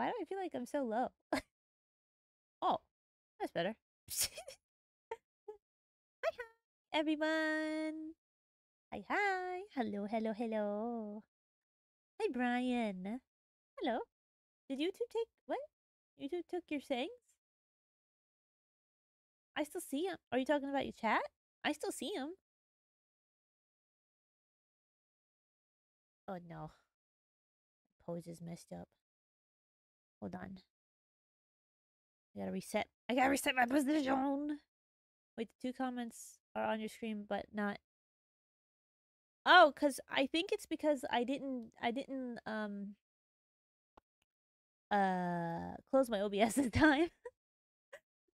Why do I feel like I'm so low? Oh, that's better. Hi, hi, everyone. Hi, hi. Hello, hello, hello. Hi, Brian. Hello. Did YouTube take... What? YouTube took your sayings? I still see them. Are you talking about your chat? I still see them. Oh, no. My pose is messed up. Hold on. I gotta reset. I gotta reset my position! Wait, the two comments are on your screen, but not... Oh, because I think it's because I didn't close my OBS this time.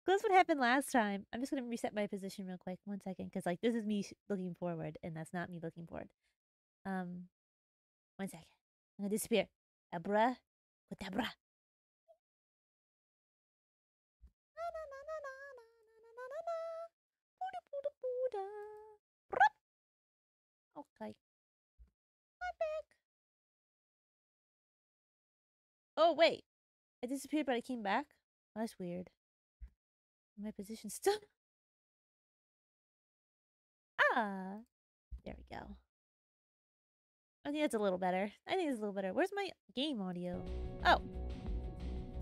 Close what happened last time. I'm just gonna reset my position real quick. 1 second, because like this is me looking forward, and that's not me looking forward. 1 second. I'm gonna disappear. Abra, kutabra. Okay. I'm back. Oh, wait. I disappeared, but I came back? Oh, that's weird. My position's still... Ah! There we go. I think that's a little better. I think it's a little better. Where's my game audio? Oh!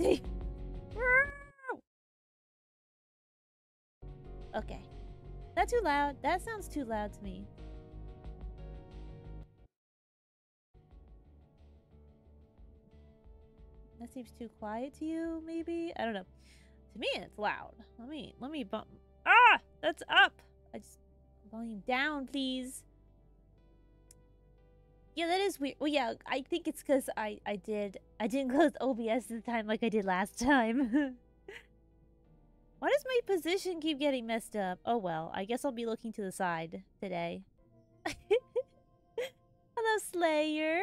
Okay. Not too loud. That sounds too loud to me. That seems too quiet to you, maybe? I don't know. To me, it's loud. Let me bump. Ah! That's up! I just... Volume down, please. Yeah, that is weird. Well, yeah, I think it's because I didn't close OBS this time like I did last time. Why does my position keep getting messed up? Oh, well. I guess I'll be looking to the side today. Hello, Slayer.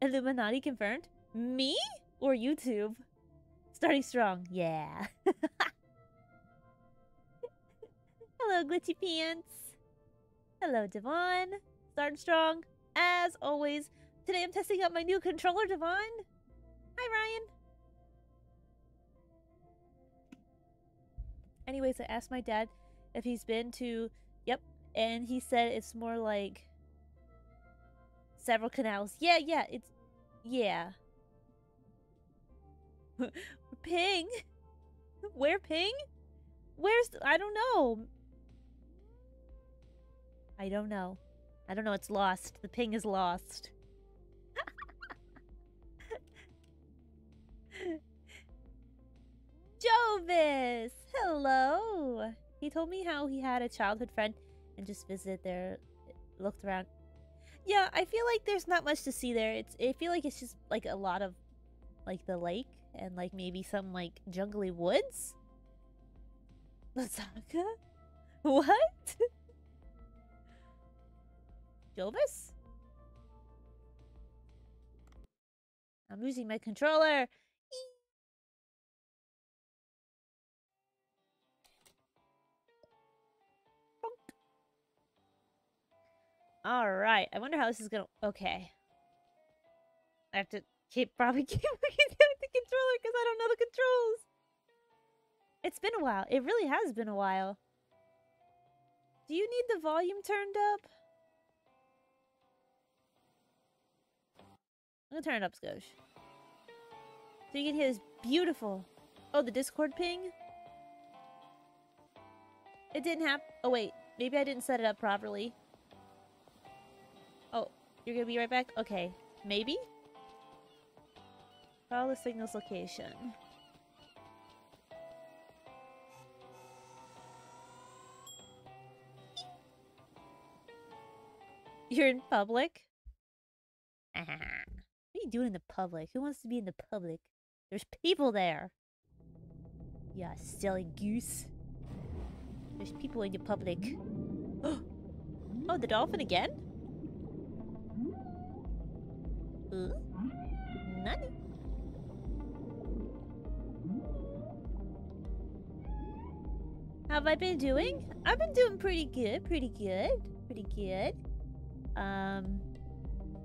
Illuminati confirmed. Me or YouTube? Starting strong, yeah. Hello, Glitchy Pants. Hello, Devon. Starting strong, as always. Today I'm testing out my new controller, Devon. Hi, Ryan. Anyways, I asked my dad if he's been to... Yep, and he said it's more like... Several canals. Yeah, yeah, it's... Yeah. Ping? Where Ping? Where's the, I don't know. I don't know. I don't know. It's lost. The ping is lost. Jovis! Hello! He told me how he had a childhood friend and just visited there, looked around. Yeah, I feel like there's not much to see there. It's, I feel like it's just like a lot of like the lake and like maybe some like jungly woods. Lasaka? What? Jovis? I'm losing my controller. Alright, I wonder how this is gonna... Okay. I have to probably keep looking at the controller because I don't know the controls. It's been a while. It really has been a while. Do you need the volume turned up? I'm gonna turn it up, Skosh. So you can hear this beautiful... Oh, the Discord ping? It didn't happen... Oh, wait. Maybe I didn't set it up properly. You're gonna be right back? Okay. Maybe? Follow the signal's location. You're in public? What are you doing in the public? Who wants to be in the public? There's people there! Yeah, silly goose. There's people in the public. Oh, the dolphin again? Nani? How have I been doing? I've been doing pretty good.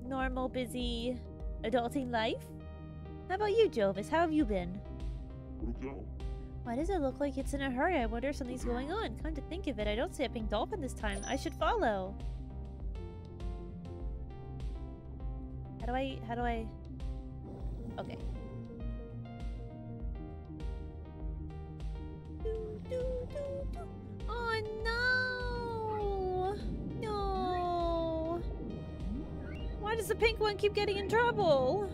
Normal, busy, adulting life. How about you, Jovis? How have you been? Why does it look like it's in a hurry? I wonder if something's going on. Come to think of it, I don't see a pink dolphin this time. I should follow. How do I... Okay. Oh, no! No! Why does the pink one keep getting in trouble?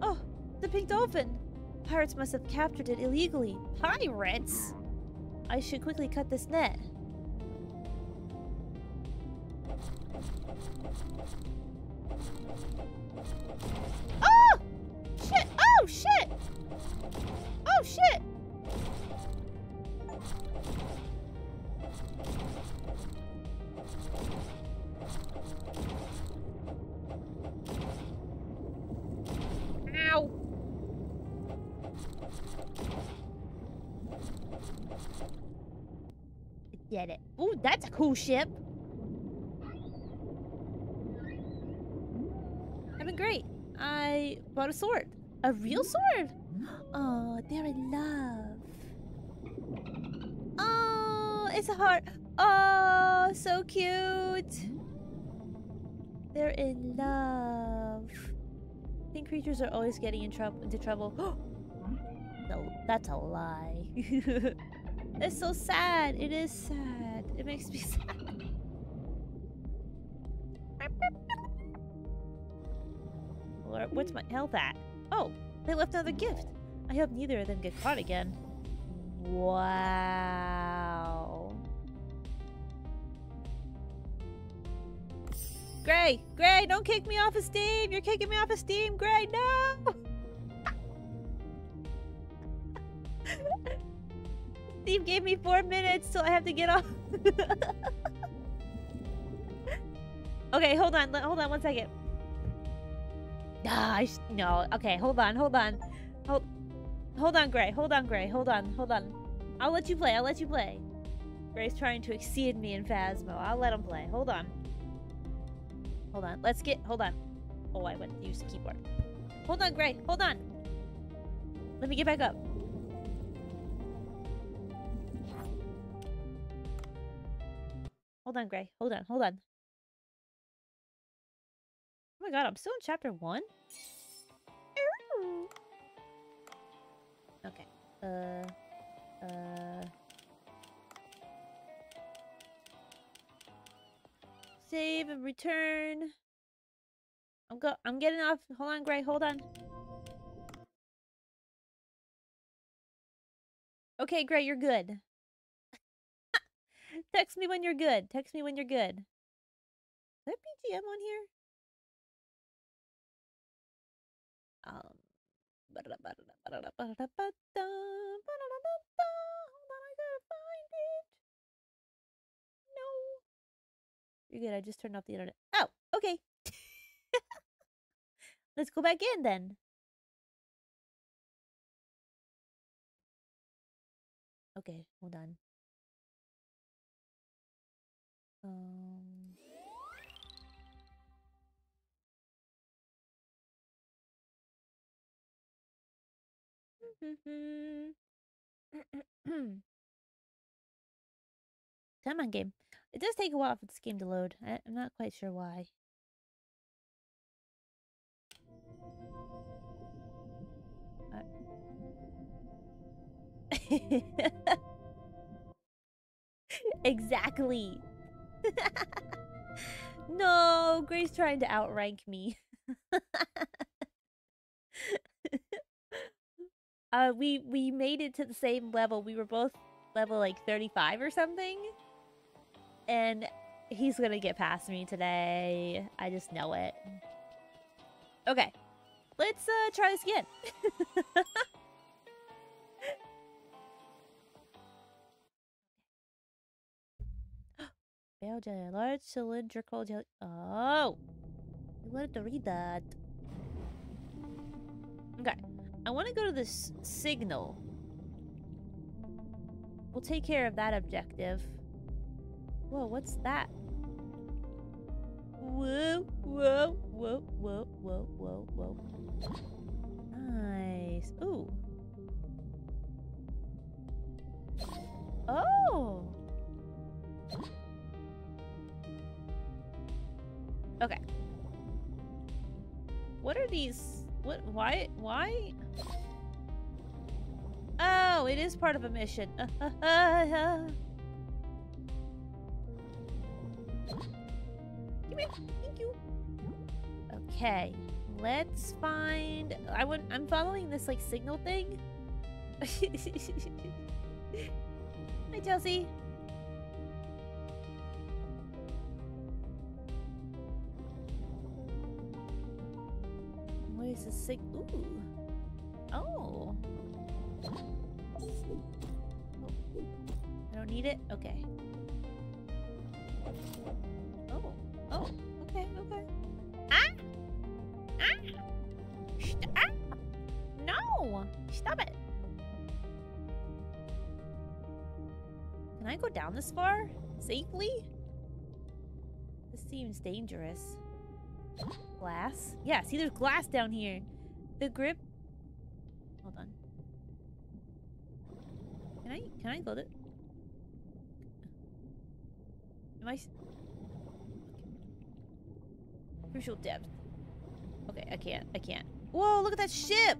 Oh, the pink dolphin! Pirates must have captured it illegally. Pirates? I should quickly cut this net. Oh! Shit! Oh, shit! Oh, shit! Ow! It did it. Ooh, that's a cool ship. I've been great. I bought a sword. A real sword? Oh, they're in love. Oh, it's a heart. Oh, so cute. They're in love. I think creatures are always getting into trouble. No, that's a lie. It's so sad. It is sad. It makes me sad. Or what's my health at? Oh, they left another gift. I hope neither of them get caught again. Wow. Gray! Gray, don't kick me off of Steam! You're kicking me off of Steam, Gray! No! Steam gave me 4 minutes, so I have to get off. Okay, hold on 1 second. No, okay, hold on, Gray, hold on. I'll let you play. Gray's trying to exceed me in Phasmo. I'll let him play. Hold on, hold on. Oh, I went to use the keyboard. Hold on, Gray, hold on. Let me get back up. Hold on, Gray, hold on. Oh my god, I'm still in chapter 1? Okay. Save and return. I'm getting off. Hold on, Gray, hold on. Okay, Gray, you're good. Text me when you're good. Is that BGM on here? Hold on, I gotta find it. No. You're good, I just turned off the internet. Oh, okay. Let's go back in then. Okay, hold on. Come on, game. It does take a while for this game to load. I'm not quite sure why. Exactly. No, Grace trying to outrank me. We made it to the same level. We were both level like 35 or something. And he's gonna get past me today. I just know it. Okay. Let's try this again. Bale jelly, large cylindrical jelly. Oh! You wanted to read that. Okay. I want to go to this signal. We'll take care of that objective. Whoa, what's that? Whoa, whoa, whoa, whoa, whoa, whoa, whoa. Nice. Ooh. Oh. Okay. What are these? What? Why? Oh, it is part of a mission. Come here. Thank you. Okay. Let's find... I'm following this, like, signal thing. Hi, Chelsea. Where's the signal? Ooh. Oh. I don't need it? Okay. Oh. Oh. Okay, okay. Ah! Ah! Stop! No! Stop it! Can I go down this far? Safely? This seems dangerous. Glass? Yeah, see, there's glass down here. The grip... Hold on. Can I go there? Am I... Okay. Crucial depth. Okay, I can't. Whoa, look at that ship!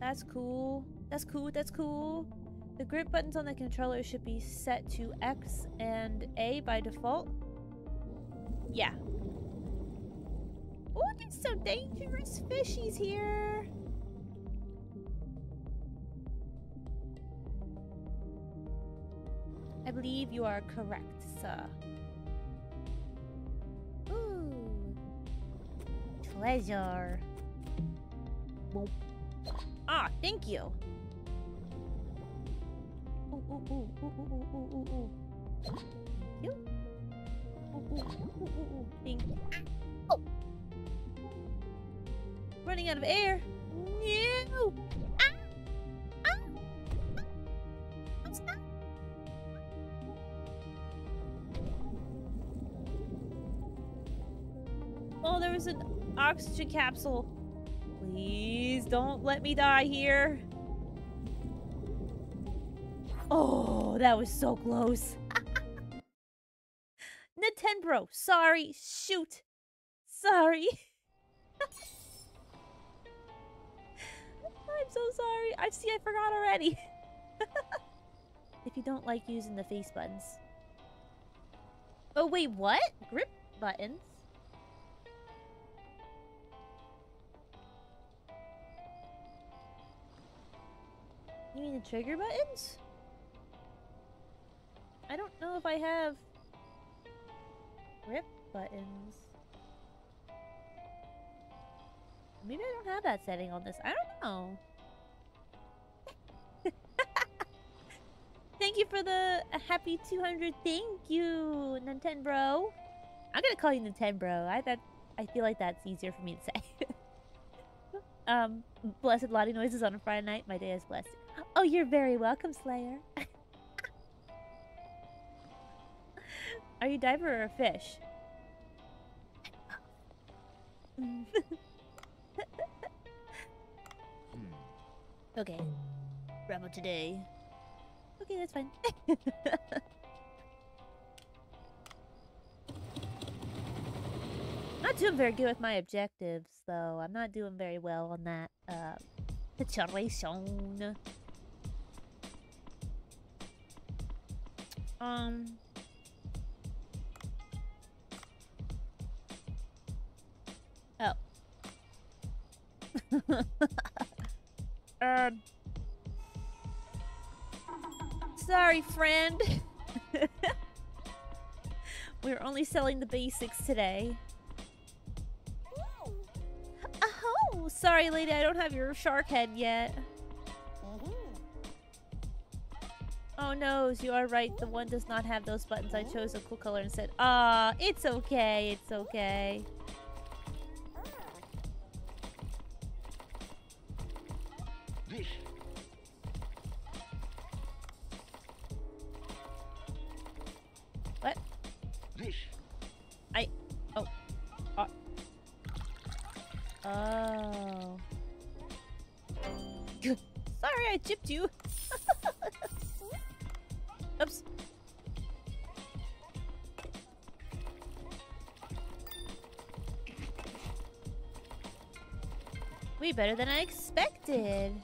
That's cool. That's cool. The grip buttons on the controller should be set to X and A by default. Yeah. Oh, there's some dangerous fishies here! I believe you are correct, sir. Ooh. Treasure. Ah, thank you. Thank you. Oh. Running out of air. No. Oh, there was an oxygen capsule. Please don't let me die here. Oh, that was so close. Nintendo, sorry. Shoot. Sorry. I'm so sorry. I forgot already. If you don't like using the face buttons. Oh, wait, what? Grip buttons? You mean the trigger buttons? I don't know if I have grip buttons. Maybe I don't have that setting on this. I don't know. Thank you for the happy 200. Thank you, Nintendo. I'm gonna call you Nintendo. I feel like that's easier for me to say. Blessed Lottie noises on a Friday night. My day is blessed. Oh, you're very welcome, Slayer. Are you a diver or a fish? Okay. Bravo today. Okay, that's fine. Not doing very good with my objectives, though. I'm not doing very well on that situation. Oh. Sorry, friend. We're only selling the basics today. Oh, sorry, lady. I don't have your shark head yet. Oh no, you are right. The one does not have those buttons. I chose a cool color and said, "Ah, it's okay. It's okay." What? Sorry, I chipped you. Oops. Way better than I expected.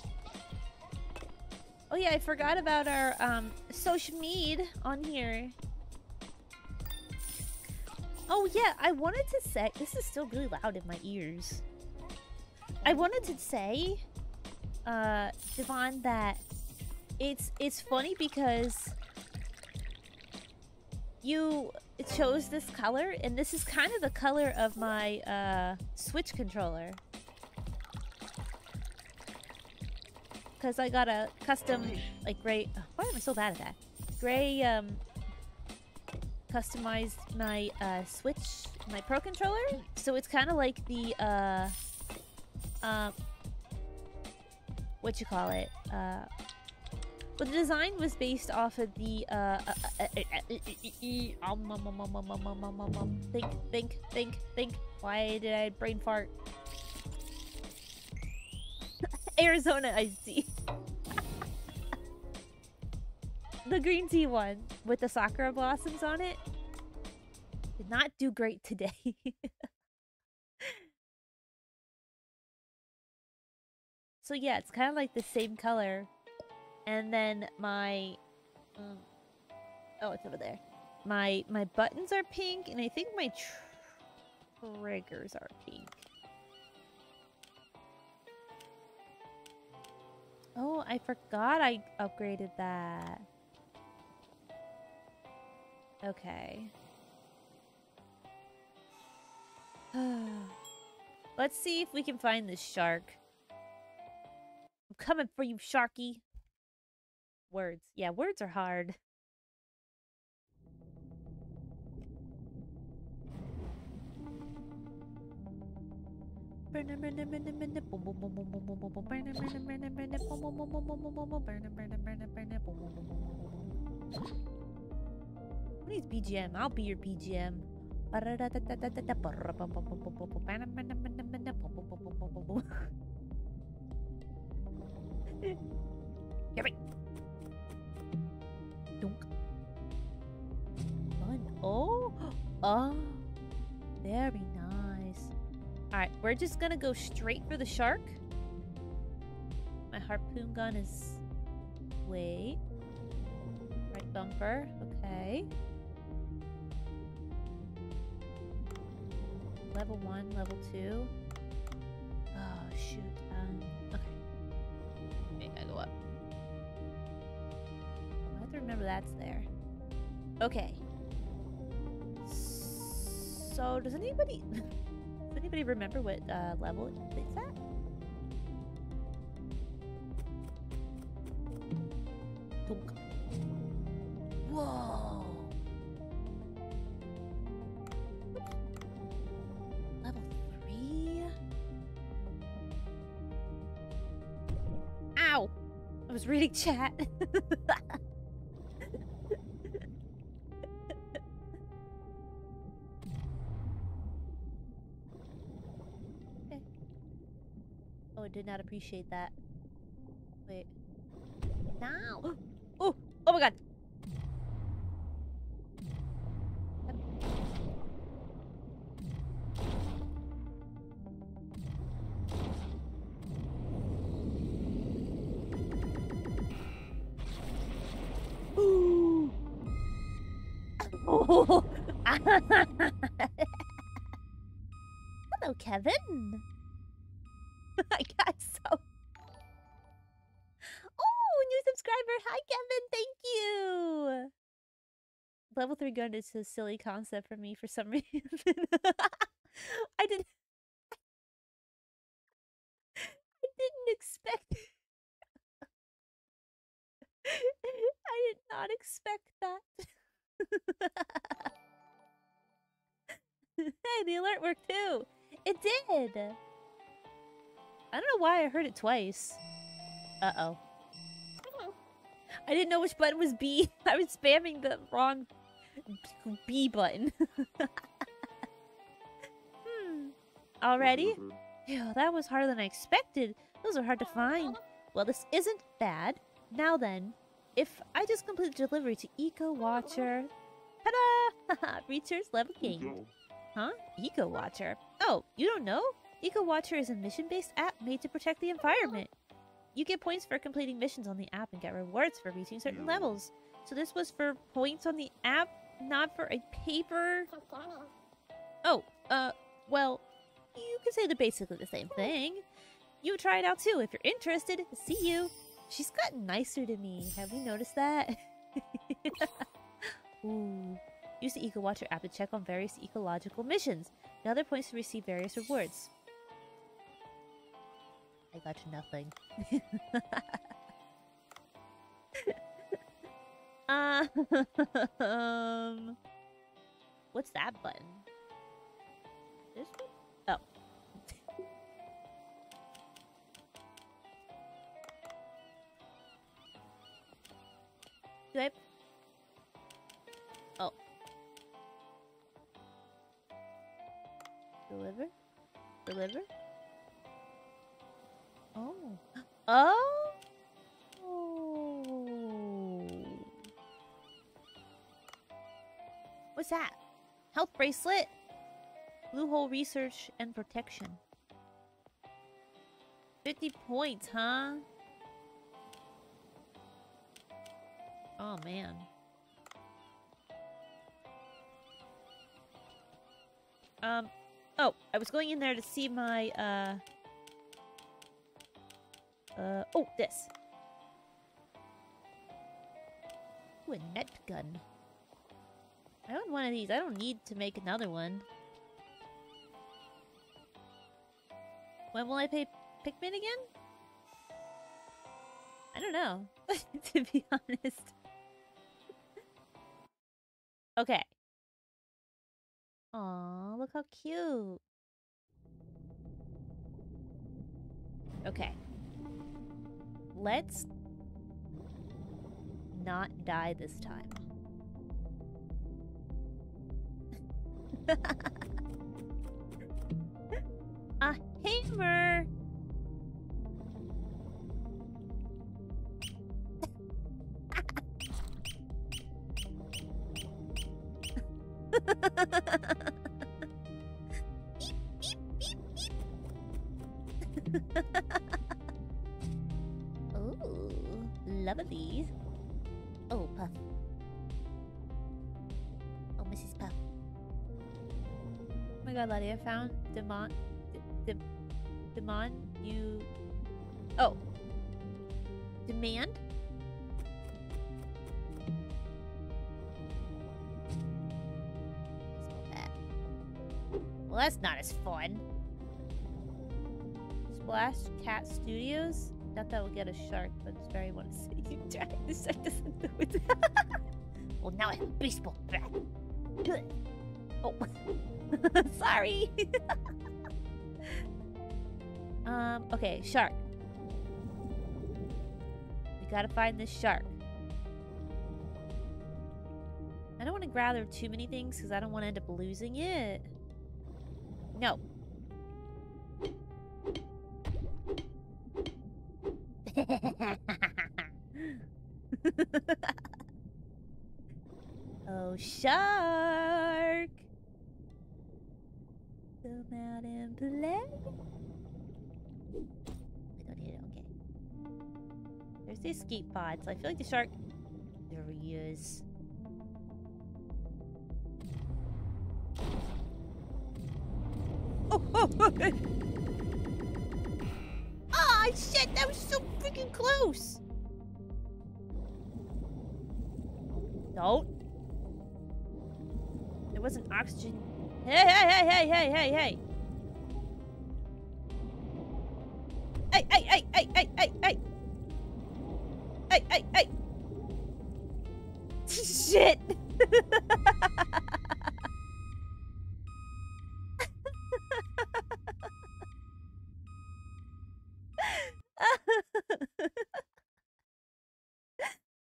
Oh yeah, I forgot about our social media on here. Oh yeah, I wanted to say, this is still really loud in my ears. I wanted to say, Devon, that it's funny because you chose this color, and this is kind of the color of my Switch controller. Because I got a custom, like, gray... Why am I so bad at that? Gray, customized my, Switch, my Pro Controller. So it's kind of like the, what you call it? Well, the design was based off of the, Think. Why did I brain fart? Arizona iced tea. The green tea one with the sakura blossoms on it. Did not do great today. So yeah, it's kind of like the same color. And then my... oh, it's over there. My buttons are pink, and I think my triggers are pink. Oh, I forgot I upgraded that. Okay. Let's see if we can find this shark. I'm coming for you, Sharky. Words. Yeah, words are hard. Who needs BGM? I'll be your BGM. Oh, oh, very nice. Alright, we're just gonna go straight for the shark. My harpoon gun is... Wait. Right bumper. Okay. Level 1, level 2. Oh, shoot. Okay. Maybe I go up. I have to remember that's there. Okay. So, does anybody... Anybody remember what level it's at? Whoa! Level 3? Ow! I was reading chat. Did not appreciate that. Wait. No! Oh! Oh my god! Ooh! Oh! Hello, Kevin! I got so... Oh, new subscriber! Hi, Kevin! Thank you! Level 3 gun is a silly concept for me for some reason. I didn't expect... I did not expect that. Hey, the alert worked too! It did! I don't know why I heard it twice. Uh-oh. I didn't know which button was B. I was spamming the wrong B button. Already? Yeah, that was harder than I expected. Those are hard to find. Well, this isn't bad. Now then, if I just complete the delivery to Eco Watcher... Ta-da! Reachers level gained. Huh? Eco Watcher? Oh, you don't know? Eco Watcher is a mission-based app made to protect the environment. You get points for completing missions on the app and get rewards for reaching certain levels. So this was for points on the app, not for a paper... Oh, well, you can say they're basically the same thing. You try it out too if you're interested. See you. She's gotten nicer to me. Have you noticed that? Ooh. Use the Eco Watcher app to check on various ecological missions. Another points to receive various rewards. I got you nothing. What's that button? This one? Oh. Do I... Oh. Deliver? Deliver? Oh. Oh! Oh! What's that? Health bracelet? Blue hole research and protection. 50 points, huh? Oh, man. Oh, I was going in there to see my, oh, this. Ooh, a net gun. I own one of these. I don't need to make another one. When will I play Pikmin again? I don't know, to be honest. Okay. Aww, look how cute. Okay. Let's not die this time. A hammer. Beep, beep, beep, beep. Oh, lovely. Oh, Puff. Oh, Mrs. Puff. Oh my God, Lottie, I found Demon. Demand you... Oh. Demand? Well, that's not as fun. Splash Cat Studios? Not that we'll get a shark, but it's very want to see you die. The shark doesn't do it. Well, now I have a baseball bat. Oh. Sorry. Okay, shark. We gotta find this shark. I don't want to gather too many things because I don't want to end up losing it. No. Oh, shark! Come out and play. I don't need it, okay. There's the escape pod, so I feel like the shark... There he is. Oh, oh, oh, good! Ah, shit! That was so freaking close! Don't! There wasn't oxygen... Hey, hey, hey, hey, hey, hey, hey! Hey! Shit!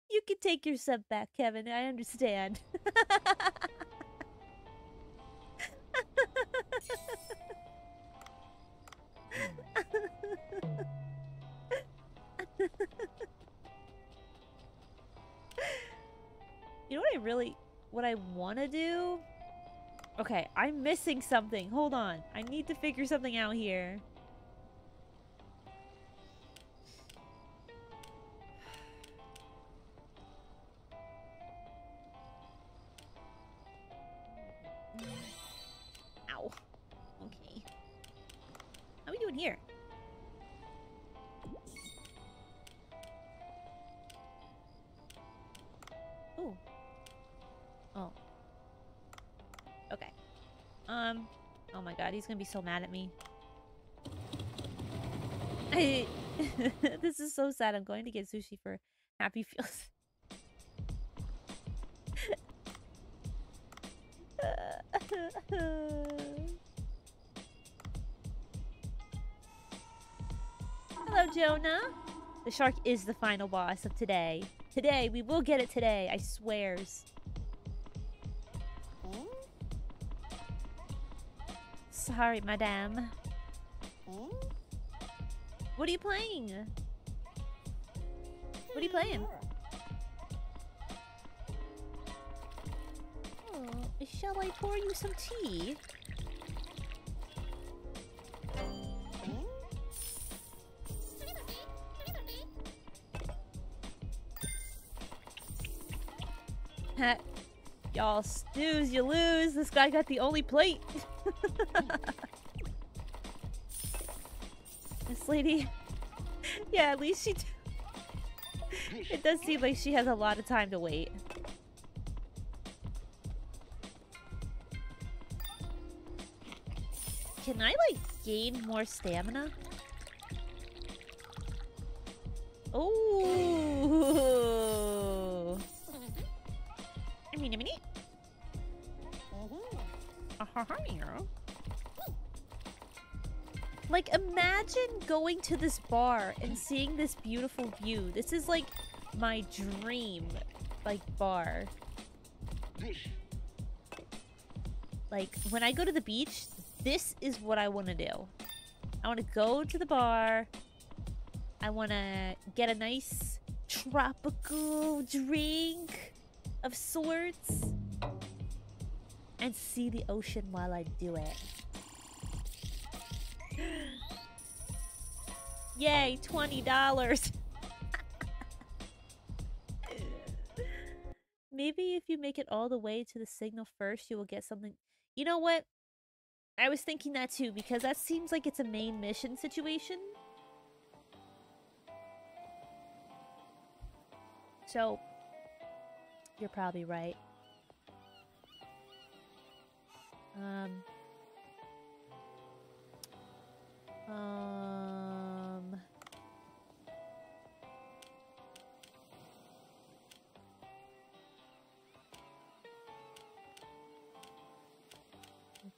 You can take your sub back, Kevin. I understand. You know what I want to do? Okay, I'm missing something. Hold on. I need to figure something out here. Ow. Okay. How are we doing here? Ooh. Oh. Okay. Oh my god, he's gonna be so mad at me. This is so sad. I'm going to get sushi for happy feels. Hello, Jonah. The shark is the final boss of today. Today, we will get it today, I swears. Sorry, madame. What are you playing? What are you playing? Shall I pour you some tea? Y'all snooze, you lose. This guy got the only plate. This lady. Yeah, at least she... It does seem like she has a lot of time to wait. Can I, like, gain more stamina? Oh! I mean, like, imagine going to this bar and seeing this beautiful view. This is, like, my dream, like, bar. Like, when I go to the beach... This is what I want to do. I want to go to the bar. I want to get a nice tropical drink of sorts. And see the ocean while I do it. Yay, $20. Maybe if you make it all the way to the signal first, you will get something. You know what? I was thinking that too, because that seems like it's a main mission situation. So, you're probably right.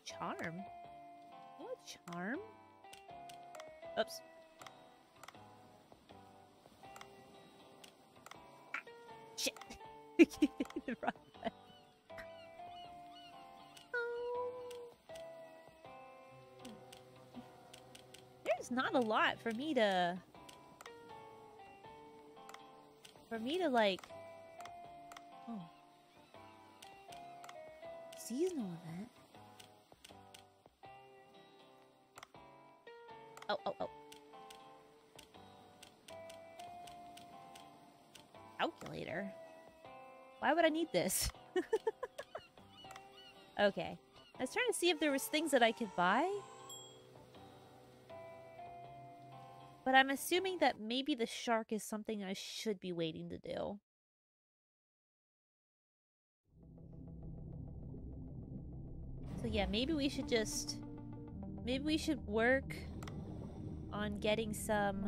Charm? What charm? Oops. Ah, shit. The wrong way. There's not a lot for me to... like... Oh. Seasonal event? Oh, oh, oh. Calculator? Why would I need this? Okay. I was trying to see if there was things that I could buy. But I'm assuming that maybe the shark is something I should be waiting to do. So yeah, maybe we should just... Maybe we should work... on getting some...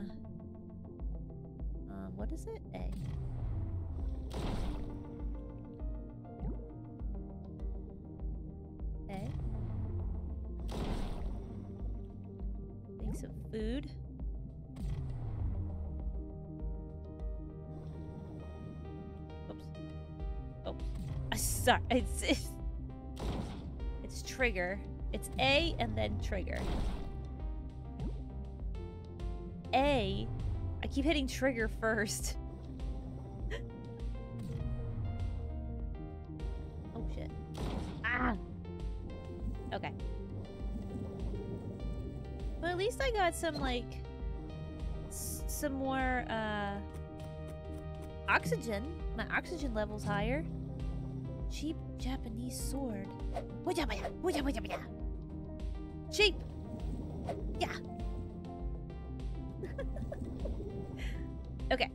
what is it? A. A. Getting some food. Oops. Oh. Sorry. It's trigger. It's A and then trigger. A, I keep hitting trigger first. at least I got some, like, some more, oxygen. My oxygen level's higher. Cheap Japanese sword. Cheap! Yeah! Okay.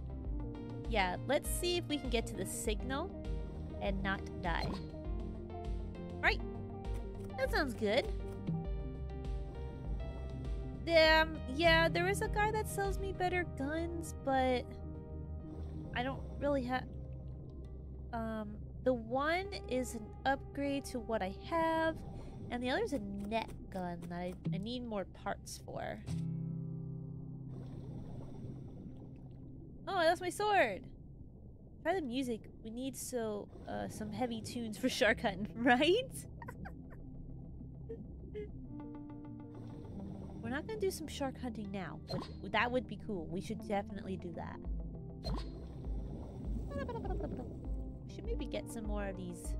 Yeah, let's see if we can get to the signal and not die. Alright. That sounds good. Yeah, there is a guy that sells me better guns, but I don't really have... the one is an upgrade to what I have, and the other is a net gun that I need more parts for. Oh, that's my sword! Try the music. We need some heavy tunes for shark hunting, right? We're not gonna do some shark hunting now, but that would be cool. We should definitely do that. We should maybe get some more of these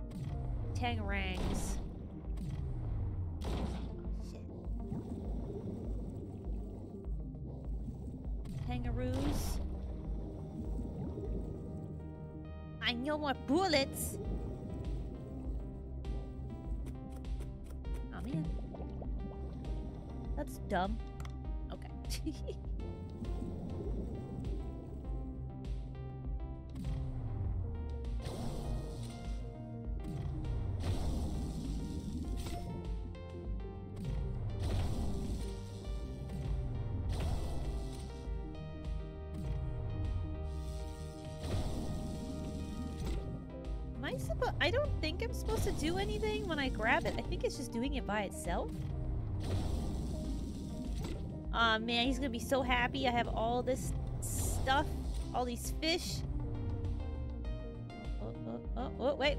tangarangs. Oh, shit. Tangaroos. I need more bullets! Oh man. That's dumb. Okay. I don't think I'm supposed to do anything when I grab it. I think it's just doing it by itself. Aw, man, he's gonna be so happy. I have all this stuff, all these fish. Oh, wait.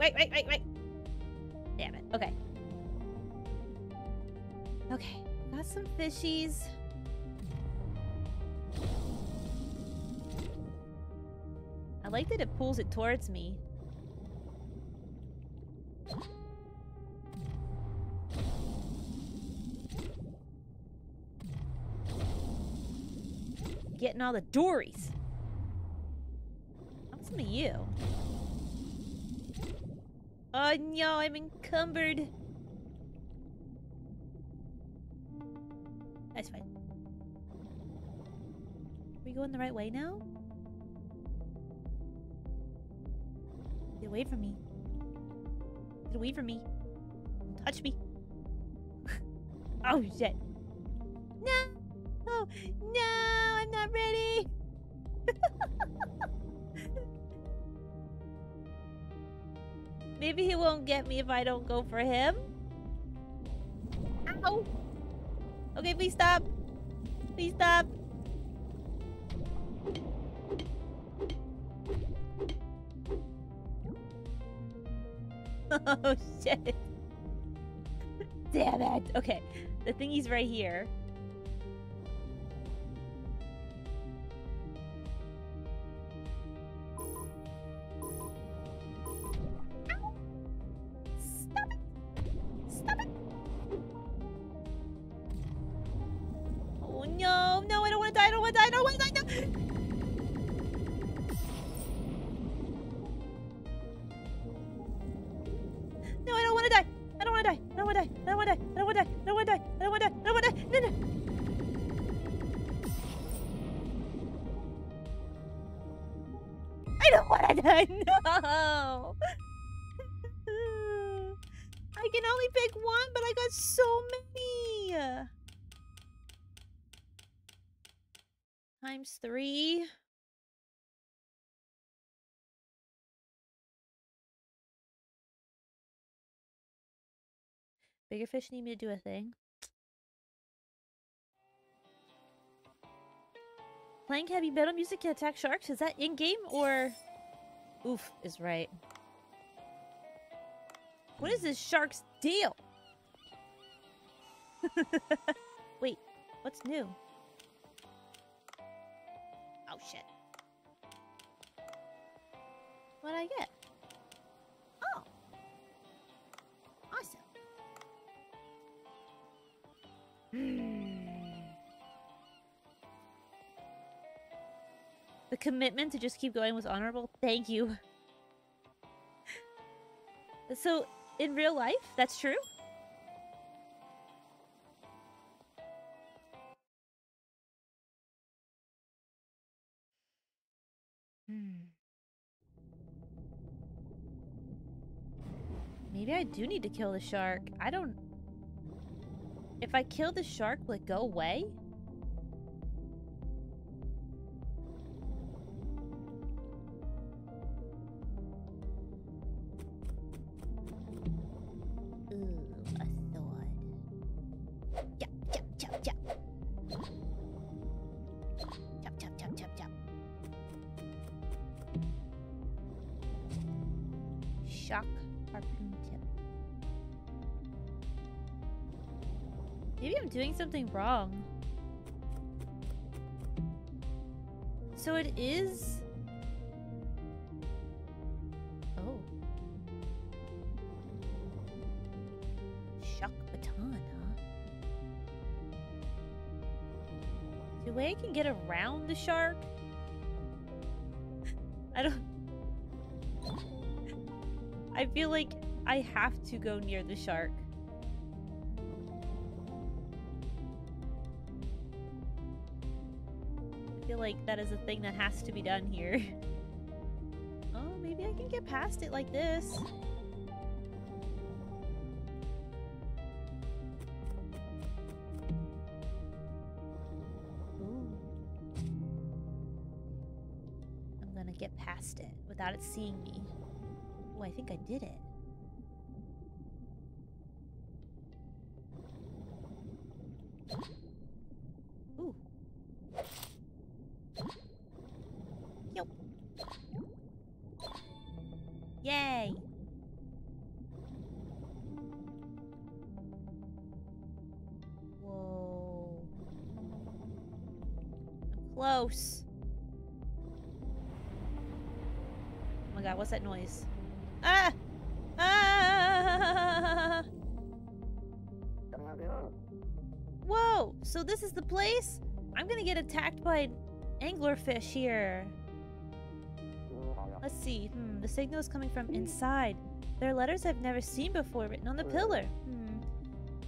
Damn it. Okay. Okay, got some fishies. I like that it pulls it towards me. Getting all the dories. What's some of you? Oh no, I'm encumbered. That's fine. Are we going the right way now? Get away from me. Get away from me. Don't touch me. Oh shit. No! Oh, no, I'm not ready. Maybe he won't get me if I don't go for him. Ow. Okay, please stop. Please stop. Oh, shit. Damn it. Okay, the thingy's right here. Three. Bigger fish need me to do a thing. Playing heavy metal music can attack sharks? Is that in-game or... Oof is right. What is this shark's deal? Wait, what's new? Oh, shit. What'd I get? Oh! Awesome. commitment to just keep going was honorable. Thank you. So, in real life, that's true? Maybe I do need to kill the shark. I don't... If I kill the shark, will it go away? Something wrong. So it is. Oh. Shock baton, huh? The way I can get around the shark? I don't. I feel like I have to go near the shark. Like that is a thing that has to be done here. Oh, maybe I can get past it like this. Ooh. I'm gonna get past it without it seeing me. Oh, I think I did it. What's that noise? Ah! Ah! Whoa! So this is the place? I'm gonna get attacked by an anglerfish here. Let's see. The signal is coming from inside. There are letters I've never seen before written on the pillar.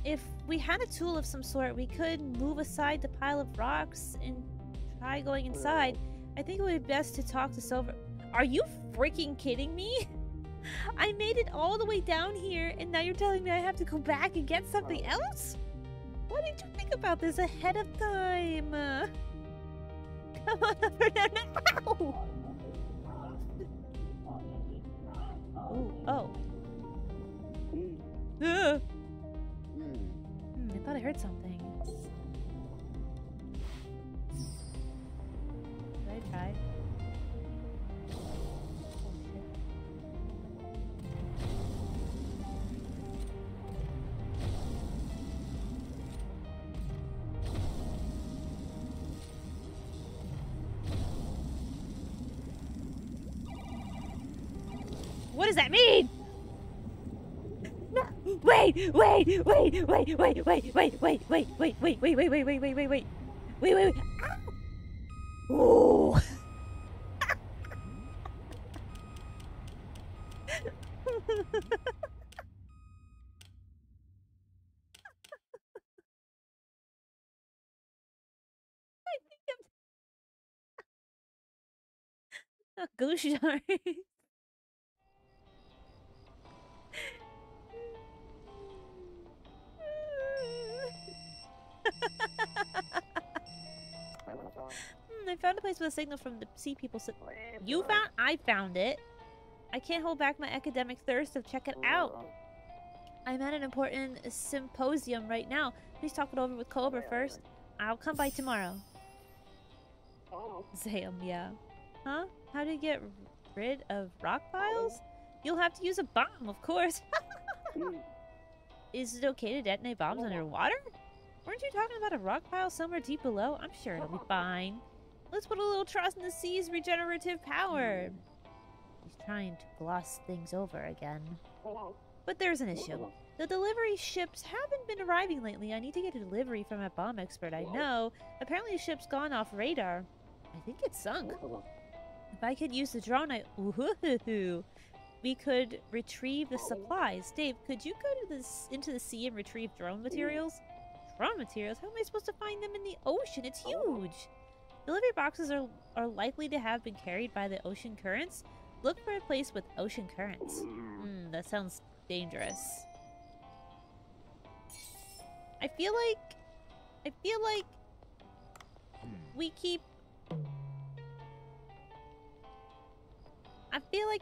If we had a tool of some sort, we could move aside the pile of rocks and try going inside. I think it would be best to talk to Silver. Are you freaking kidding me? I made it all the way down here, and now you're telling me I have to go back and get something else? Why didn't you think about this ahead of time? Come on over there now! I thought I heard something. Did I try? What does that mean? No. Wait. Oh. Gosh darn. I found a place with a signal from the sea people. You found? I found it. I can't hold back my academic thirst, so check it out. I'm at an important symposium right now. Please talk it over with Cobra first. I'll come by tomorrow. Damn, yeah. Huh? How do you get rid of rock piles? You'll have to use a bomb, of course. Is it okay to detonate bombs underwater? Weren't you talking about a rock pile somewhere deep below? I'm sure it'll be fine. Let's put a little trust in the sea's regenerative power. He's trying to gloss things over again. But there's an issue. The delivery ships haven't been arriving lately. I need to get a delivery from a bomb expert I know. Apparently the ship's gone off radar. I think it's sunk. If I could use the drone, we could retrieve the supplies. Dave, could you go to into the sea and retrieve drone materials? Drone materials? How am I supposed to find them in the ocean? It's huge! Delivery boxes are likely to have been carried by the ocean currents. Look for a place with ocean currents. Hmm, that sounds dangerous. I feel like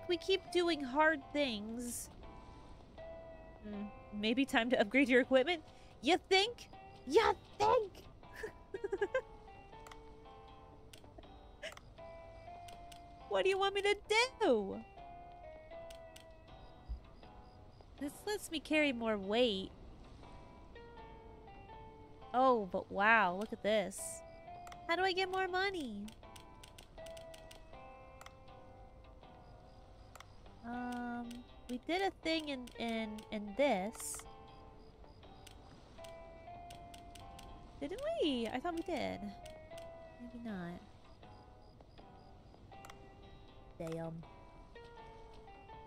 we keep doing hard things. Maybe time to upgrade your equipment? You think? You think? What do you want me to do? This lets me carry more weight. Oh, but wow, look at this. How do I get more money? We did a thing in this. Didn't we? I thought we did. Maybe not. Damn.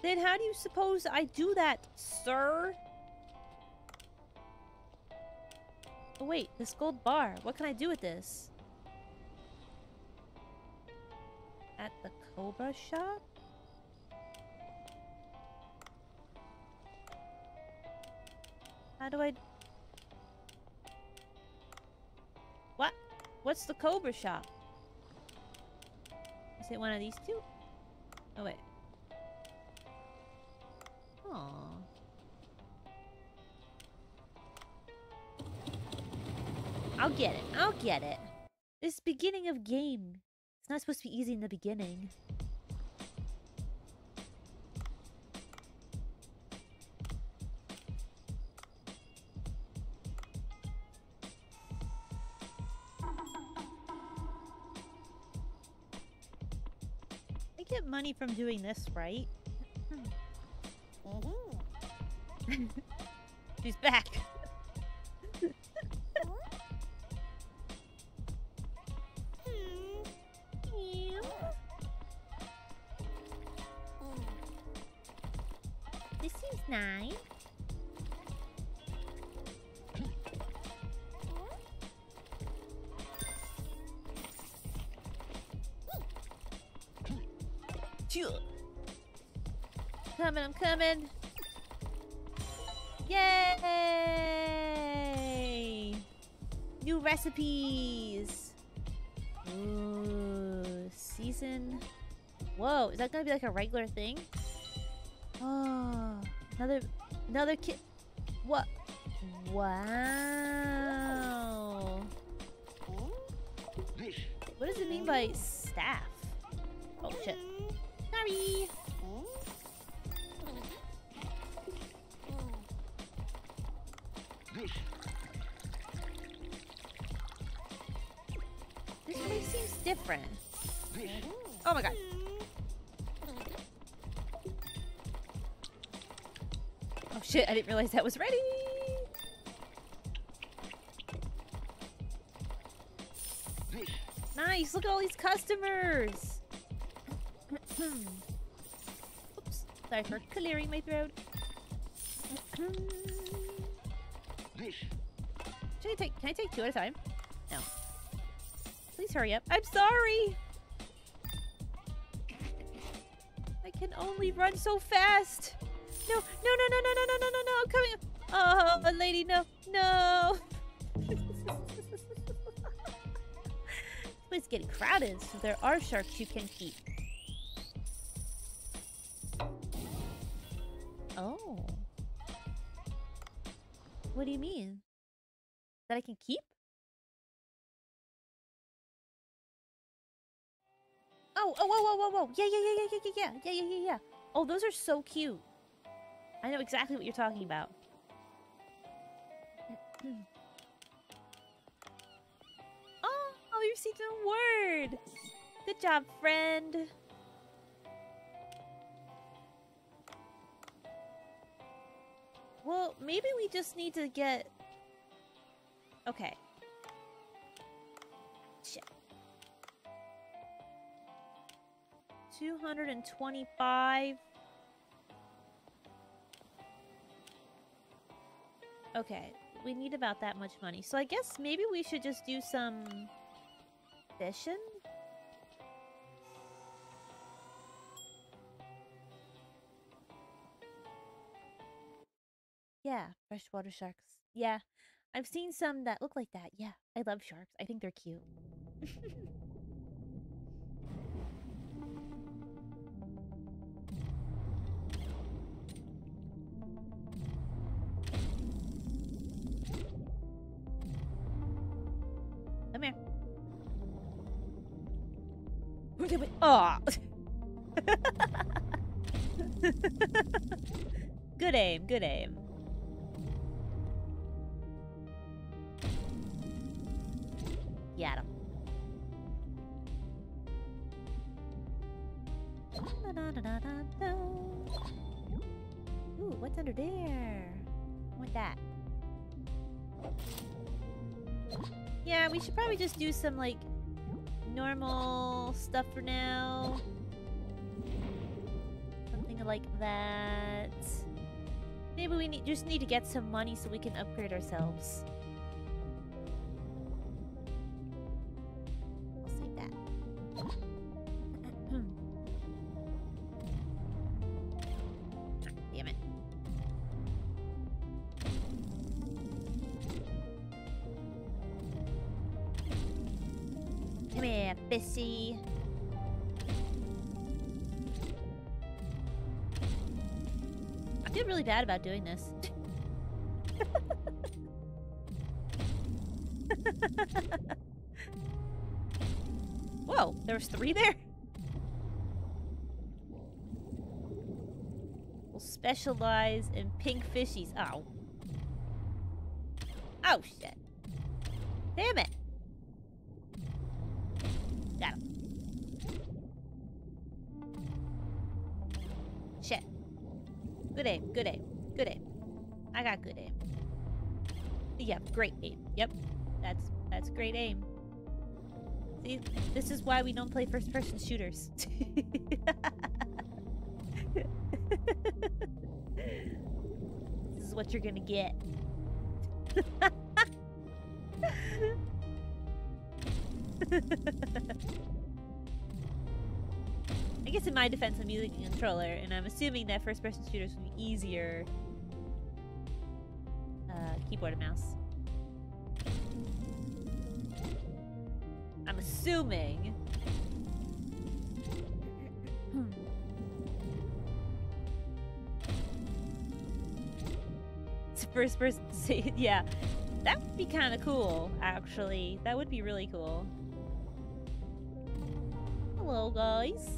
Then how do you suppose I do that, sir? Oh wait, this gold bar. What can I do with this? At the Cobra shop? How do I... What? What's the Cobra shop? Is it one of these two? Oh wait. Aww. I'll get it. I'll get it. This beginning of game. It's not supposed to be easy in the beginning. I get money from doing this, right? She's back. This seems nice. Coming, I'm coming. Yay! New recipes. Ooh, season. Whoa, is that gonna be like a regular thing? Oh, another kid. What? Wow. What does it mean by staff? Oh shit. Sorry. This place seems different. Oh my god. Oh shit, I didn't realize that was ready. Nice, look at all these customers. Oops, sorry for clearing my throat. Can I take two at a time? No. Please hurry up. I'm sorry! I can only run so fast! No, no, no, no, no, no, no, no, no, no, I'm coming up! Oh, but lady, no, no! It's getting crowded, so there are sharks you can keep. Oh. What do you mean? That I can keep? Oh, oh, whoa, whoa, whoa, whoa. Yeah. Oh, those are so cute. I know exactly what you're talking about. Oh, you received a word. Good job, friend. Well, maybe we just need to get... Okay. Shit. 225. Okay, we need about that much money. So I guess maybe we should just do some fishing? Yeah, freshwater sharks. Yeah, I've seen some that look like that. Yeah, I love sharks. I think they're cute. Come here. Oh. Good aim, good aim. Got him. Ooh, what's under there? What's that? Yeah, we should probably just do some, like, normal stuff for now. Something like that. Maybe we just need to get some money so we can upgrade ourselves. We'll save that. Damn it. Come here, Bissy. I feel really bad about doing this. Whoa, there was 3 there? We'll specialize in pink fishies. Ow. Oh, shit. Damn it. Got him. Shit. Good aim, good aim, good aim. I got good aim. Yeah, great aim. Yep. That's great aim. See, this is why we don't play first-person shooters. This is what you're gonna get. I guess in my defense, I'm using a controller, and I'm assuming that first-person shooters would be easier. Keyboard and mouse. I'm assuming. It's the first person to see. Yeah. That would be kind of cool, actually. That would be really cool. Hello, guys.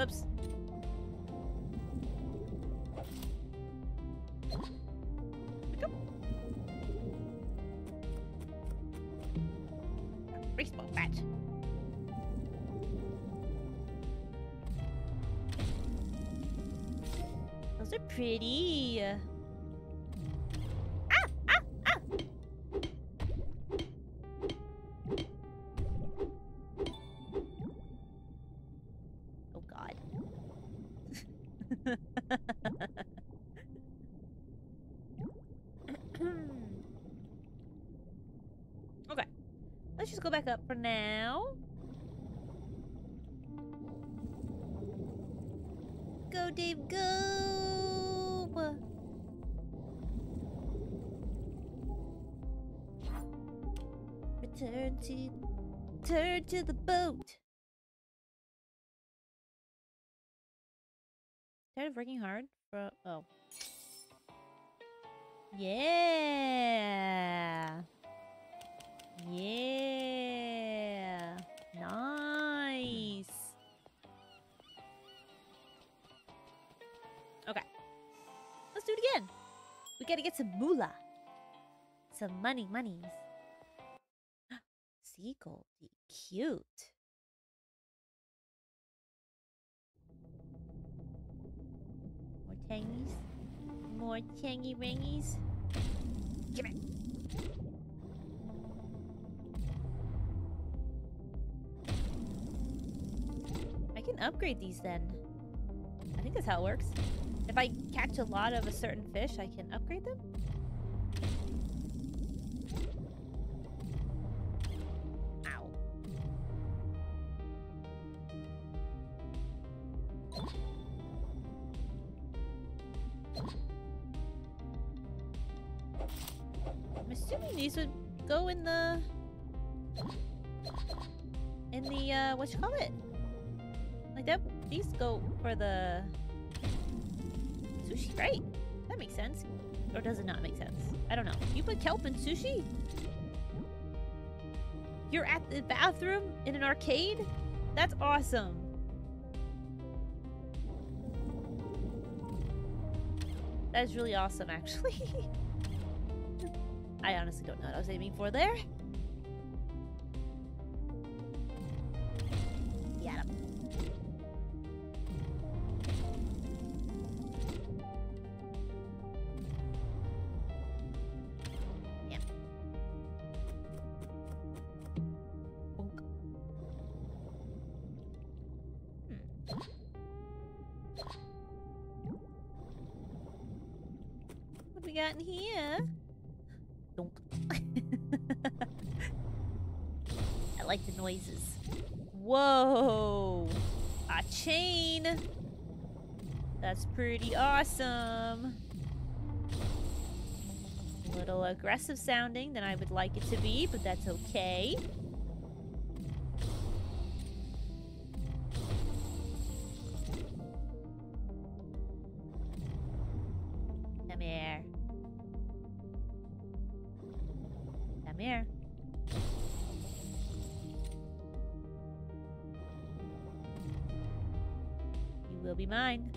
Oops. Baseball bat. Those are pretty. Ah! Ah! Ah! Oh, God. Okay. Let's just go back up for now. Go, Dave, go! Return to the boat! Tired of working hard? Bro, oh. Yeah! Yeah, nice. Okay, let's do it again. We gotta get some moolah, some monies. Seagull, cute. More tangy rangies. Come here. can upgrade these then. I think that's how it works. If I catch a lot of a certain fish, I can upgrade them? Ow. I'm assuming these would go in the... whatchamacallit? Like that, these go for the... sushi, right? That makes sense. Or does it not make sense? I don't know. You put kelp in sushi? You're at the bathroom in an arcade? That's awesome. That's really awesome, actually. I honestly don't know what I was aiming for there. In here. I like the noises. Whoa! A chain! That's pretty awesome. A little aggressive sounding than I would like it to be, but that's okay. Mine.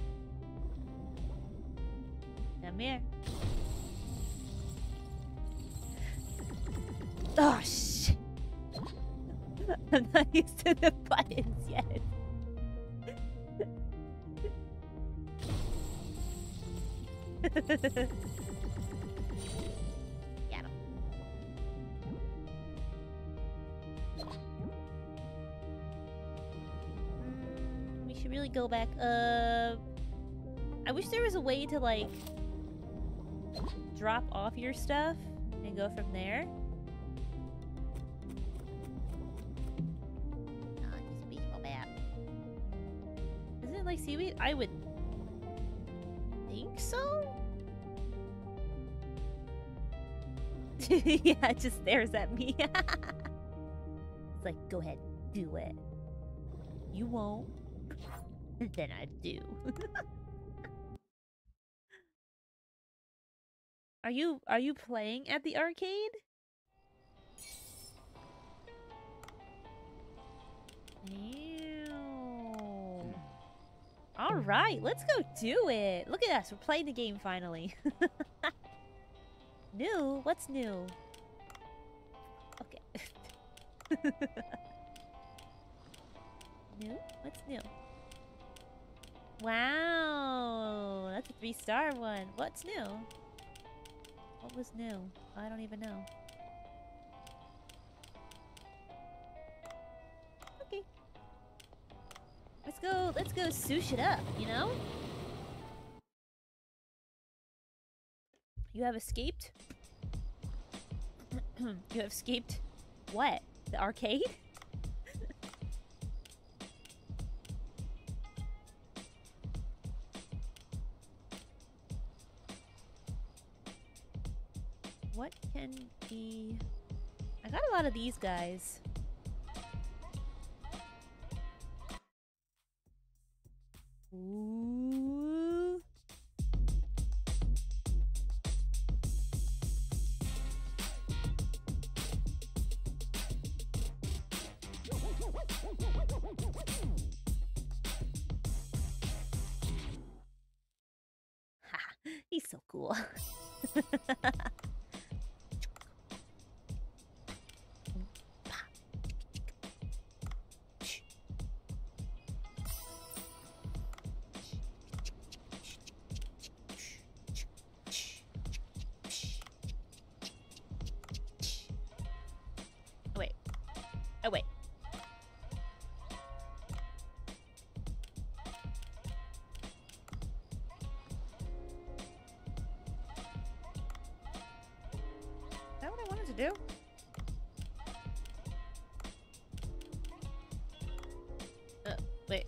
Come here. Oh, shit. I'm not used to the buttons yet. Got him. We should really go back up. I wish there was a way to, like, drop off your stuff and go from there. Oh, it's a baseball bat. Isn't it like seaweed? I would think so? Yeah, it just stares at me. It's like, go ahead, do it. You won't. Then I do. Are you playing at the arcade? Ew. All right, let's go do it. Look at us, we're playing the game finally. New? What's new? Okay. New? What's new? Wow, that's a 3-star one. What's new? What was new? I don't even know. Okay. Let's go sushi it up, you know? You have escaped? You have escaped what? The arcade? What can be... I got a lot of these guys. Ooh. Ha! He's so cool. to do. Wait.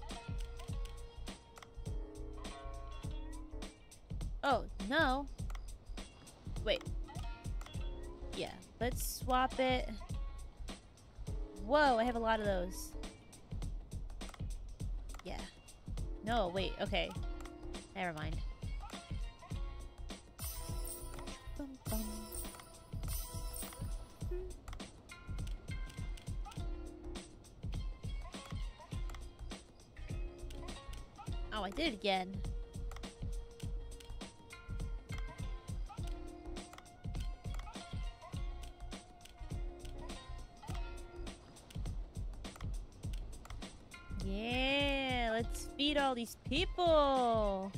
Oh, no. Wait. Yeah, let's swap it. Whoa, I have a lot of those. Yeah. No, wait, okay. Never mind. Oh, I did it again. Yeah, let's feed all these people.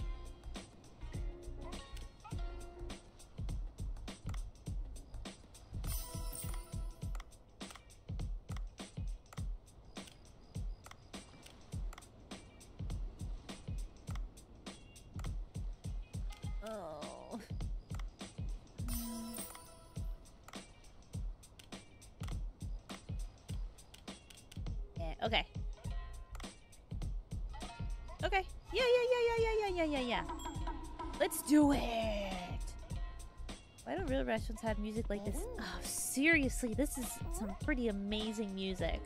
Do it! Why don't real restaurants have music like this? Oh, seriously, this is some pretty amazing music.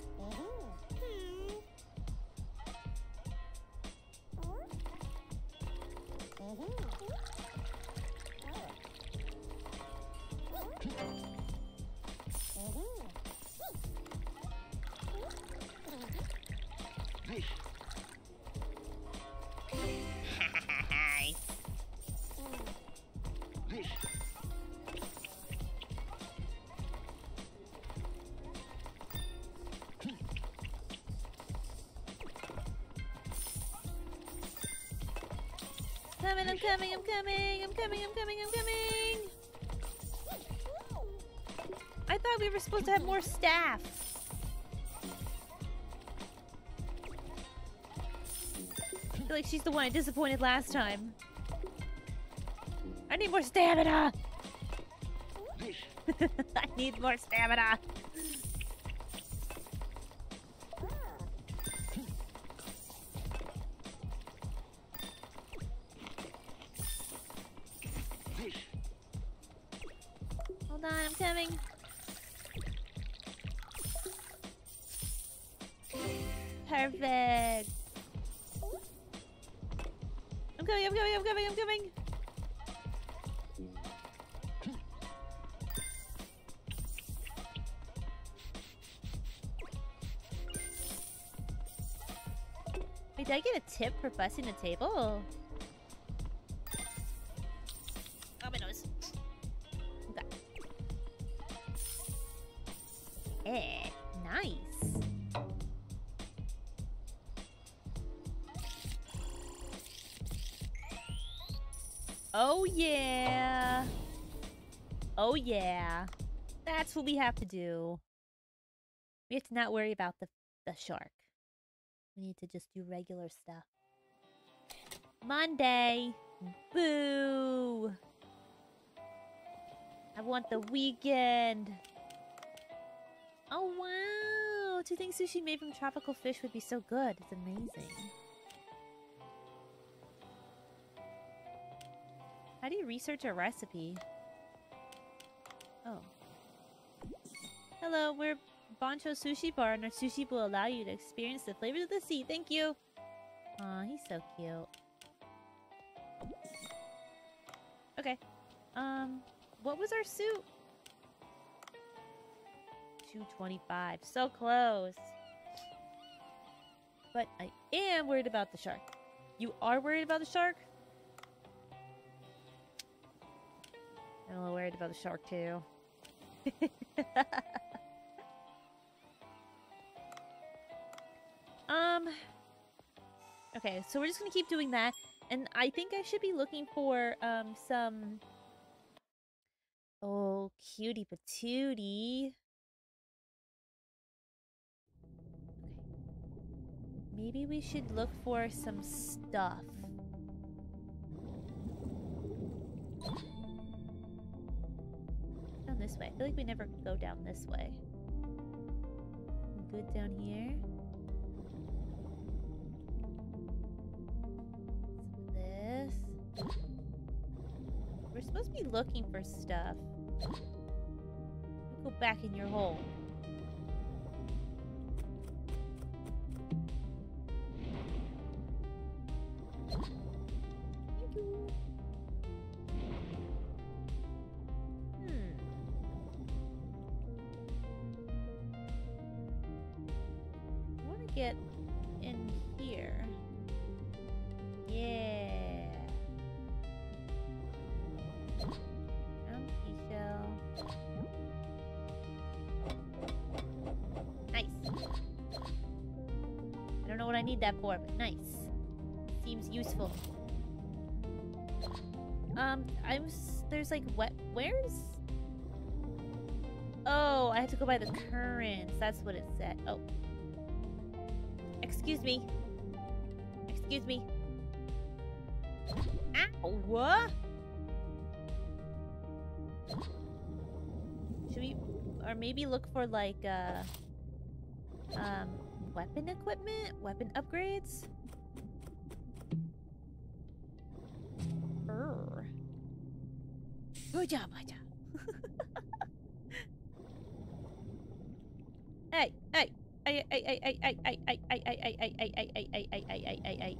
I'm coming. I thought we were supposed to have more staff. I feel like she's the one I disappointed last time. I need more stamina. I need more stamina. Did I get a tip for busting a table? Oh, my nose. Okay. Eh, nice. Oh, yeah. Oh, yeah. That's what we have to do. We have to not worry about the shark. We need to just do regular stuff. Monday! Boo! I want the weekend! Oh wow! Do you think sushi made from tropical fish would be so good? It's amazing. How do you research a recipe? Oh. Hello, we're Bancho Sushi Bar, and our sushi will allow you to experience the flavors of the sea. Thank you! Aw, he's so cute. Okay. What was our suit? 225. So close. But I am worried about the shark. You are worried about the shark? I'm a little worried about the shark, too. Okay, so we're just gonna keep doing that, and I think I should be looking for, some... Oh, cutie patootie. Okay. Maybe we should look for some stuff. I don't this way. I feel like we never go down this way. Good down here. This. We're supposed to be looking for stuff. Go back in your hole. That for, but nice. Seems useful. There's like wet. Where's? Oh, I had to go by the currents. That's what it said. Oh. Excuse me. Excuse me. Ow! What? Should we, or maybe look for like weapon equipment? Weapon upgrades? Good job, my job. Hey, hey, hey, hey, hey, hey, hey, hey, hey, hey, hey, hey, hey, hey, hey, hey, hey, hey, hey, hey.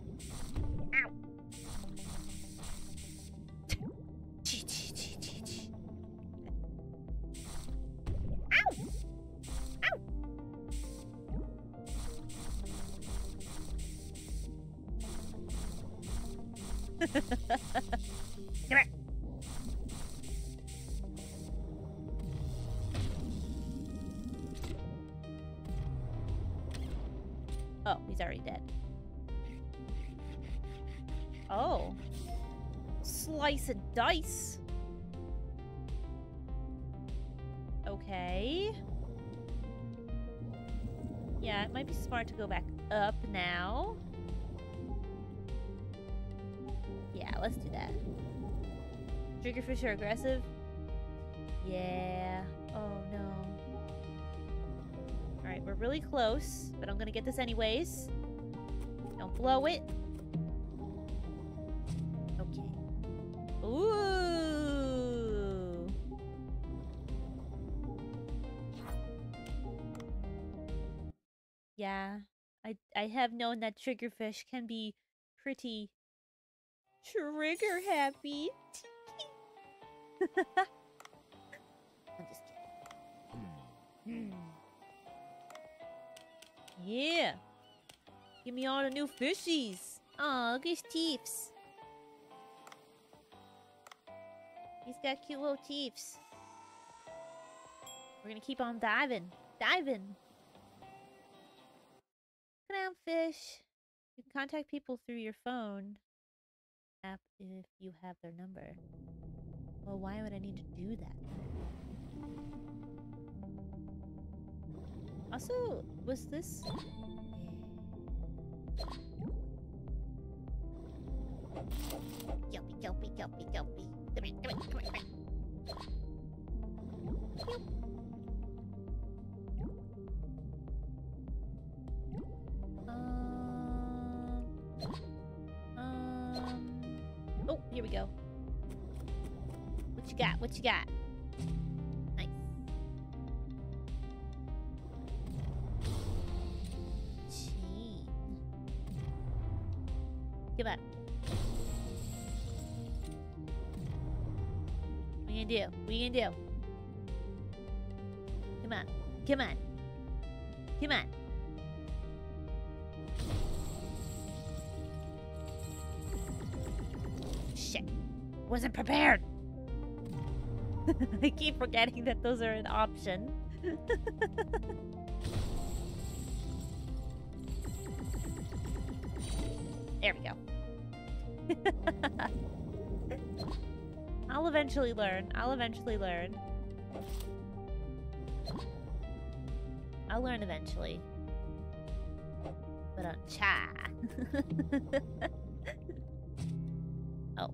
Ow. And dice. Okay. Yeah, it might be smart to go back up now. Yeah, let's do that. Triggerfish are aggressive. Yeah. Oh no. All right, we're really close, but I'm gonna get this anyways. Don't blow it. Ooh. Yeah, I have known that triggerfish can be pretty trigger happy. I'm just kidding. Yeah. Give me all the new fishies. Aw, look at his teeps. He's got cute little teeps. We're gonna keep on diving. Diving! Clownfish! You can contact people through your phone app if you have their number. Well, why would I need to do that? Also, was this... Yelpy, yelpy, yelpy, yelpy. Come here, come here, come here, come here. Oh, here we go. What you got? What you got? Nice. Chain. Give up. What are you going to do? Come on. Come on. Come on. Shit. Wasn't prepared. I keep forgetting that those are an option. There we go. I'll eventually learn. I'll eventually learn. I'll learn eventually. But cha. Oh.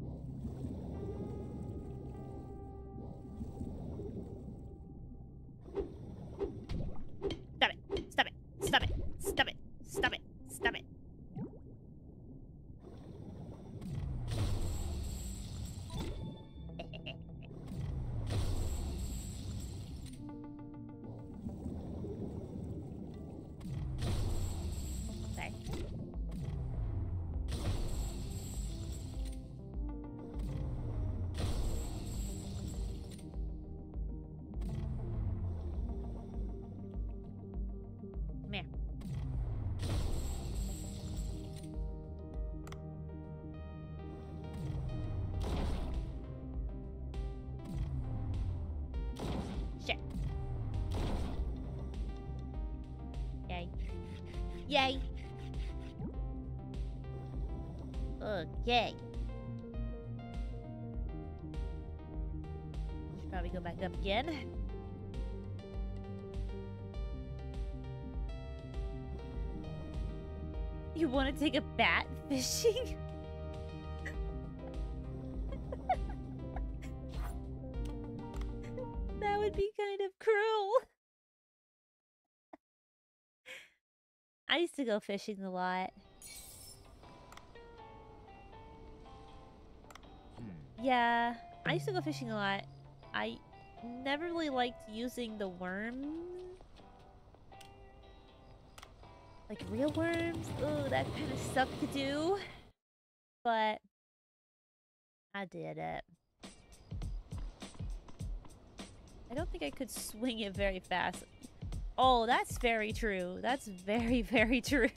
Yay. Okay. Should probably go back up again. You want to take a bat fishing? That would be kind of cruel. I used to go fishing a lot. Yeah, I used to go fishing a lot. I never really liked using the worms. Like real worms? Ooh, that kind of sucked to do. But I did it. I don't think I could swing it very fast. Oh, that's very true. That's very, very true.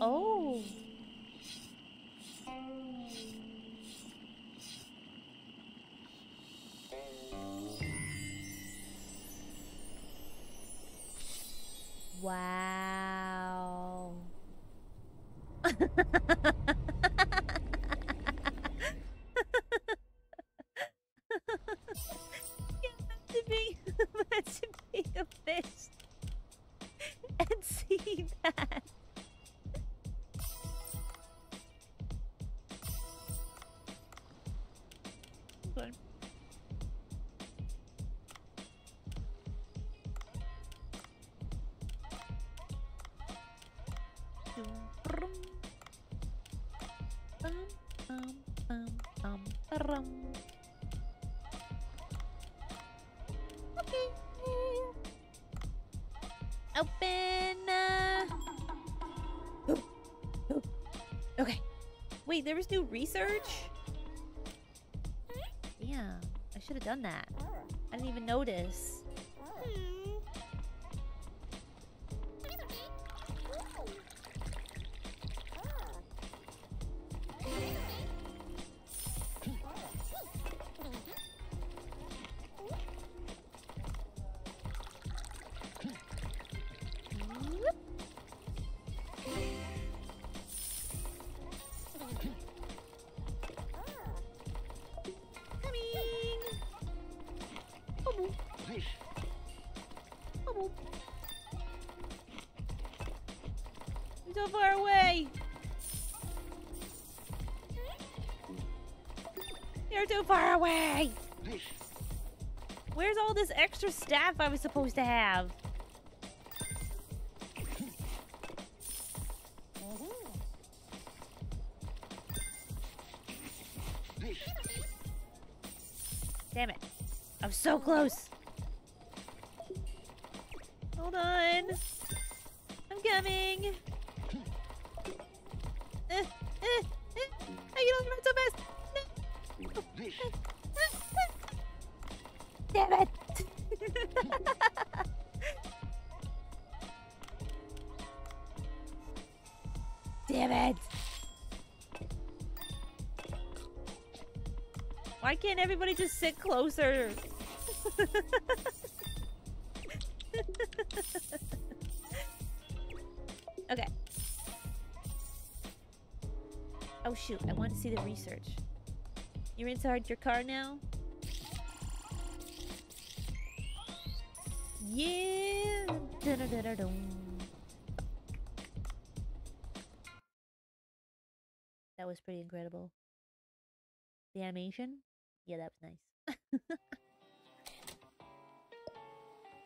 Oh. Wow. Imagine being a fish and seeing that. There was new research? Yeah, I should have done that. I didn't even notice. Far away! Where's all this extra staff I was supposed to have? Damn it. I'm so close. Hold on. I'm coming. I can only run so fast. Damn it! Damn it! Why can't everybody just sit closer? Okay. Oh shoot, I want to see the research. You're inside your car now? Yeah! That was pretty incredible. The animation? Yeah, that was nice.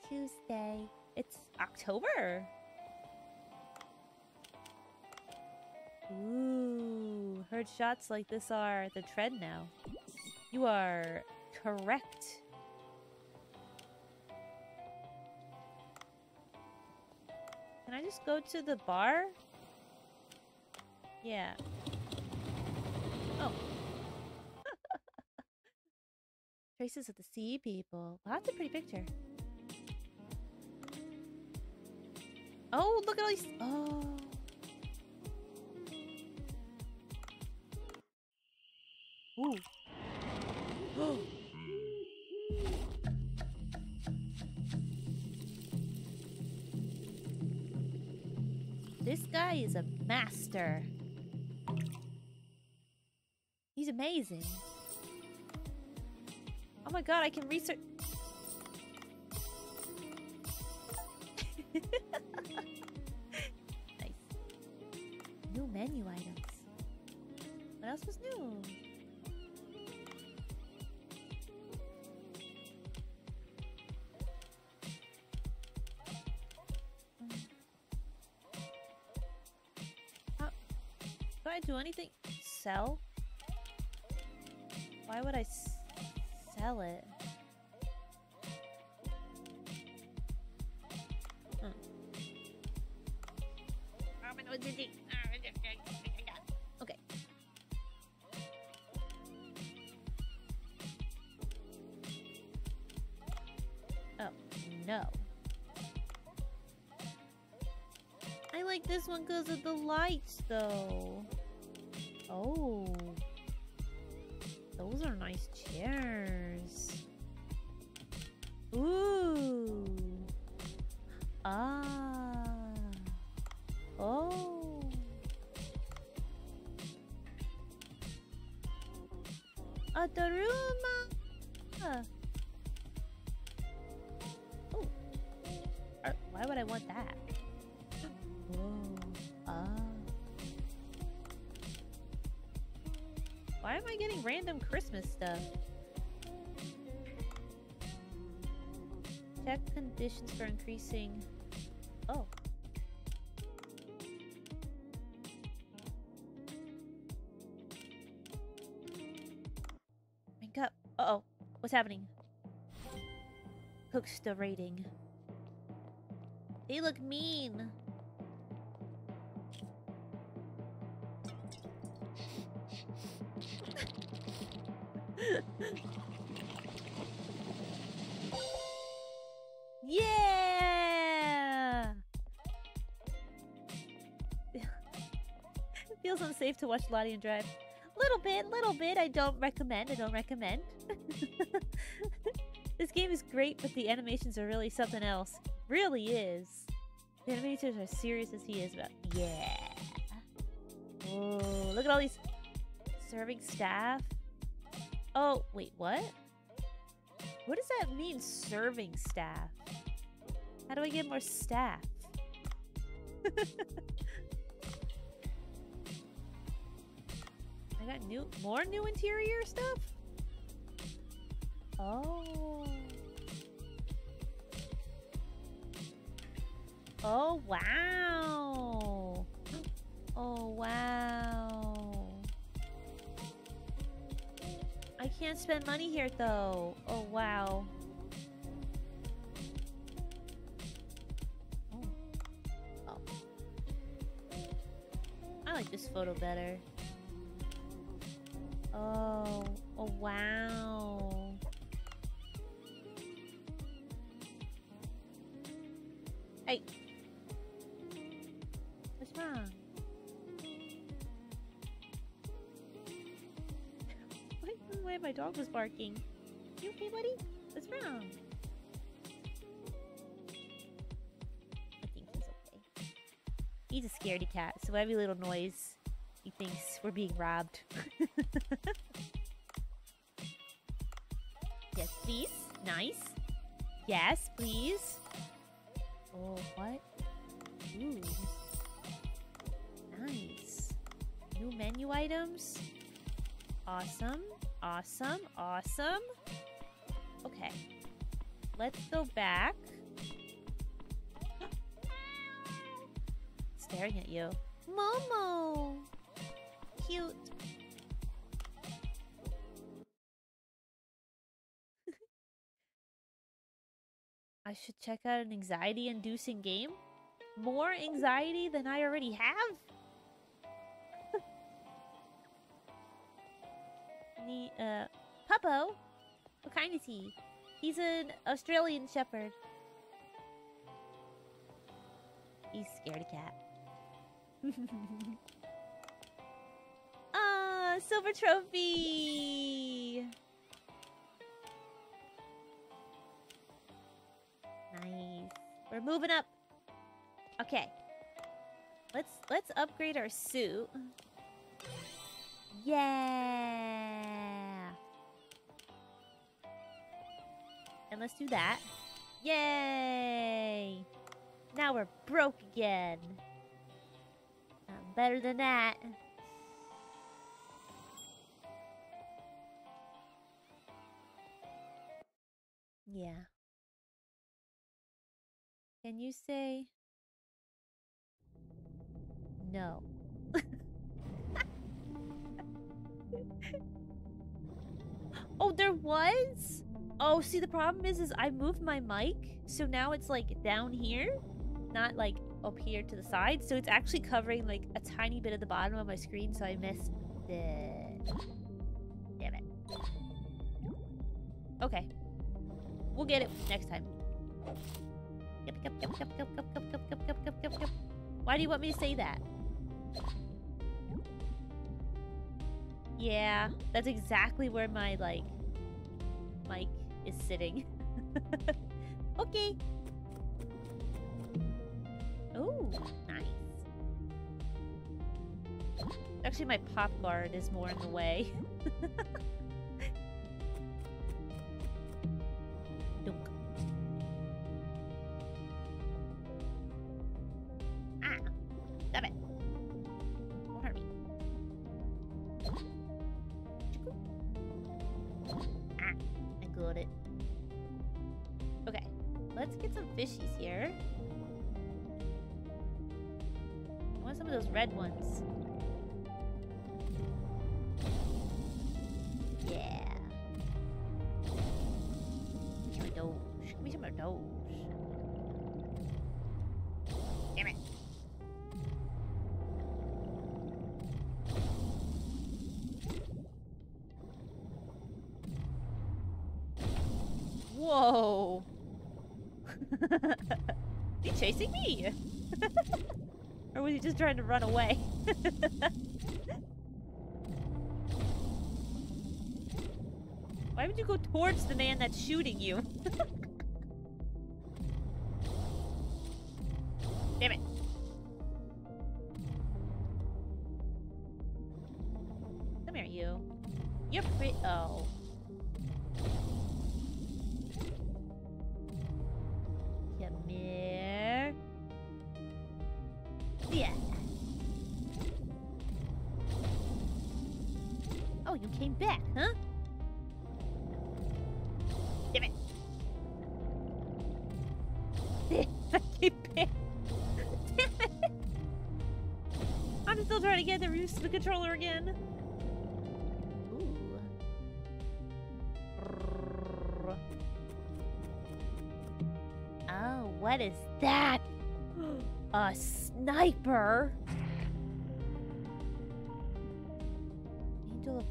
Tuesday. It's October! Ooh, heard shots like this are the trend now. You are correct. Can I just go to the bar? Yeah. Oh. Traces of the sea people. Wow, that's a pretty picture. Oh, look at all these. Oh. Ooh. This guy is a master. He's amazing. Oh my god, I can research. Nice. New menu items. What else was new? Do I do anything? Sell? Why would I sell it? Okay. Oh, no. I like this one because of the lights, though. Oh. Those are nice chairs. Ooh. Ah. Oh. A daruma. Oh. Why would I want that? Whoa. Ah. Why am I getting random Christmas stuff? Check conditions for increasing. Oh. Drink up. Uh-oh. What's happening? Cooks the rating. They look mean. Yeah! Feels unsafe to watch Lottie and drive. Little bit. I don't recommend. This game is great, but the animations are really something else. Really is. The animators are serious as he is about. Yeah. Oh, look at all these serving staff. Oh, wait, what? What does that mean, serving staff? How do I get more staff? I got more new interior stuff? Oh. Oh, wow. Oh, wow. I can't spend money here, though. Oh, wow. Oh. Oh. I like this photo better. Oh. Oh, wow. Hey. What's wrong? Why my dog was barking. You okay, buddy? What's wrong? I think he's okay. He's a scaredy cat, so every little noise he thinks we're being robbed. Yes, please. Nice. Yes, please. Oh, what? Ooh. Nice. New menu items. Awesome. Awesome, awesome. Okay. Let's go back. Staring at you. Momo! Cute. I should check out an anxiety-inducing game? More anxiety than I already have? Puppo? What kind is he? He's an Australian shepherd. He's scaredy cat. Ah, Oh, silver trophy! Nice. We're moving up. Okay. Let's upgrade our suit. Yeah. And let's do that. Yay! Now we're broke again. Not better than that. Yeah. Can you say no? Oh, there was? Oh, see, the problem is I moved my mic, so now it's like down here, not like up here to the side, so it's actually covering like a tiny bit of the bottom of my screen, so I missed it. Damn it. Okay. We'll get it next time. Why do you want me to say that? Yeah, that's exactly where my, like, mic is sitting. Okay. Oh, nice. Actually, my pop guard is more in the way. Fishies here. I want some of those red ones. Yeah. Give me those. Give me some of those. Damn it. Whoa. He chasing me? Or was he just trying to run away? Why would you go towards the man that's shooting you? Damn it. Come here, you. You're pretty. Oh. Back, huh? Damn it. I came back. Damn it. I'm still trying to get the controller again. Ooh. Oh, what is that? A sniper?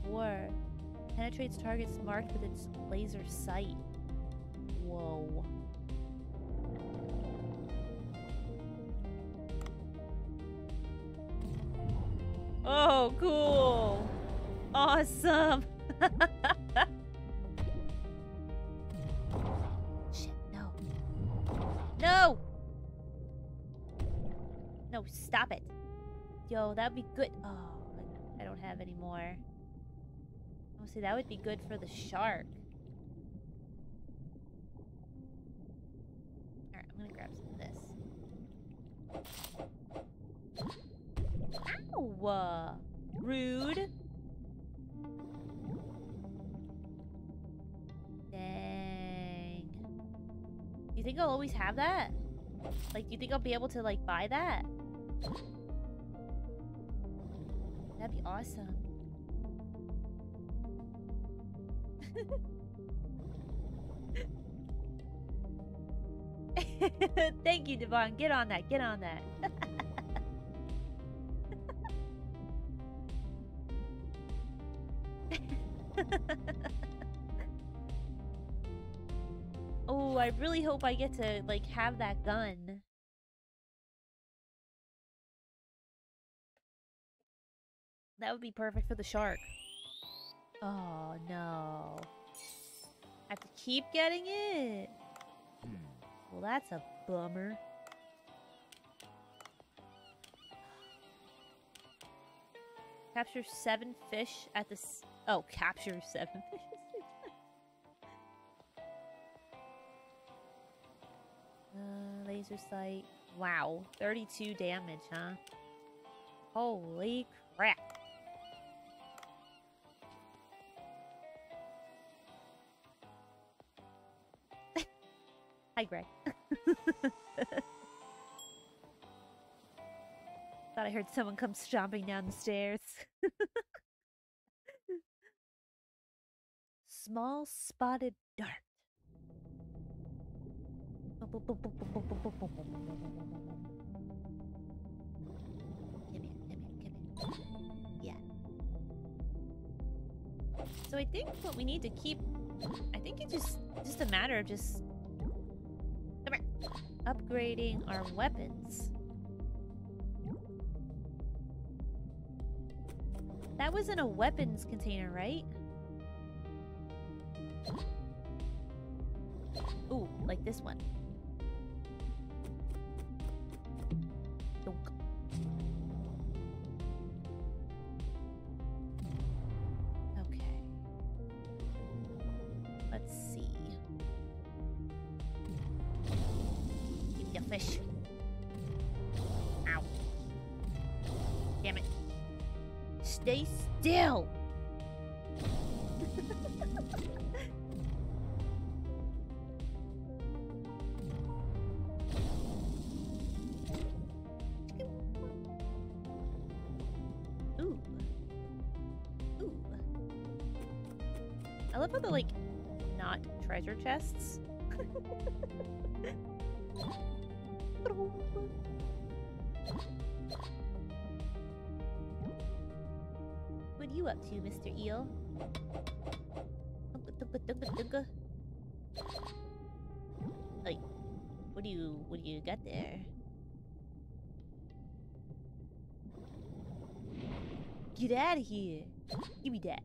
War penetrates targets marked with its laser sight. Whoa. Oh, cool. Awesome. Shit, no. No! No, stop it. Yo, that'd be good. Oh, I don't have any more. See, that would be good for the shark. Alright, I'm gonna grab some of this. Ow! Rude! Dang. Do you think I'll always have that? Like, do you think I'll be able to, like, buy that? That'd be awesome. Thank you, Devon. Get on that. Get on that. Oh, I really hope I get to, like, have that gun. That That would be perfect for the shark. Oh, no. I have to keep getting it. Well, that's a bummer. Capture 7 fish at the... Oh, capture 7 fish. Laser sight. Wow. 32 damage, huh? Holy crap. Hi, Greg. Thought I heard someone come stomping down the stairs. Small spotted dart. Yeah. So I think what we need to keep, I think it's just a matter of just upgrading our weapons. That was in a weapons container, right? Ooh, like this one. Chests. What are you up to, Mr. Eel? Like, what do you got there? Get out of here! Give me that.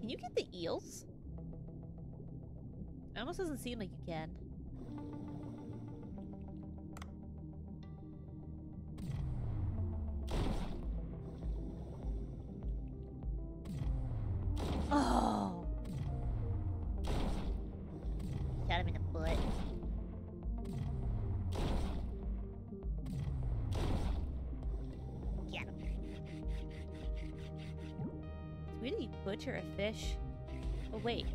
Can you get the eels? It almost doesn't seem like you can. Oh! Shot him in the butt. Get him. It's weird that you butcher a fish. Oh, wait.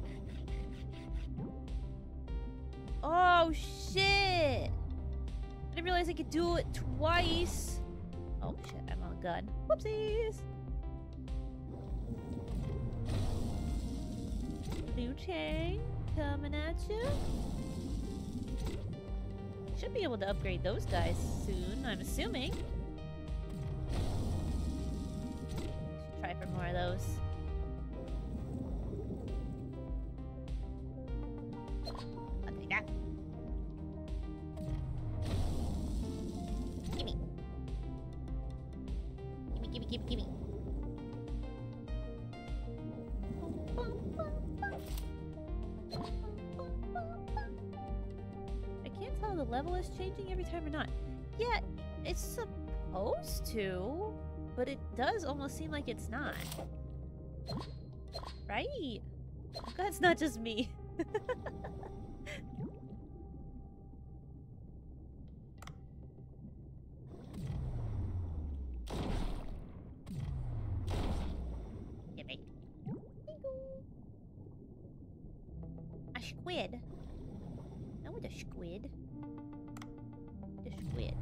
Oh, shit! I didn't realize I could do it twice. Oh, shit. I'm on a gun. Whoopsies! Blue chain coming at you. Should be able to upgrade those guys soon, I'm assuming. Should try for more of those. To, but it does almost seem like it's not. Right? That's not just me. A squid. I want a squid. The squid.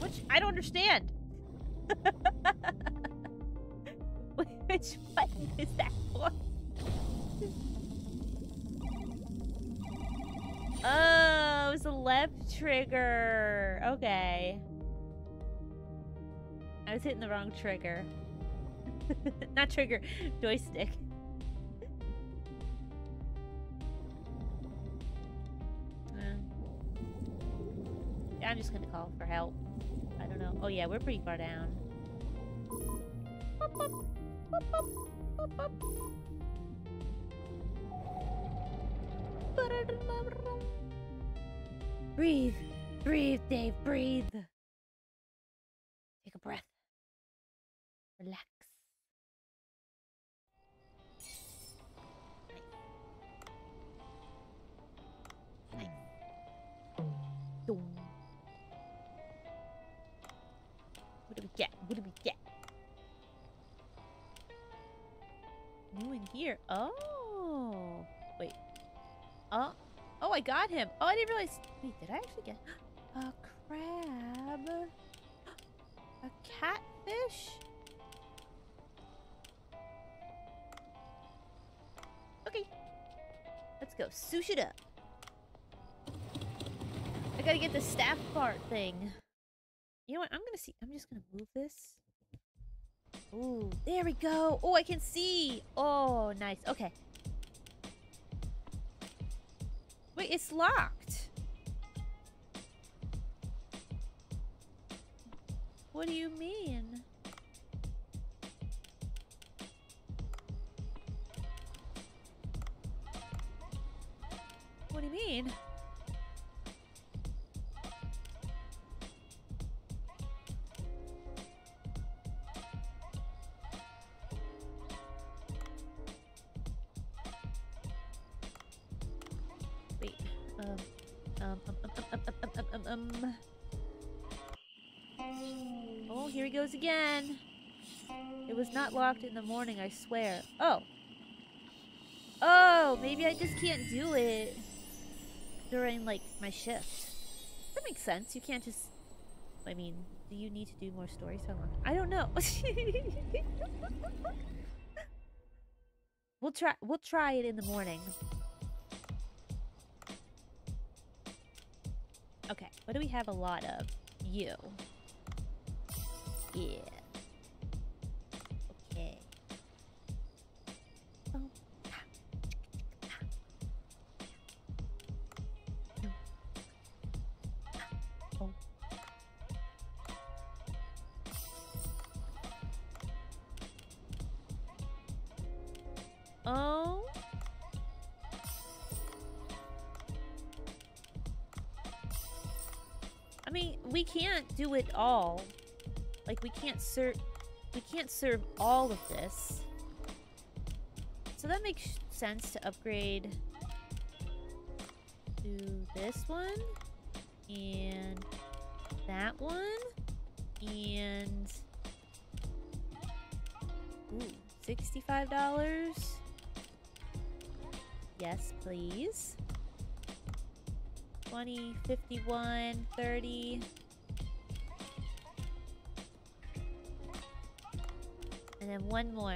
Which I don't understand. Which button is that for? Oh, it was the left trigger. Okay. I was hitting the wrong trigger. Not trigger, joystick. I'm just gonna call for help. I don't know. Oh yeah, we're pretty far down. Boop, boop. Boop, boop. Boop, boop. Breathe. Breathe, Dave. Breathe. Take a breath. Relax. Nice. Nice. What do we get? What do we get? New in here. Oh. Wait. Oh. Oh, I got him. Oh, I didn't realize. Wait, did I actually get a crab? A catfish? Okay. Let's go. Sush it up. I gotta get the staff part thing. You know what? I'm gonna see. I'm just gonna move this. Ooh, there we go. Oh, I can see. Oh, nice. Okay. Wait, it's locked. What do you mean? What do you mean? Oh, here he goes again. It was not locked in the morning, I swear. Oh. Oh, maybe I just can't do it during, like, my shift. That makes sense. You can't just... I mean, do you need to do more stories? How long? I don't know. We'll try it in the morning. Okay, what do we have a lot of? You. Yeah. Okay. Oh. Oh. Oh. I mean, we can't do it all. Like, we can't serve all of this. So that makes sense to upgrade to this one, and that one, and... Ooh, $65? Yes, please. 20, 51, 30... And then one more.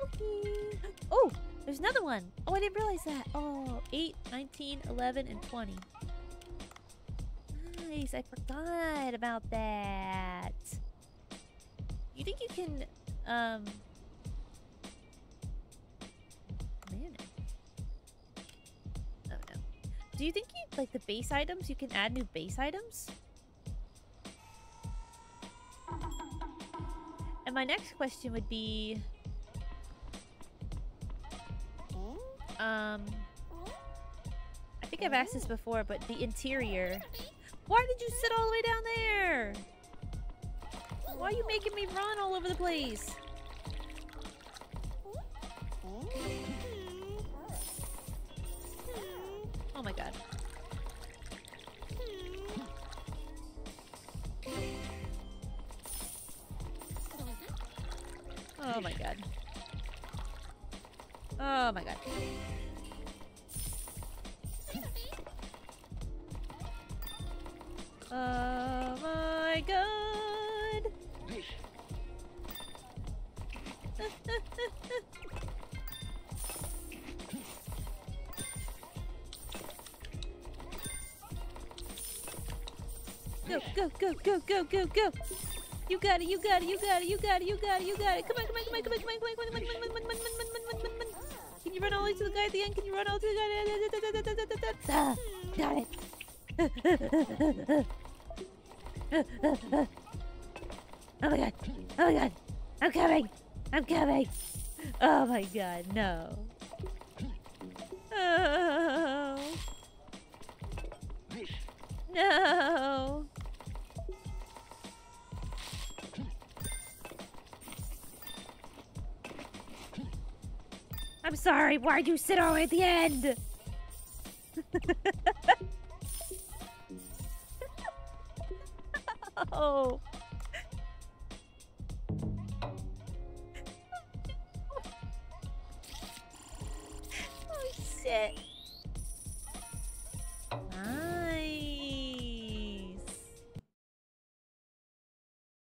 Okay. Oh, there's another one. Oh, I didn't realize that. Oh, 8, 19, 11, and 20. Nice, I forgot about that. You think you can, do you think, like, the base items, you can add new base items? And my next question would be... I think I've asked this before, but the interior... Why did you sit all the way down there? Why are you making me run all over the place? Oh my god. Oh my god. Oh my god. Oh my god. Go, go, go, go, go, go, go! You got it, you got it, you got it, you got it, you got it, you got it. Come on, come on, come on, come on, come on, come on, come on, come on, come on, come on, come on. Can you run all the way to the guy at the end? Can you run all the way to the guy? Got it. Oh my god. Oh my god. I'm coming. I'm coming. Oh my god, no. Oh. No. I'm sorry, why'd you sit all at the end? Oh. Oh shit. Nice. I'm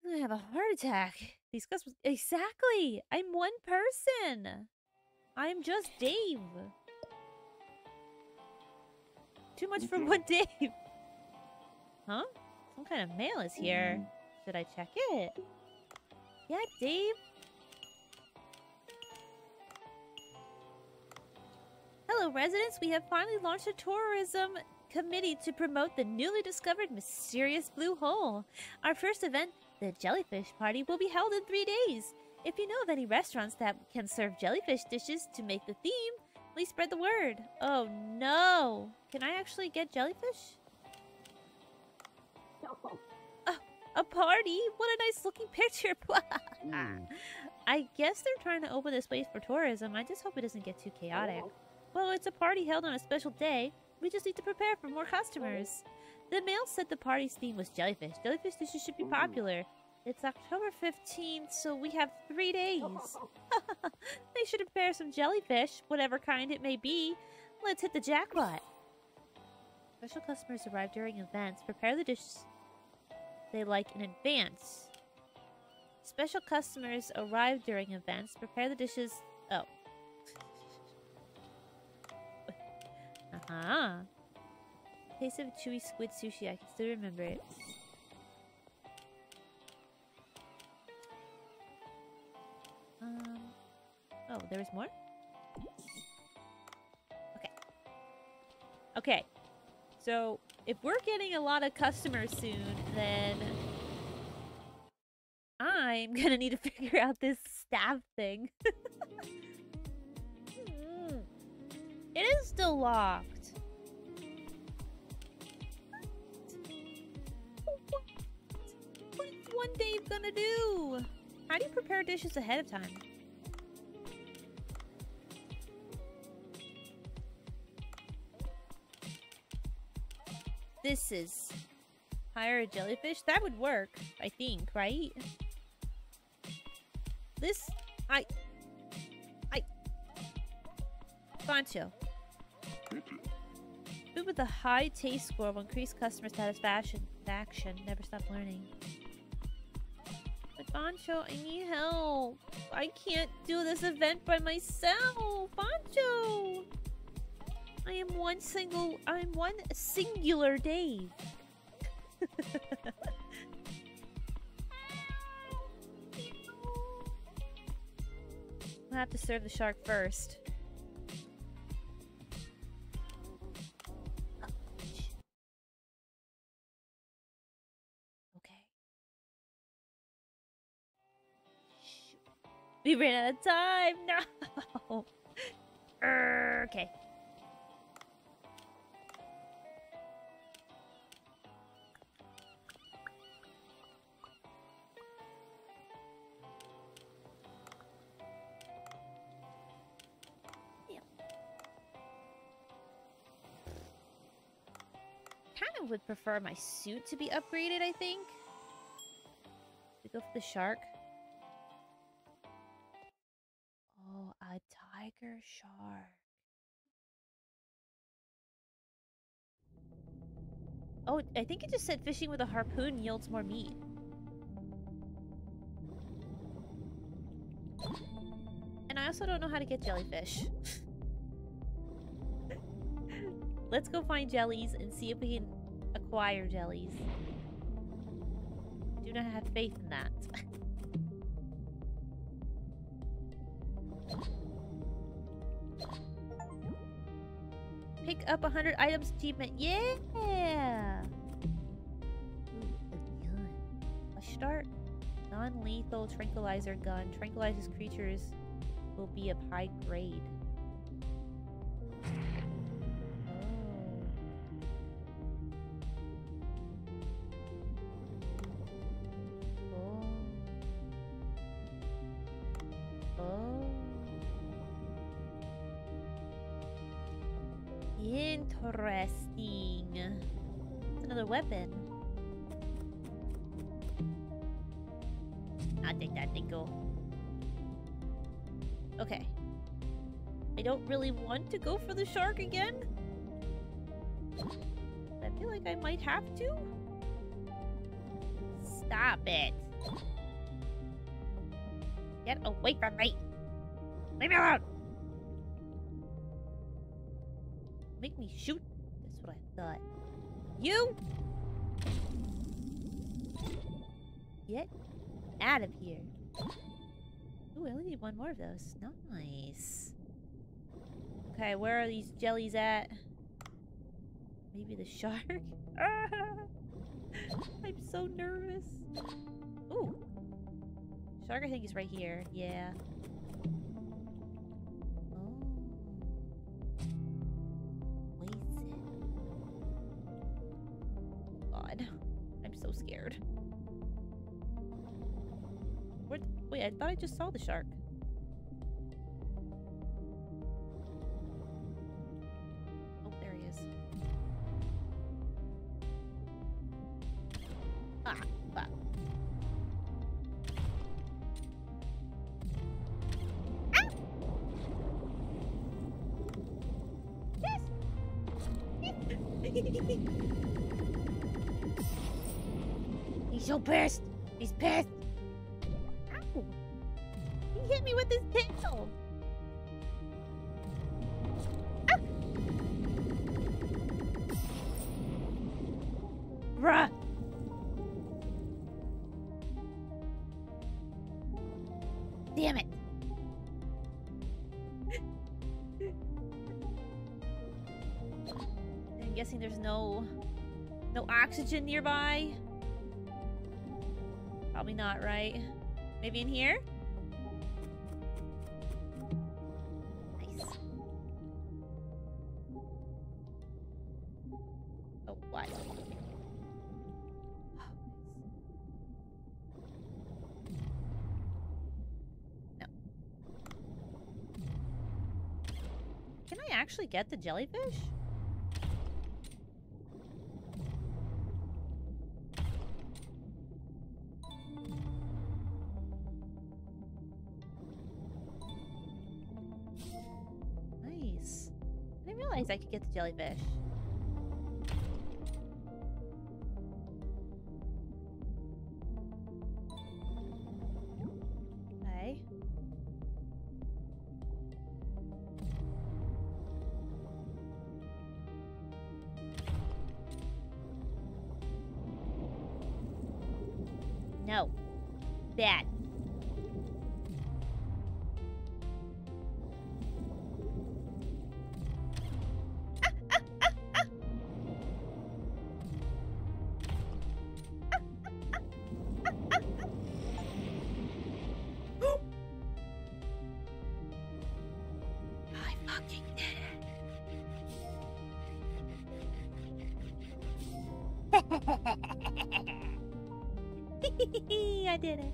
gonna have a heart attack. These guys, exactly. I'm one person. I'm just Dave. Too much for one Dave. Huh? Some kind of mail is here. Should I check it? Yeah, Dave. Hello, residents. We have finally launched a tourism committee to promote the newly discovered mysterious blue hole. Our first event, the Jellyfish Party, will be held in 3 days. If you know of any restaurants that can serve jellyfish dishes to make the theme, please spread the word. Oh no! Can I actually get jellyfish? Oh, a party? What a nice looking picture! I guess they're trying to open this place for tourism. I just hope it doesn't get too chaotic. Well, it's a party held on a special day. We just need to prepare for more customers. The mail said the party's theme was jellyfish. Jellyfish dishes should be popular. It's October 15th, so we have 3 days. They should prepare some jellyfish, whatever kind it may be. Let's hit the jackpot. Special customers arrive during events. Prepare the dishes they like in advance. Special customers arrive during events. Prepare the dishes... Oh. Uh-huh. Taste of chewy squid sushi. I can still remember it. Oh, there is more? Okay. Okay. So, if we're getting a lot of customers soon, then... I'm gonna need to figure out this staff thing. It is still locked. What is one Dave gonna do? How do you prepare dishes ahead of time? This is... Hire a jellyfish? That would work, I think, right? This... I... Bancho. Food with a high taste score will increase customer satisfaction. Action. Never stop learning. Bancho, I need help. I can't do this event by myself. Bancho, I'm one singular Dave. I'll have to serve the shark first. We ran out of time! No! Okay. Yeah. Kind of would prefer my suit to be upgraded, I think. We go for the shark. Tiger shark. Oh, I think it just said fishing with a harpoon yields more meat. And I also don't know how to get jellyfish. Let's go find jellies and see if we can acquire jellies. do not have faith in that. Pick up 100 items achievement. Yeah! Ooh, a gun. A start. Non-lethal tranquilizer gun. Tranquilizes creatures will be of high grade. Interesting. It's another weapon. I'll take that dingle. Okay. I don't really want to go for the shark again. I feel like I might have to. Stop it. Get away from me. Leave me alone. Make me shoot? That's what I thought. You! Get out of here. Ooh, I only need one more of those. Nice. Okay, where are these jellies at? Maybe the shark? I'm so nervous. Ooh. Shark, I think, is right here. Yeah. Scared. Wait, I thought I just saw the shark. Oh, there he is. Ah, fuck. Ah! Yes! He's so pissed! He's pissed! Ow! He hit me with his tail! Ah! Bruh! Damn it! I'm guessing there's no oxygen nearby? Probably not, right? Maybe in here? Nice. Oh, what? No. Can I actually get the jellyfish? I could get the jellyfish. Okay. No. Bad. I did it.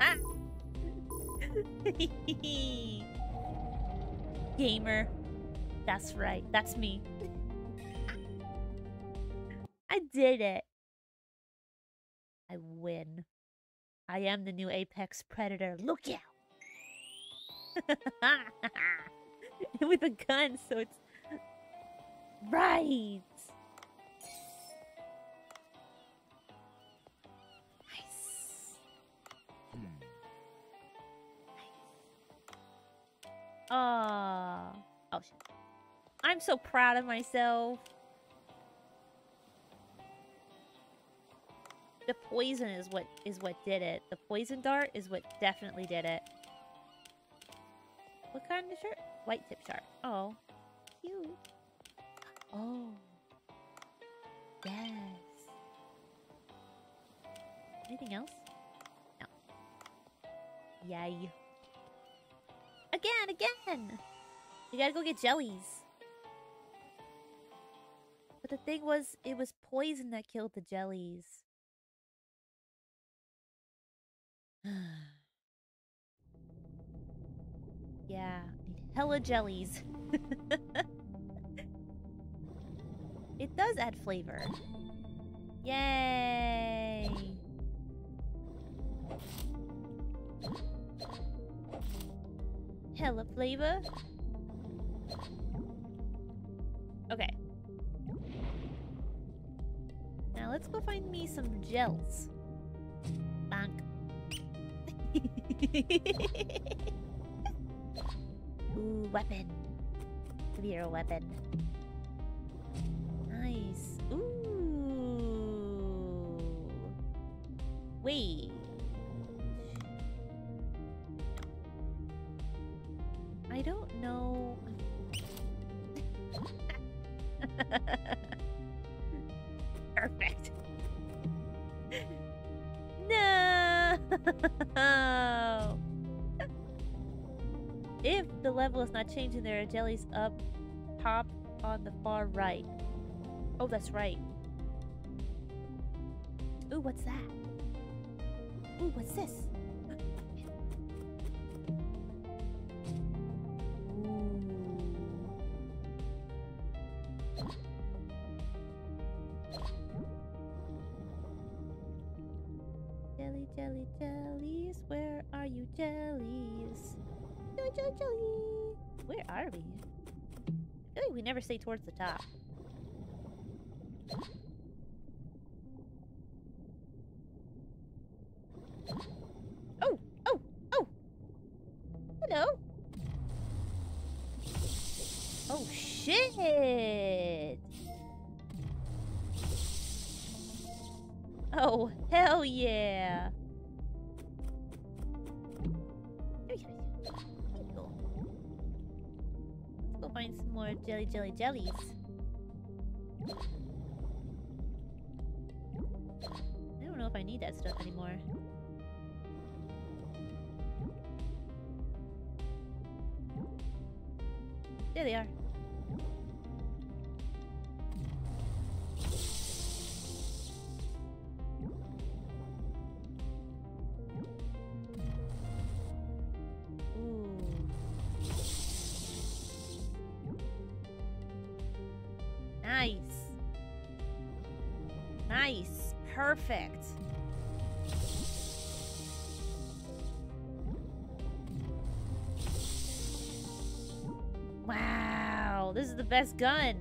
I did it. Gamer. That's right. That's me. I did it. I win. I am the new apex predator. Look out. With a gun, so it's right. Oh, shit. I'm so proud of myself. the poison is what did it. The poison dart is what definitely did it. What kind of shark? White tip shark. Oh, cute. Oh, yes. Anything else? No. Yay. Again! We gotta go get jellies. But the thing was, it was poison that killed the jellies. Yeah, hella jellies. It does add flavor. Yay! Hella flavor. Okay. Now let's go find me some gels. Bonk. Ooh, weapon. Give me your weapon. Nice. Ooh. Wait. I don't know. Perfect. No. If the level is not changing, there are jellies up top on the far right. Oh, that's right. Ooh, what's that? Ooh, what's this? Jelly, jellies, where are you, jellies? Jelly. Where are we? I feel like we never stay towards the top. Oh! Oh! Oh! Hello! Oh, shit! Oh, hell yeah! Find some more jellies. I don't know if I need that stuff anymore. There they are. Nice. Perfect. Wow. This is the best gun.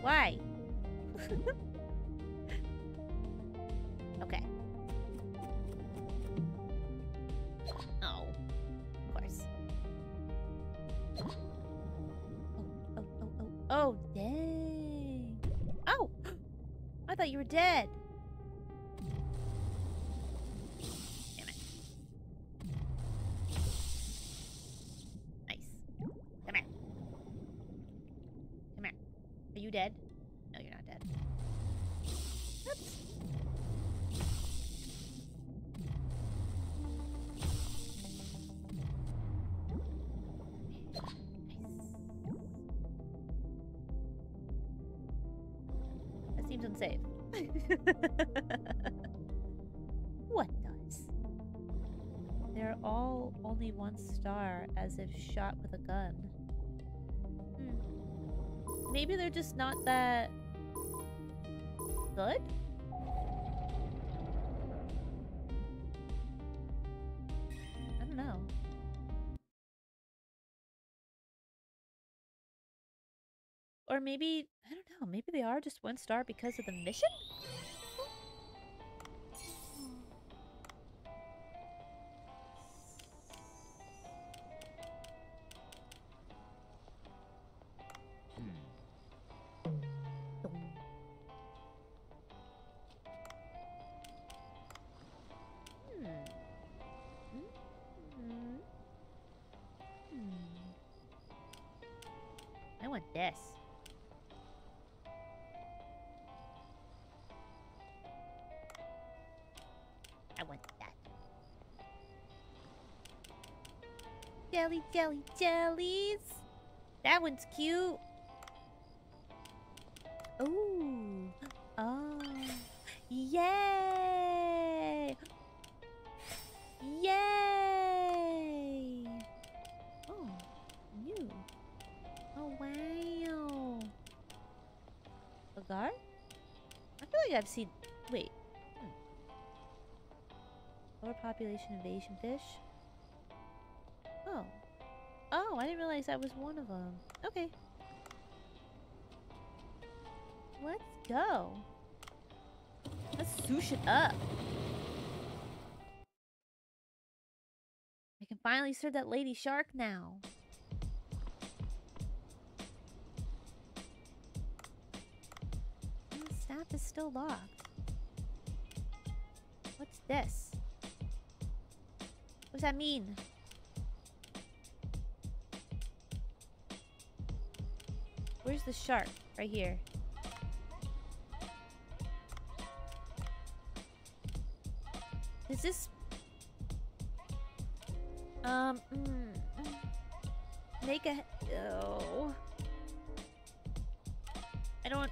Why? Okay. Oh, dang. Oh! I thought you were dead. Damn it. Nice. Come here. Come here. Are you dead? No, you're not dead. Oops. Save. What does? They're all only 1 star, as if shot with a gun. Hmm. Maybe they're just not that good? I don't know. Or maybe, I don't know, maybe they are just 1 star because of the mission? I want that. Jelly, jelly, jellies. That one's cute. Ooh. Oh. Yay. Yay. Oh, new. Oh, wow. Agar? I feel like I've seen... Wait. Lower population of Asian fish. Oh. Oh, I didn't realize that was one of them. Okay. Let's go. Let's sush it up. I can finally serve that lady shark now. The staff is still locked. What's this? What does that mean? Where's the shark? Right here. Is this... Make a... Oh. I don't...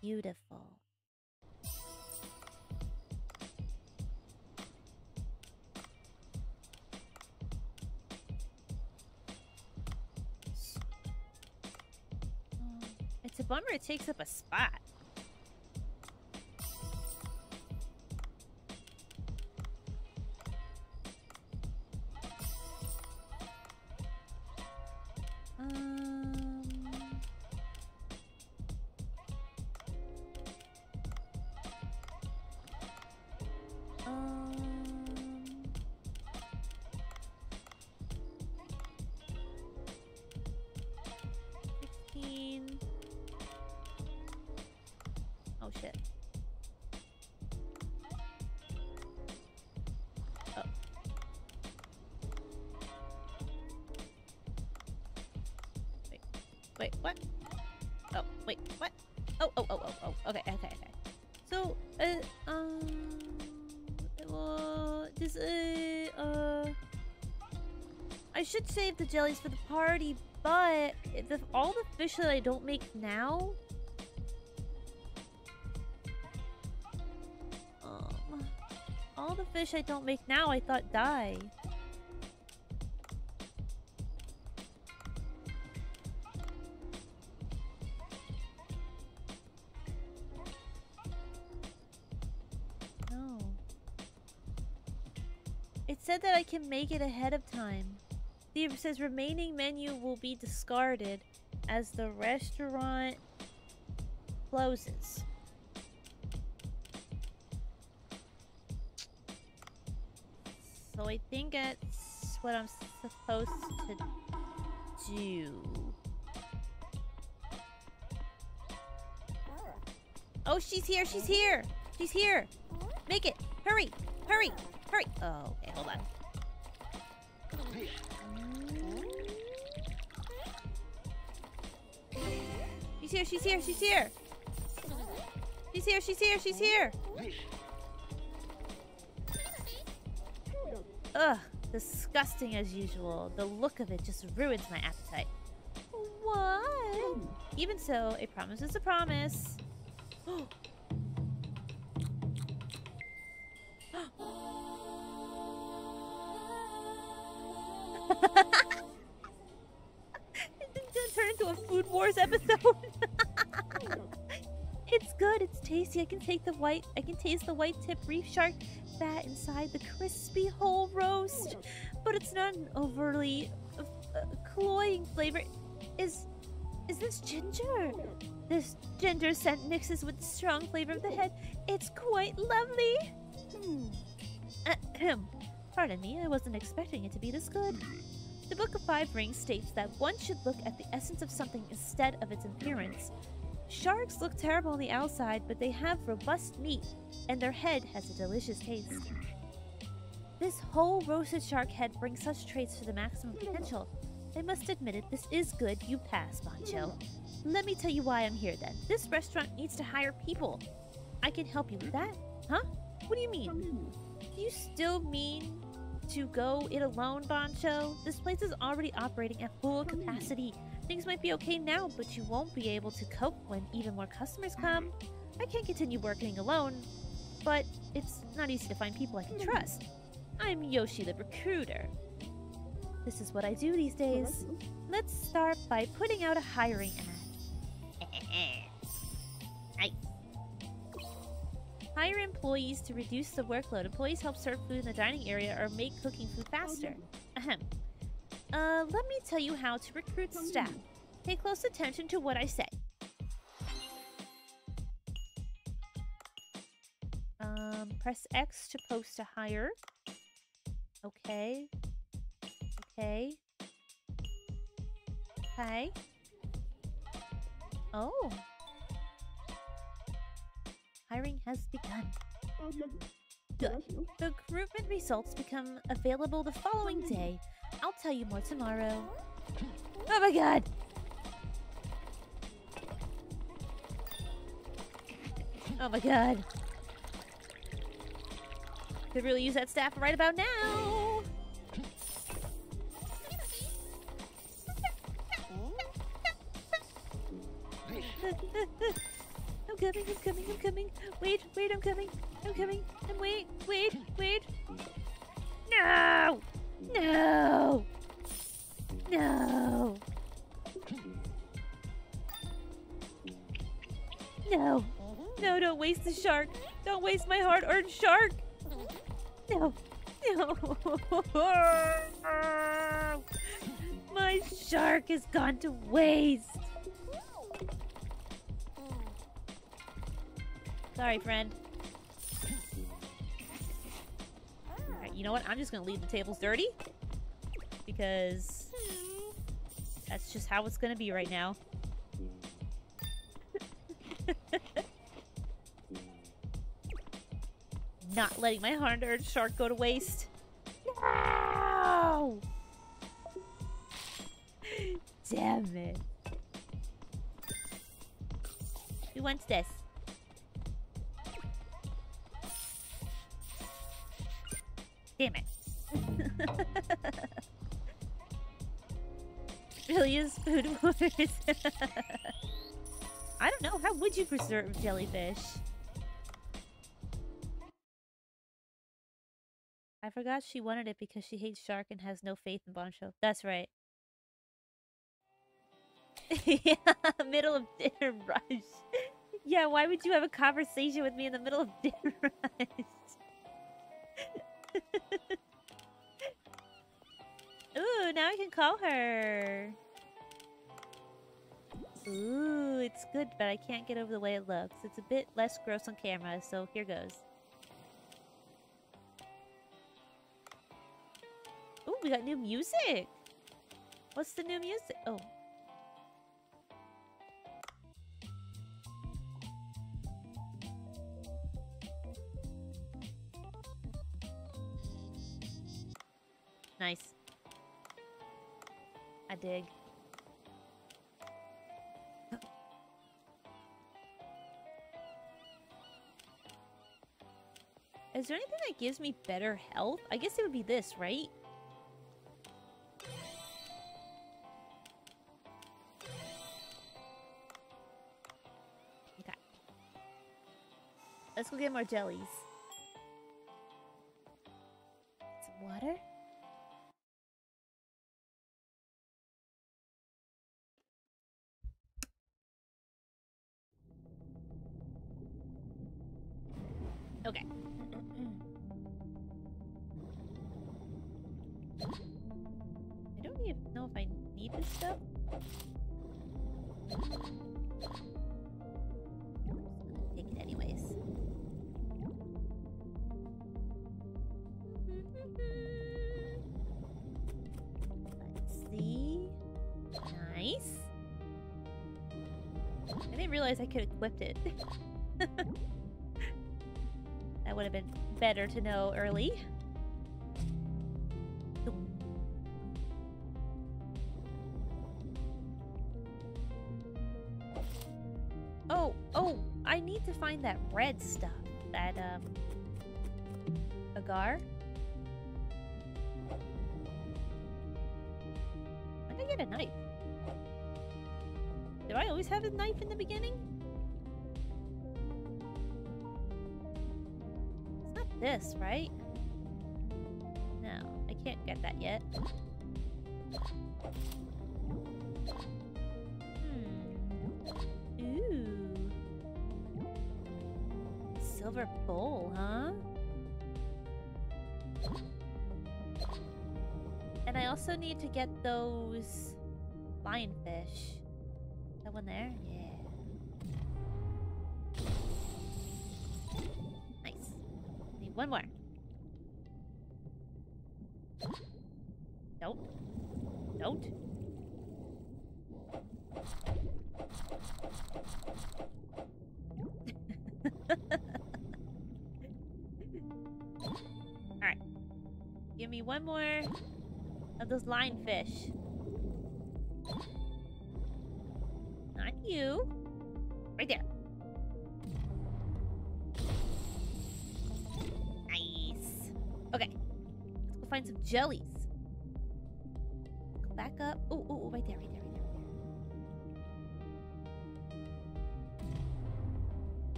Beautiful. It's a bummer it takes up a spot. Save the jellies for the party, but if all the fish that I don't make now, all the fish I don't make now, I thought die. No. It said that I can make it ahead of time. It says remaining menu will be discarded as the restaurant closes. So I think that's what I'm supposed to do. Oh, she's here! She's here! She's here! Make it! Hurry! Hurry! Hurry! Oh, okay, hold on. She's here, she's here, she's here! She's here, she's here, she's here! Ugh, disgusting as usual. The look of it just ruins my appetite. What? Even so, a promise is a promise. Episode. It's good, it's tasty. I can taste the white tip reef shark fat inside the crispy whole roast, but it's not an overly cloying flavor. Is this ginger? This ginger scent mixes with the strong flavor of the head. It's quite lovely. Pardon me, I wasn't expecting it to be this good. The Book of Five Rings states that one should look at the essence of something instead of its appearance. Sharks look terrible on the outside, but they have robust meat, and their head has a delicious taste. This whole roasted shark head brings such traits to the maximum potential. I must admit it, this is good. You pass, Bancho. Let me tell you why I'm here then. This restaurant needs to hire people. I can help you with that. Huh? What do you mean? Do you still mean to go it alone, Bancho? This place is already operating at full capacity. Things might be okay now, but you won't be able to cope when even more customers come. I can't continue working alone, but it's not easy to find people I can trust. I'm Yoshi the recruiter. This is what I do these days. Let's start by putting out a hiring ad. Hire employees to reduce the workload. Employees help serve food in the dining area or make cooking food faster. Ahem. Let me tell you how to recruit staff. Pay close attention to what I say. Press X to post to hire. Okay. Okay. Okay. Oh. Hiring has begun. Good. The recruitment results become available the following day. I'll tell you more tomorrow. Oh my god! Oh my god. Could really use that staff right about now! I'm coming, I'm coming, I'm coming. Wait, wait, I'm coming. I'm coming. And wait, wait, wait. No! No! No! No! No, don't waste the shark! Don't waste my hard-earned shark! No! No! My shark has gone to waste! Sorry, friend. Alright, you know what? I'm just gonna leave the tables dirty. Because that's just how it's gonna be right now. Not letting my hard-earned shark go to waste. No! Damn it. Who wants this? Damn it. Really is food wars. I don't know. How would you preserve jellyfish? I forgot she wanted it because she hates shark and has no faith in Bancho. That's right. Yeah, middle of dinner rush. Yeah, why would you have a conversation with me in the middle of dinner rush? Ooh, now I can call her. Ooh, it's good, but I can't get over the way it looks. It's a bit less gross on camera, so here goes. Ooh, we got new music. What's the new music? Oh. Nice. I dig. Is there anything that gives me better health? I guess it would be this, right? Okay. Let's go get more jellies. Some water? Okay. I don't even know if I need this stuff. Take it anyways. Let's see. Nice. I didn't didn't realize I could equip it. That would have been better to know early. Oh, oh, I need to find that red stuff. That, agar. I gotta get a knife. Do I always have a knife in the beginning? It's not this, right? No, I can't get that yet. Hmm. Ooh. Silver bowl, huh? And I also need to get those lionfish. That one there? Yeah. Nice. Need one more. Nope. Don't. Alright. Give me one more of those lionfish. You right there. Nice. Okay. Let's go find some jellies. Go back up. Oh, oh, right there, right there, right there,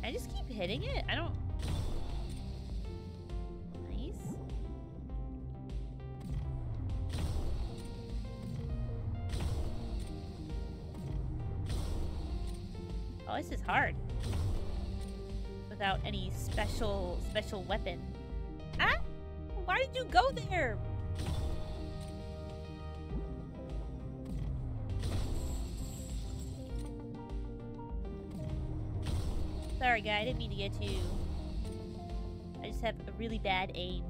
right there. I just keep hitting it. I don't. Oh, this is hard. Without any special weapon. Ah! Why did you go there? Sorry, guy. I didn't mean to get you. I just have a really bad aim.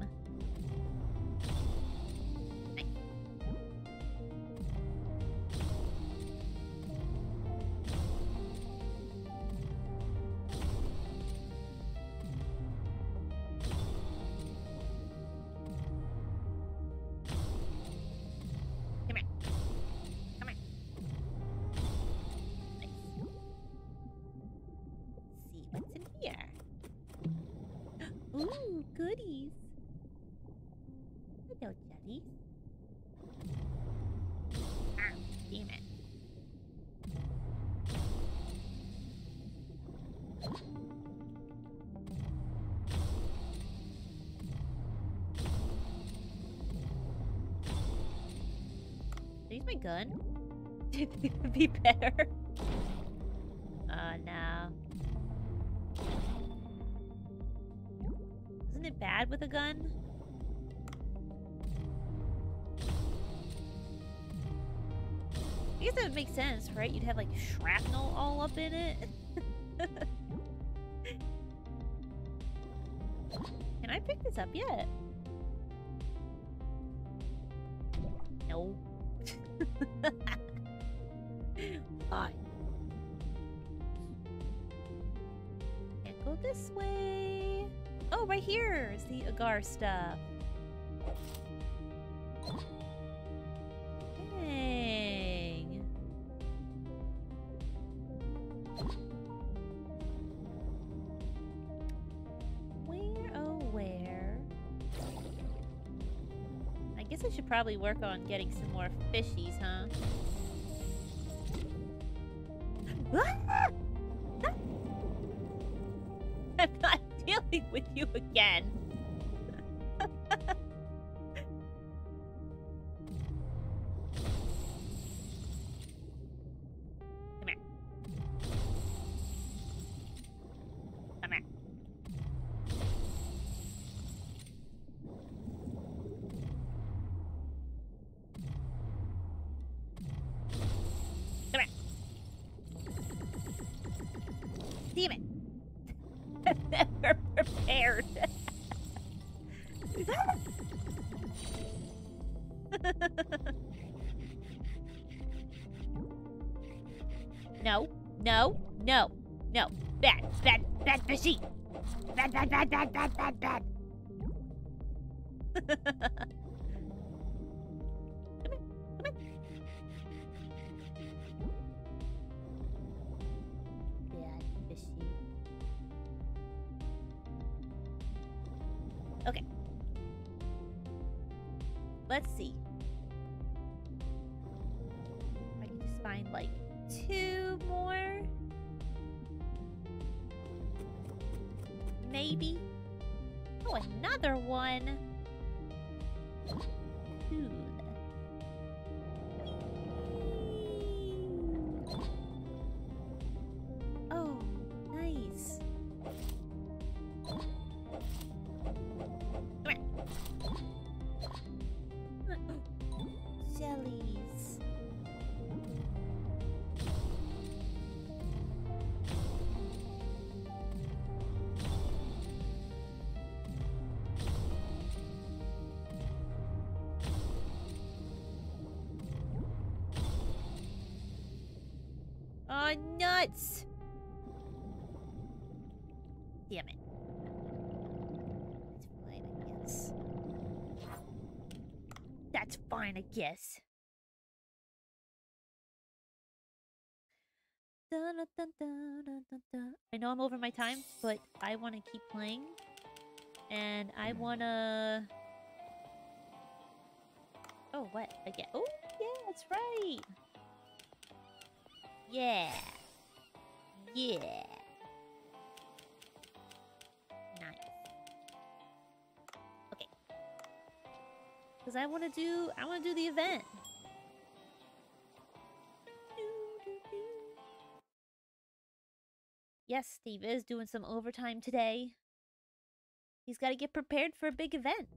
Gun? It would be better. No. Isn't it bad with a gun? I guess that would make sense, right? You'd have like shrapnel all up in it. Can I pick this up yet? No. Bye. Can't go this way. Oh, right here is the agar stuff. Dang. Where, oh where? I guess I should probably work on getting some more fishies, huh? I'm not dealing with you again. Come here. Come here. No. No. No. No. Bad. Bad. Bad fishy. Bad, bad, bad, bad, bad, bad, bad. Come here. Bad fishy. Okay. Let's see. I can just find like two more. Maybe. Oh, another one. Dude. Oh, nice. Come here. Jellies. Nuts! Damn it. That's fine, I guess. That's fine, I guess. I know I'm over my time, but I want to keep playing. And I want to... Oh, what? Again? Oh, yeah, that's right! Yeah. Yeah. Nice. Okay. Cause I wanna do the event. Yes, Steve is doing some overtime today. He's gotta get prepared for a big event.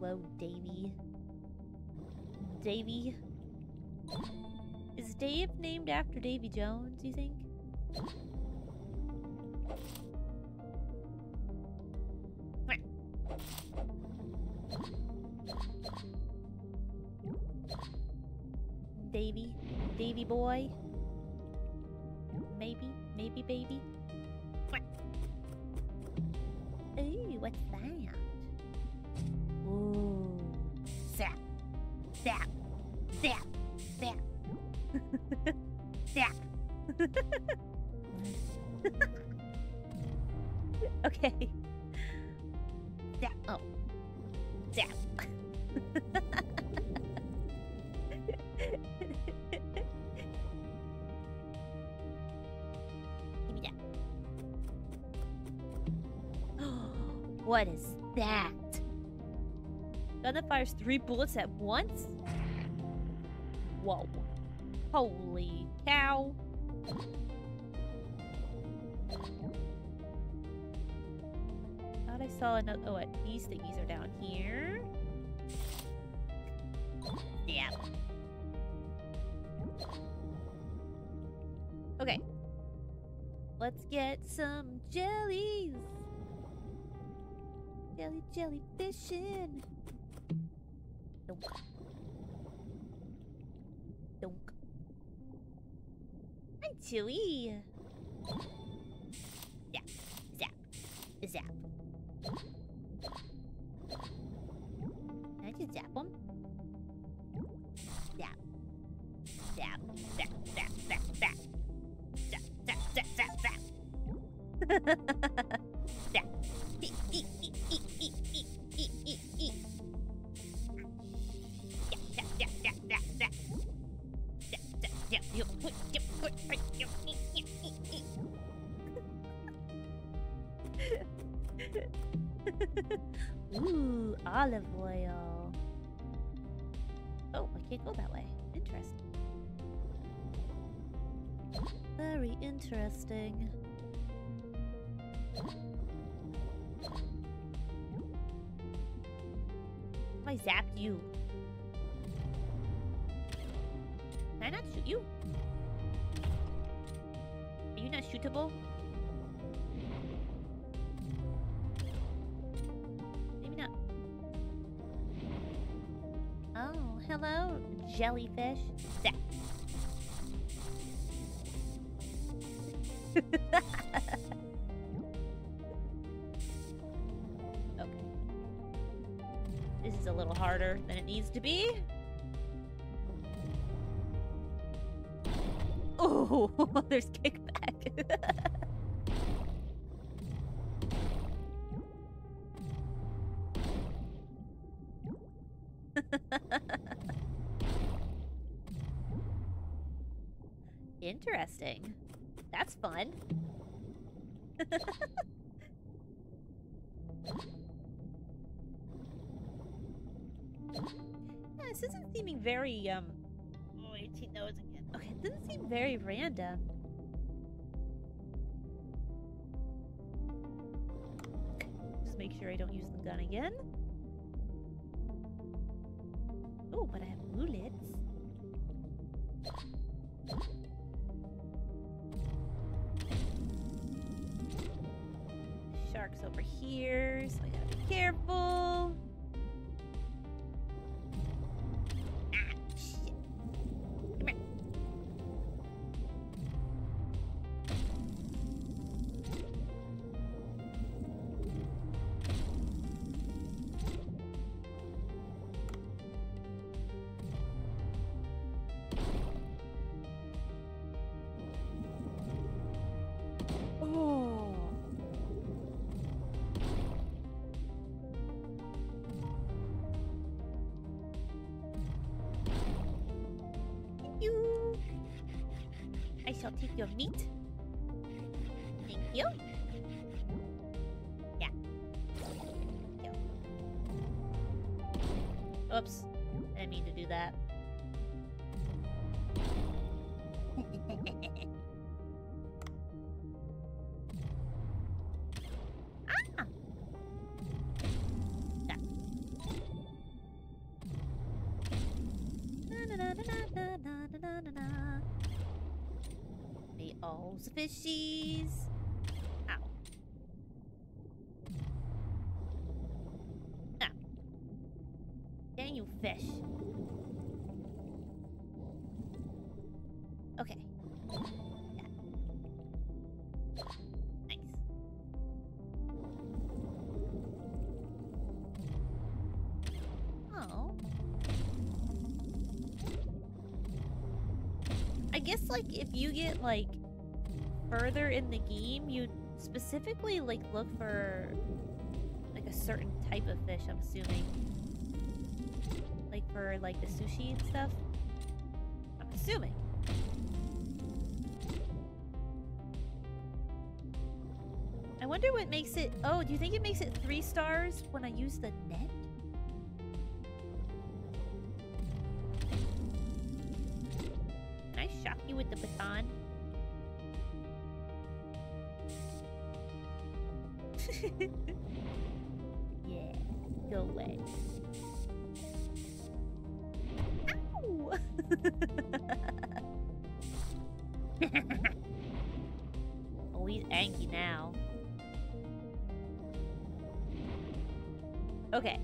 Whoa, Davey. Davey. Is Dave named after Davy Jones, you think? Davy. Davy boy. Maybe. Maybe baby. Ooh, what's that? Ooh. Zap. Zap. Zap. Zap. Zap. Okay. Zap. Oh. Zap. Give me that. What is that? Gun that fires 3 bullets at once? Whoa. Holy cow. Thought I saw another... Oh, these thingies are down here. Yeah. Okay. Let's get some jellies. Jelly, jelly fishin'. Donk. Donk. Hi, Chewy. Zap, zap, zap. Can I just zap him? Zap. Zap, zap, zap, zap, zap. Zap, zap, zap, zap, zap. Zap. Eat, eat, eat, eat, eat, eat, eat, eat, eat. Ooh, olive oil. Oh, I can't go that way. Interesting. Very interesting. I zapped you. Can I not shoot you? Are you not shootable? Maybe not. Oh, Hello, jellyfish. Okay. This is a little harder than it needs to be. Oh, there's kickback. Interesting. That's fun. Yeah, this isn't seeming very, Oh, 18 those again. Okay, it doesn't seem very random. Just make sure I don't use the gun again. Oh, but I have bullets. Sharks over here, so I gotta be careful. Ah, shit. Come here. I'll take your meat. Thank you. Yeah. Thank you. Oops. I didn't mean to do that. Fishies. Ow. Ow. Dang you fish. Okay. Yeah. Nice. Oh. I guess, like, if you get, like, further in the game, you specifically, like, look for, like, a certain type of fish, I'm assuming. Like, for, like, the sushi and stuff? I'm assuming. I wonder what makes it... Oh, do you think it makes it 3 stars when I use the net? Can I shock you with the baton? Yeah, go away. Ow! Oh, he's angry now. Okay.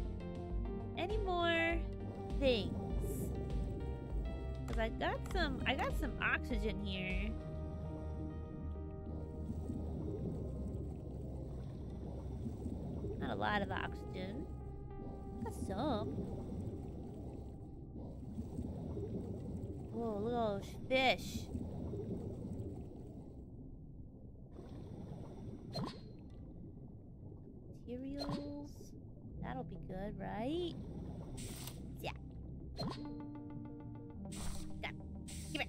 Any more things? Cause I got some oxygen here. A lot of oxygen. Got some. Whoa, look at all those fish. Materials. That'll be good, right? Yeah. Got it. Give it.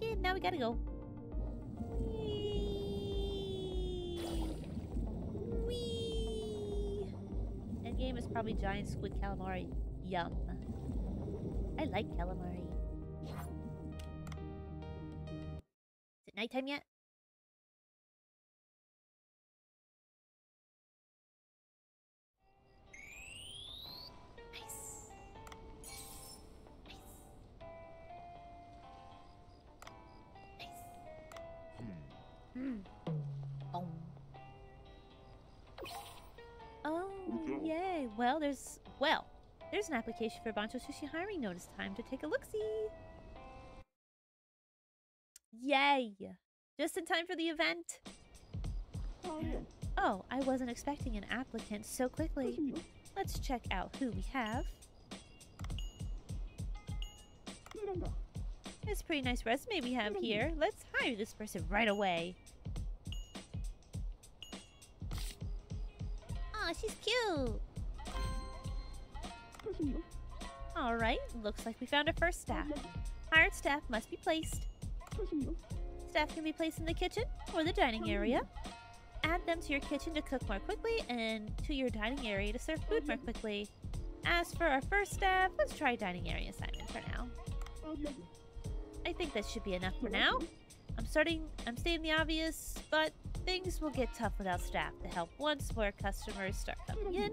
Okay, now we gotta go. Probably giant squid calamari. Yum. I like calamari. Is it nighttime yet? Nice. Nice. Nice. Hmm. Oh. Well, there's an application for Bancho Sushi hiring notice. Time to take a look-see. Yay! Just in time for the event. Oh, I wasn't expecting an applicant so quickly. Let's check out who we have. It's a pretty nice resume we have here. Let's hire this person right away. Aw, she's cute! Alright, looks like we found our first staff. Hired staff must be placed. Staff can be placed in the kitchen or the dining area. Add them to your kitchen to cook more quickly and to your dining area to serve food more quickly. As for our first staff, let's try dining area assignment for now. I think that should be enough for now. I'm stating the obvious, but things will get tough without staff to help once more customers start coming in.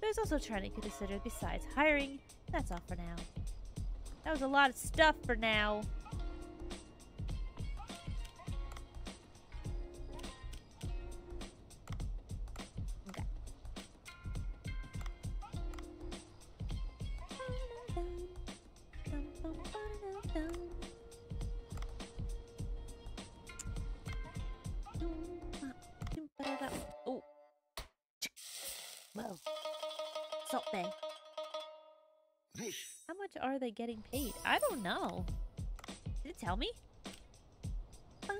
There's also trying to consider besides hiring. That's all for now. That was a lot of stuff for now. Oh. Whoa. Salt Bay. How much are they getting paid? I don't know. Did it tell me? Okay.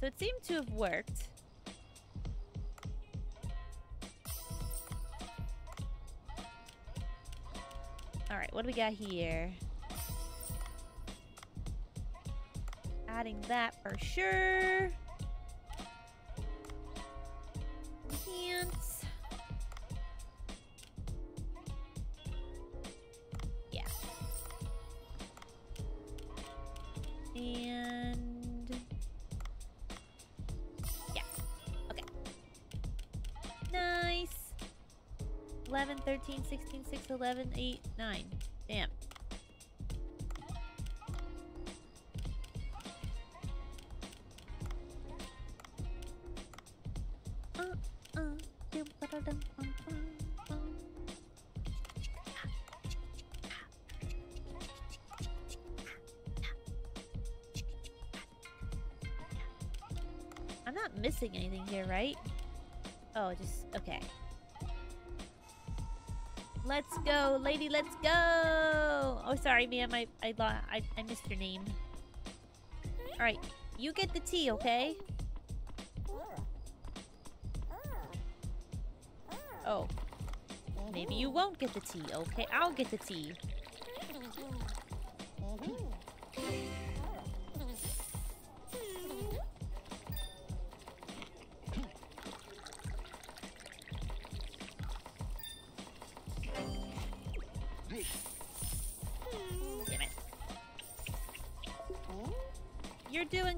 So it seemed to have worked. Alright, what do we got here? Adding that for sure. Pants. Yeah. And... yeah. Okay. Nice. 11, 13, 16, 6, 11, 8, 9. Damn. I'm not missing anything here, right? Oh, just... okay. Let's go, lady, let's go! Oh, sorry, ma'am, I missed your name. Alright, you get the tea, okay? Oh. Maybe you won't get the tea, okay? I'll get the tea.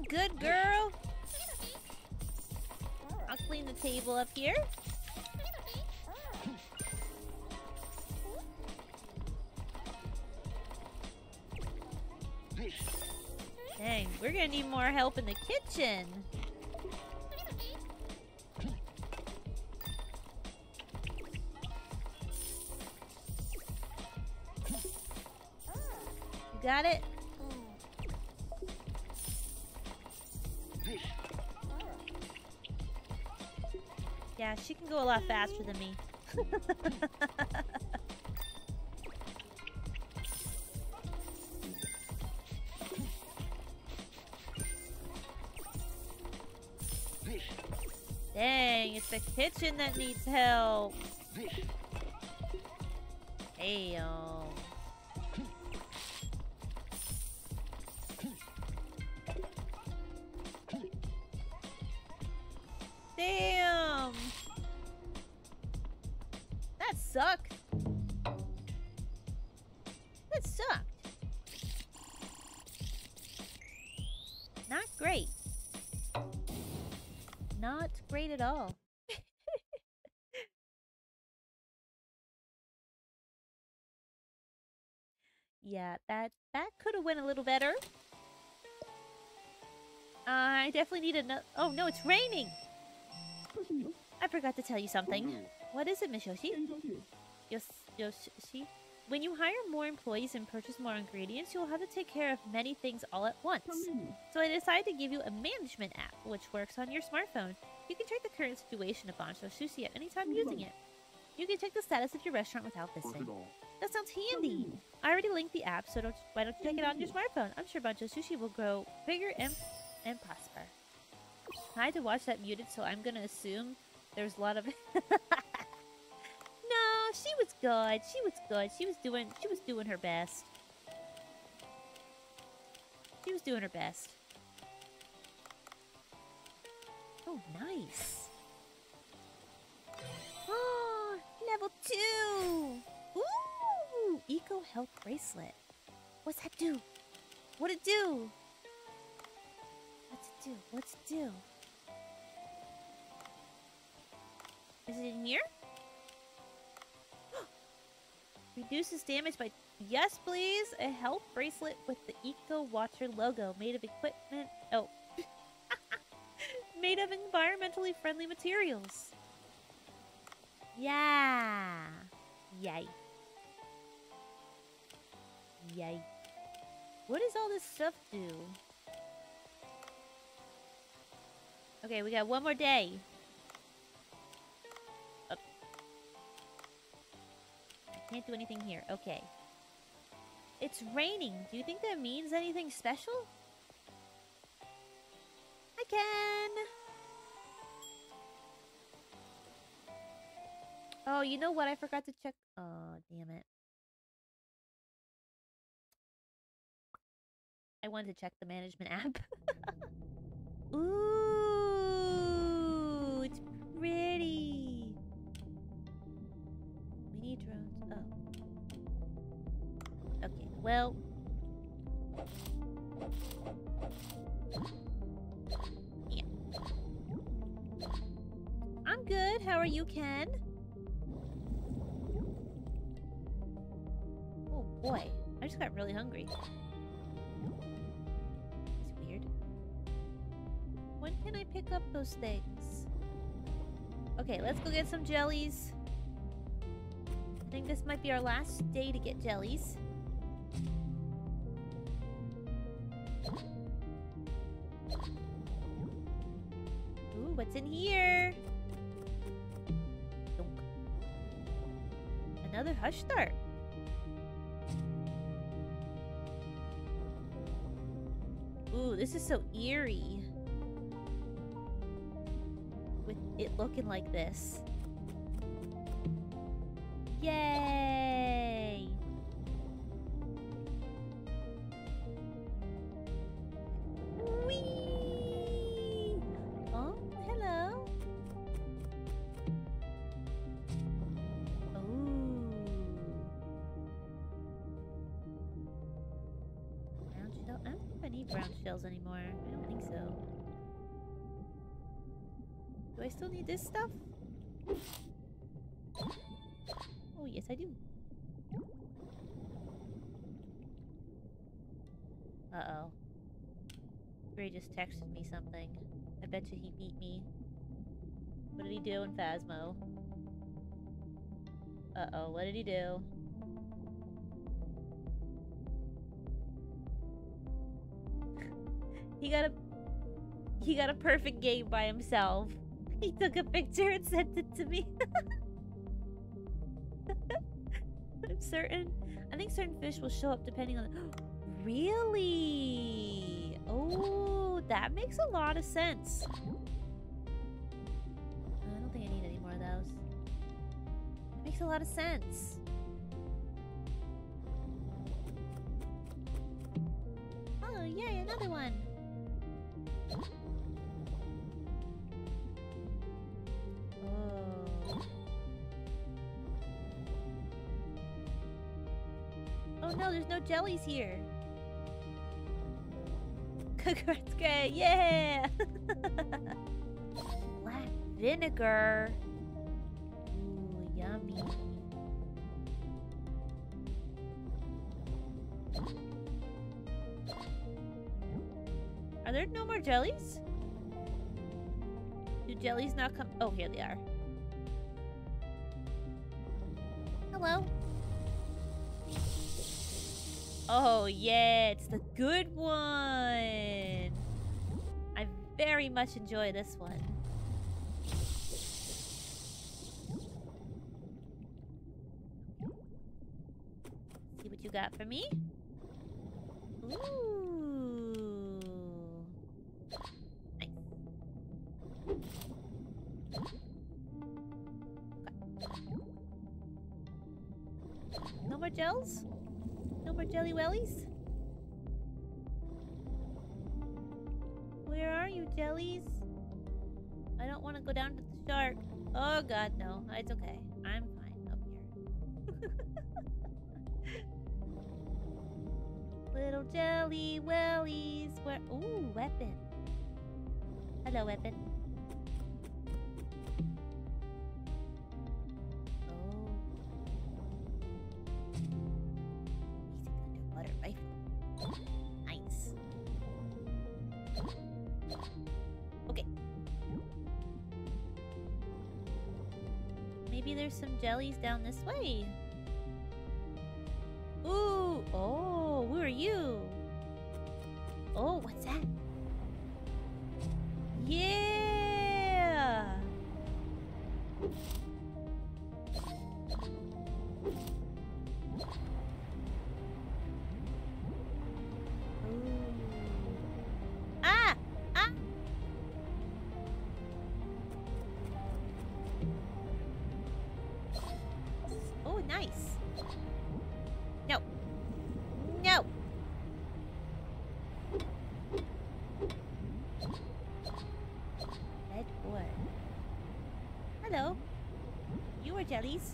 Good girl. I'll clean the table up here. Dang, we're gonna need more help in the kitchen. You got it? Yeah, she can go a lot faster than me. Dang, it's the kitchen that needs help. Damn. Damn! That sucked. That sucked. Not great. Not great at all. Yeah, that could have went a little better. I definitely need another... Oh, no, it's raining! I forgot to tell you something. What is it, Miss Yoshi? Yoshi? When you hire more employees and purchase more ingredients, you'll have to take care of many things all at once. So I decided to give you a management app, which works on your smartphone. You can check the current situation of Bancho Sushi at any time using it. You can check the status of your restaurant without visiting. That sounds handy! I already linked the app, so why don't you check it on your smartphone? I'm sure Bancho Sushi will grow bigger and prosper. I had to watch that muted, so I'm gonna assume there's a lot of... No, she was good. She was good. She was doing her best. She was doing her best. Oh, nice. Oh, level 2. Ooh, Eco Health Bracelet. What's that do? What'd it do? What's it do? Is it in here? Reduces damage by... Yes, please! A health bracelet with the Eco Watcher logo. Made of equipment... Oh. Made of environmentally friendly materials. Yeah! Yay. Yay. What does all this stuff do? Okay, we got one more day. Can't do anything here. Okay. It's raining. Do you think that means anything special? I can. Oh, you know what? I forgot to check. Oh, damn it. I wanted to check the management app. Ooh, it's pretty. We need drones. Oh. Okay, well. Yeah. I'm good. How are you, Ken? Oh, boy. I just got really hungry. It's weird. When can I pick up those things? Okay, let's go get some jellies. I think this might be our last day to get jellies. Ooh, what's in here? Another hush dart. Ooh, this is so eerie. With it looking like this. Yay! Whee! Oh, hello. Oh. Brown shell. I don't think I need brown shells anymore. I don't think so. Do I still need this stuff? Yes, I do. Uh-oh. Gray just texted me something. I bet you he beat me. What did he do in Phasmo? Uh-oh, what did he do? He got a perfect game by himself. He took a picture and sent it to me. I think certain fish will show up depending on really? Oh, that makes a lot of sense. I don't think I need any more of those. That makes a lot of sense. Oh yay, another one. Oh no, there's no jellies here. Congrats, Gray. Yeah! Black vinegar. Ooh, yummy. Are there no more jellies? Do jellies not come? Oh, here they are. Hello. Oh, yeah, it's the good one. I very much enjoy this one. See what you got for me? Ooh. Nice. Okay. No more gels? No more jelly wellies? Where are you, jellies? I don't want to go down to the shark. Oh god, no. It's okay. I'm fine up here. Little jelly wellies. Where? Ooh, weapon. Hello, weapon. Oh. Basic underwater rifle. Nice. Okay. Maybe there's some jellies down this way. Ooh. Oh. Who are you? Oh, what's that? Yeah! Ah! Ah! Oh, nice. No. Red ore. Hello. You are jellies.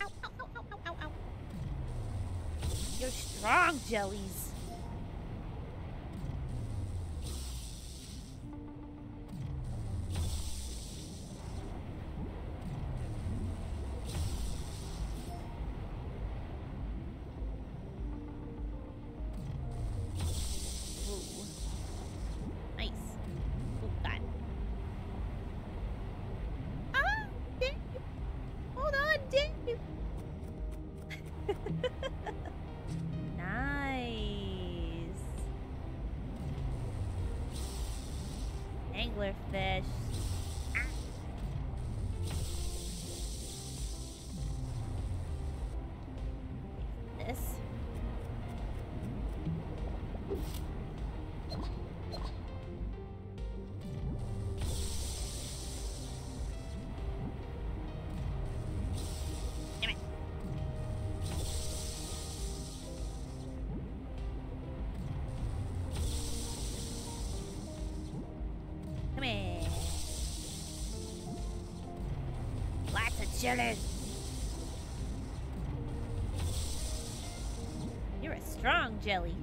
Ow, ow, ow, ow, ow, ow. You're strong jellies. Fish. Ah. This. Damn it. Come here. Jelly. You're a strong jelly.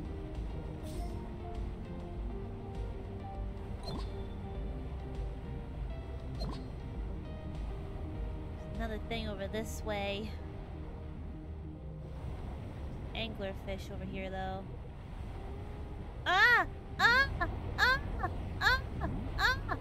There's another thing over this way. Anglerfish over here, though. Ah! Ah! Ah! Ah! Ah! Ah! Ow!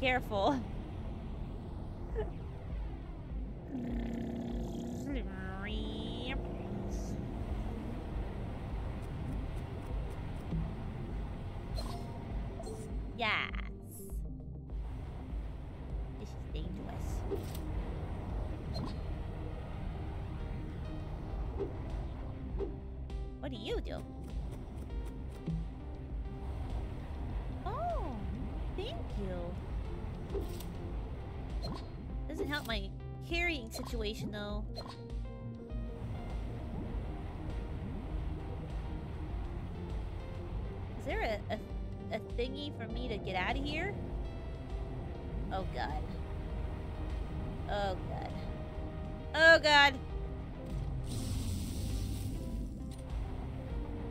Careful. Yes. This is dangerous. What do you do? Oh, thank you. Doesn't help my carrying situation, though. Is there a thingy for me to get out of here? Oh, God. Oh, God. Oh, God.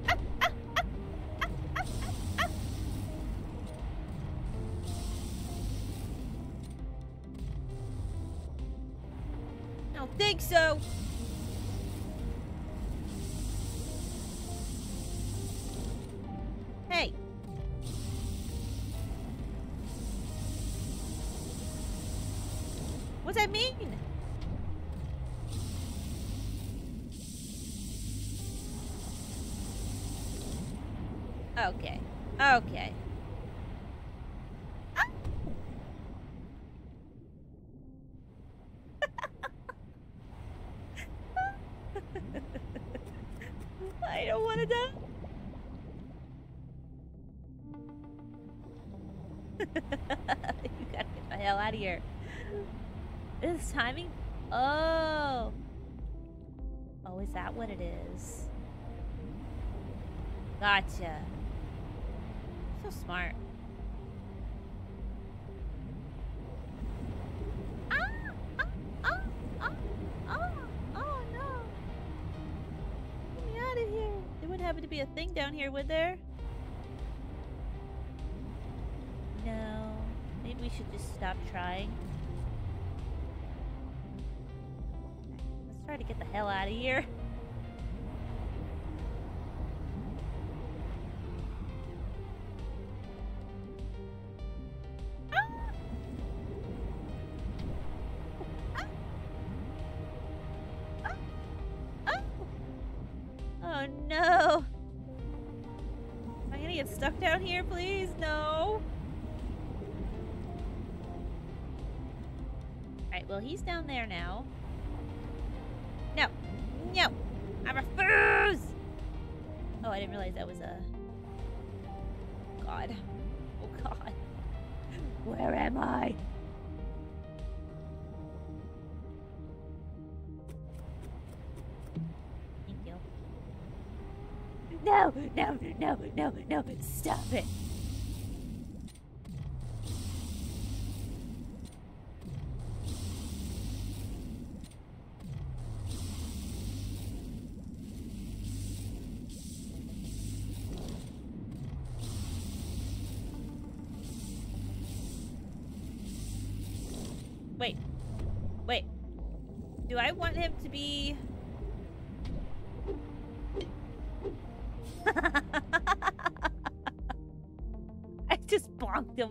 I don't think so. Hey. What's that mean? Okay. Okay. Ah. I don't want to die. You gotta get the hell out of here. Is this timing? Oh. Oh, is that what it is? Gotcha. So smart. Oh no. Get me out of here. There wouldn't happen to be a thing down here, would there? No. Maybe we should just stop trying. Let's try to get the hell out of here. He's down there now. No. No. I refuse! Oh, I didn't realize that was a... God. Oh, God. Where am I? Thank you. No! No! No! No! No! Stop it!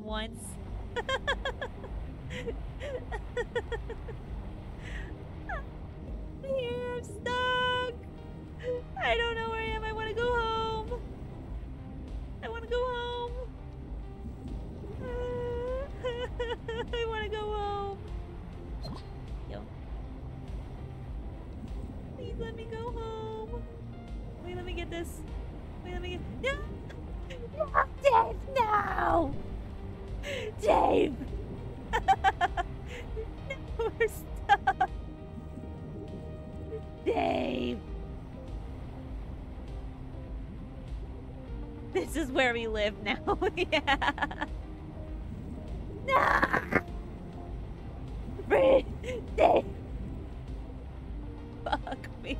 Once. Here, I'm stuck. I don't know where I am. I want to go home. I want to go home. I want to go home. Yo. Please let me go home. Wait, let me get this. Wait, let me get. No! No, Dave, no! Dave! No, we're stuck! Dave! This is where we live now, yeah! No! Free! Dave! Fuck me!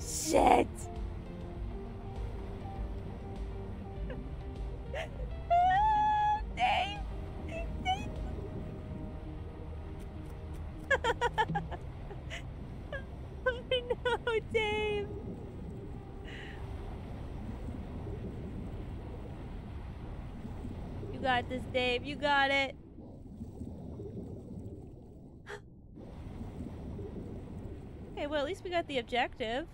Shit! This, Dave, you got it. Okay, well, at least we got the objective.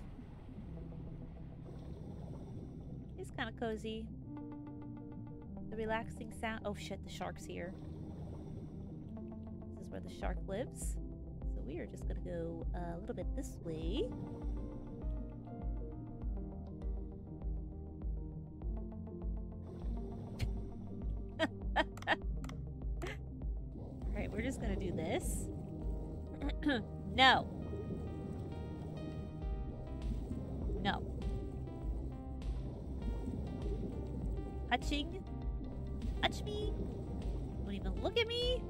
It's kind of cozy. The relaxing sound. Oh shit, the shark's here. This is where the shark lives. So we are just gonna go a little bit this way. Gonna do this. No. No. Touching. Touch me. Don't even look at me.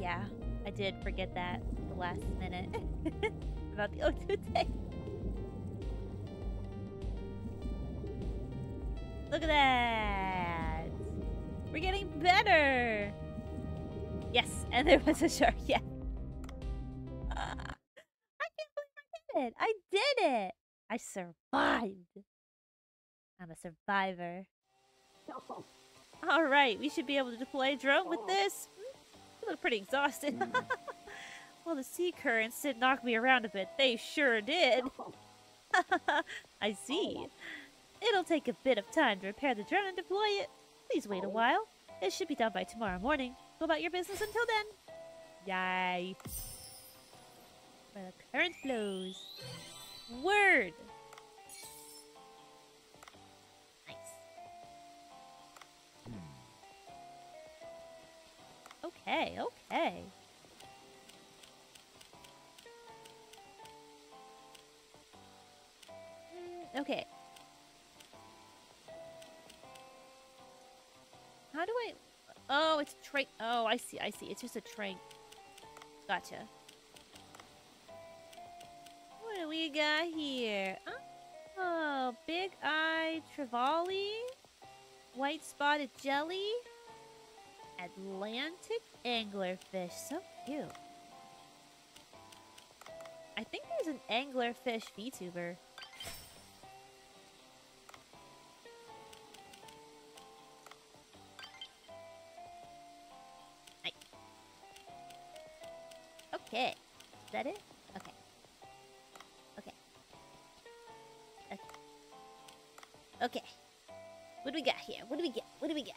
yeah, I did forget that at the last minute about the O2 tank. Look at that! We're getting better! Yes, and there was a shark, yeah. I can't believe I did it! I did it! I survived! I'm a survivor. Alright, we should be able to deploy a drone with this. You look pretty exhausted. Well, the sea currents did knock me around a bit. They sure did. I see. It'll take a bit of time to repair the drone and deploy it. Please wait a while. It should be done by tomorrow morning. Go about your business until then. Yay. Where the current flows. Word. Nice. Okay, okay. Okay. How do I... Oh, it's a trank. Oh, I see, I see. It's just a trank. Gotcha. What do we got here? Oh, big eye trevally. White spotted jelly. Atlantic anglerfish. So cute. I think there's an anglerfish VTuber. Okay. Is that it? Okay. Okay. Okay. Okay. What do we got here? What do we get? What do we get?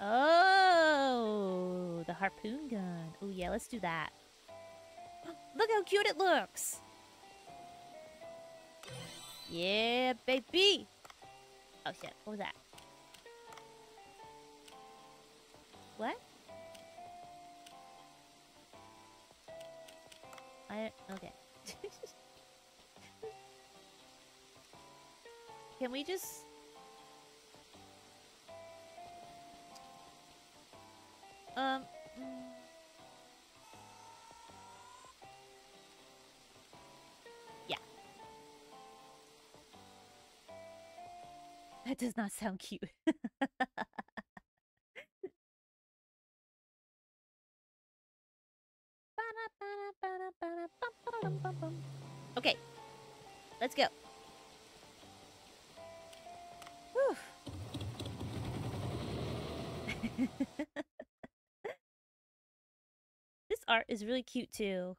Oh, the harpoon gun. Oh yeah, let's do that. Look how cute it looks. Yeah, baby. Oh shit. What was that? What? I don't... Okay. Can we just... Yeah. That does not sound cute. Okay, let's go. Whew. This art is really cute too.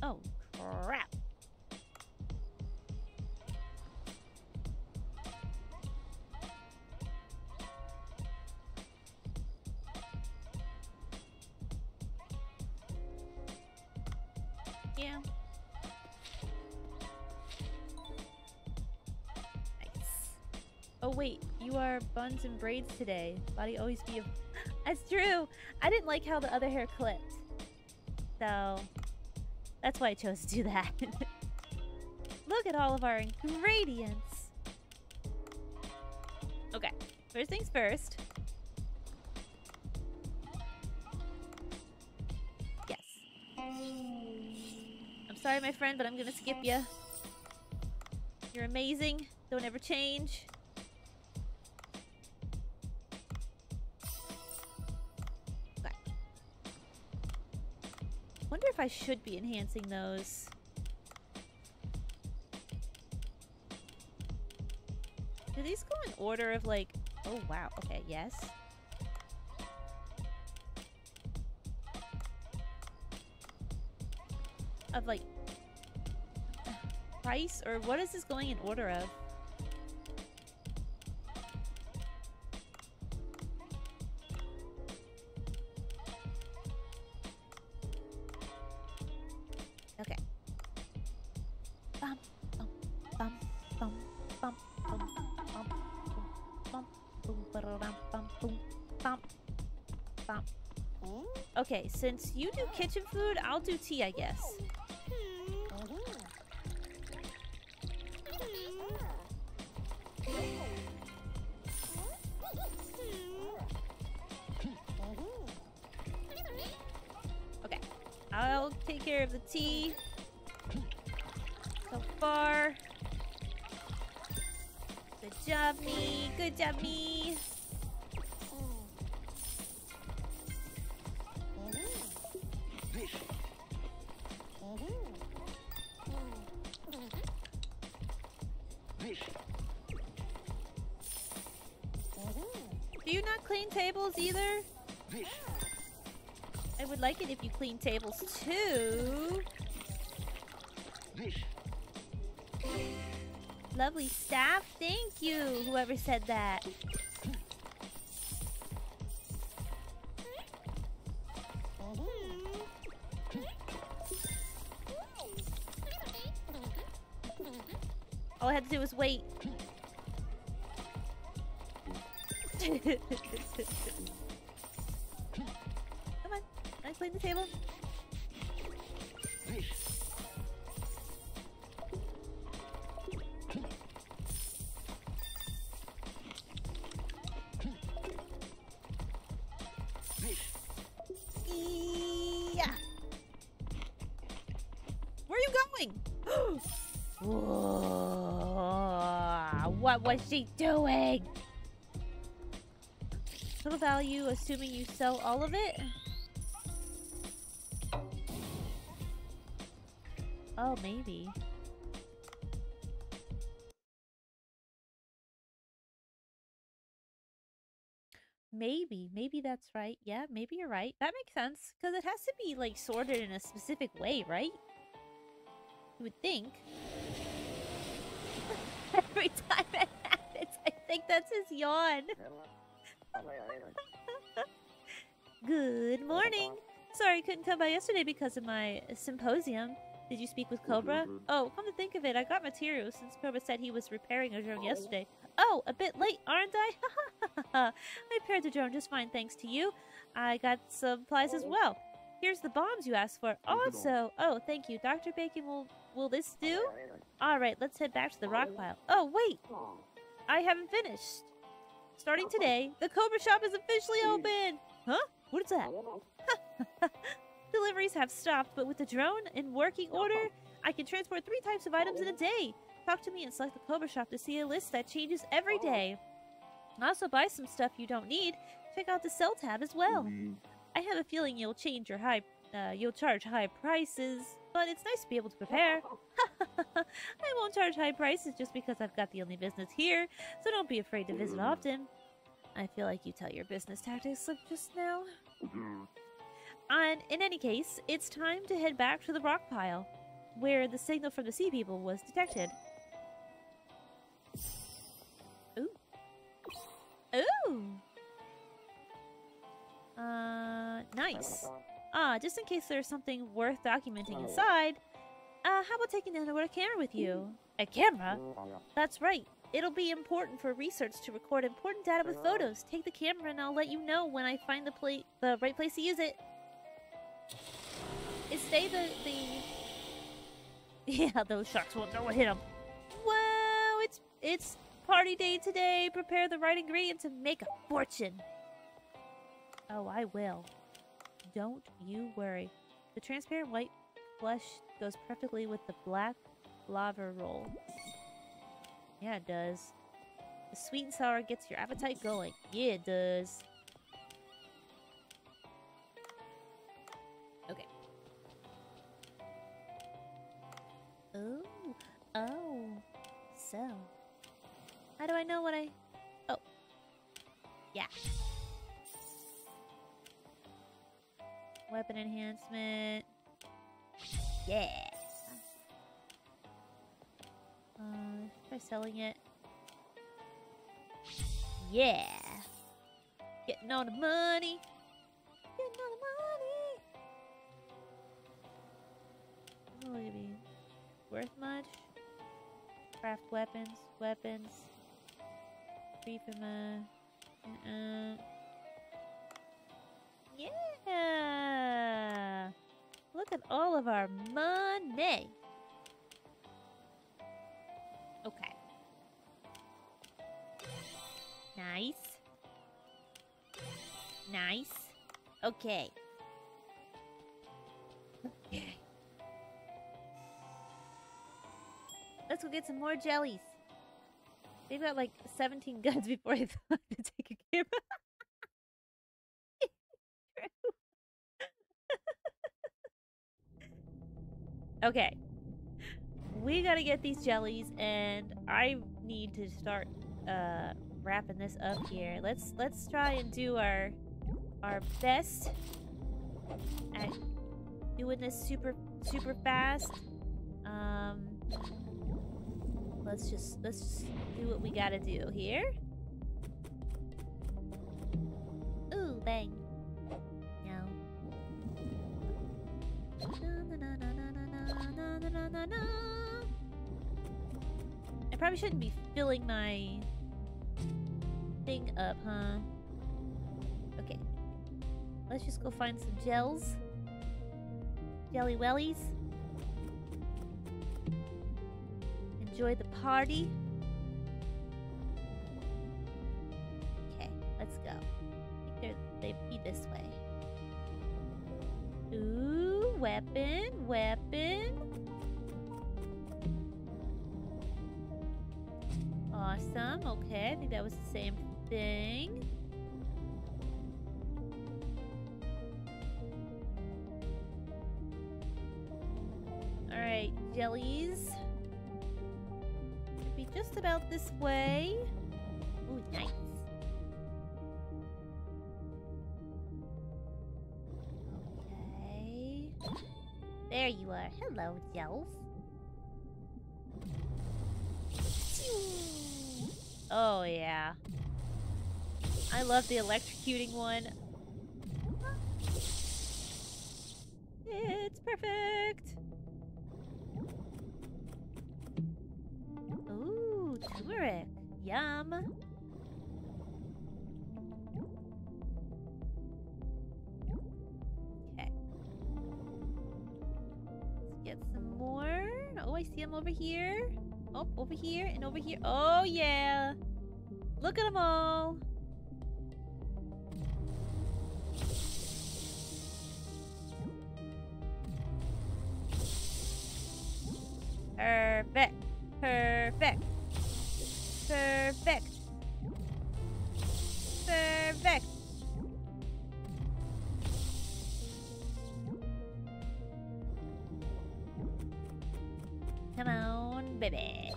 Oh, crap. Yeah. Nice. Oh, wait. You are buns and braids today. Body always be a... That's true. I didn't like how the other hair clipped. So... That's why I chose to do that. Look at all of our ingredients. Okay, first things first. Yes. I'm sorry, my friend, but I'm gonna skip you. You're amazing. Don't ever change. I wonder if I should be enhancing those. Do these go in order of like... Oh, wow. Okay, yes. Of like... Price? Or what is this going in order of? Boom, bump, bump. Okay, since you do kitchen food, I'll do tea, I guess. Okay, I'll take care of the tea. So far. Good job, me. Good job, me. Do you not clean tables either? I would like it if you clean tables too. Lovely staff, thank you, whoever said that. All I had to do was wait. Come on, I clean the table. What was she doing? Total value, assuming you sell all of it. Oh, maybe. Maybe that's right. Yeah, maybe you're right. That makes sense, because it has to be, like, sorted in a specific way, right? You would think. Every time it happens, I think that's his yawn. Good morning. Sorry, couldn't come by yesterday because of my symposium. Did you speak with Cobra? Oh, come to think of it, I got materials since Cobra said he was repairing a drone yesterday. Oh, a bit late, aren't I? I repaired the drone just fine thanks to you. I got supplies as well. Here's the bombs you asked for. Also, oh, thank you. Dr. Bacon will this do? Alright, let's head back to the rock pile. Oh, wait! I haven't finished. Starting today, the Cobra shop is officially open! Huh? What is that? Deliveries have stopped, but with the drone in working order, I can transport 3 types of items in a day. Talk to me and select the Cobra shop to see a list that changes every day. Also buy some stuff you don't need. Check out the sell tab as well. I have a feeling you'll charge high prices, but it's nice to be able to prepare. I won't charge high prices just because I've got the only business here, so don't be afraid to visit often. I feel like you tell your business tactics slip just now. And in any case, it's time to head back to the rock pile, where the signal from the sea people was detected. Ooh. Ooh! Nice. Ah, just in case there's something worth documenting inside, how about taking an underwater camera with you? A camera? That's right. It'll be important for research to record important data with photos. Take the camera and I'll let you know when I find the right place to use it. Is they the... Yeah, those sharks won't know what hit them. Whoa, it's party day today. Prepare the right ingredient to make a fortune. Oh, I will. Don't you worry. The transparent white flesh goes perfectly with the black lava roll. Yeah, it does. The sweet and sour gets your appetite going. Yeah, it does. Okay. Oh. Oh. So. How do I know what I... Oh. Yeah. Weapon enhancement. Yeah. Try selling it. Yeah. Getting all the money. Getting all the money. Will it be worth much? Craft weapons. Weapons. Free from Yeah! Look at all of our money! Okay. Nice. Nice. Okay. Okay. Let's go get some more jellies. They've got like 17 guns before I thought to take a camera. Okay. We gotta get these jellies, and I need to start wrapping this up here. Let's try and do our best at doing this super fast. Let's just do what we gotta do here. Ooh, bang. No. I probably shouldn't be filling my thing up, huh? Okay. Let's just go find some gels. Jelly wellies. Enjoy the party. Okay, let's go. I think they'd be this way. Ooh, weapon, weapon. Awesome, okay, I think that was the same thing. Alright, jellies. Just about this way. Ooh, nice. Okay. There you are. Hello, Dells. Oh, yeah. I love the electrocuting one. It's perfect. Turmeric. Yum. Okay. Let's get some more. Oh, I see them over here. Oh, over here and over here. Oh, yeah. Look at them all. Perfect. Perfect. Perfect. Perfect. Come on, baby.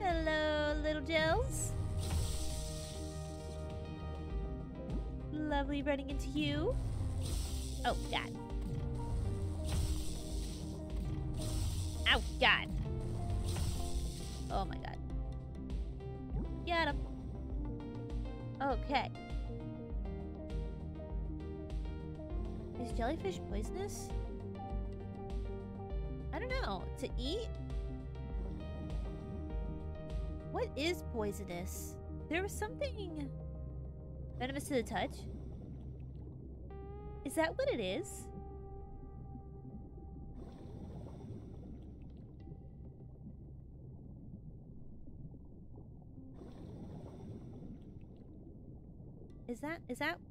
Hello, little gels. Lovely running into you. Oh, God. Oh, God. Oh, my God. Got him. Okay. Is jellyfish poisonous? I don't know. To eat? What is poisonous? There was something... venomous to the touch? Is that what it is?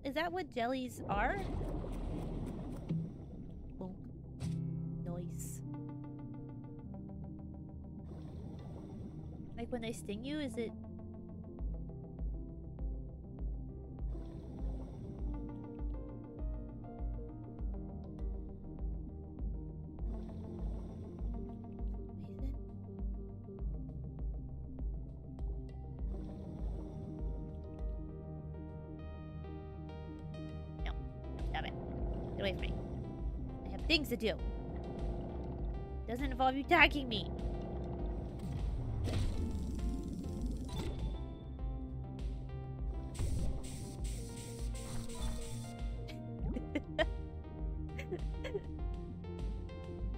Is that what jellies are? Bonk. Nice. Like when they sting you, is it? Things to do. Doesn't involve you tagging me.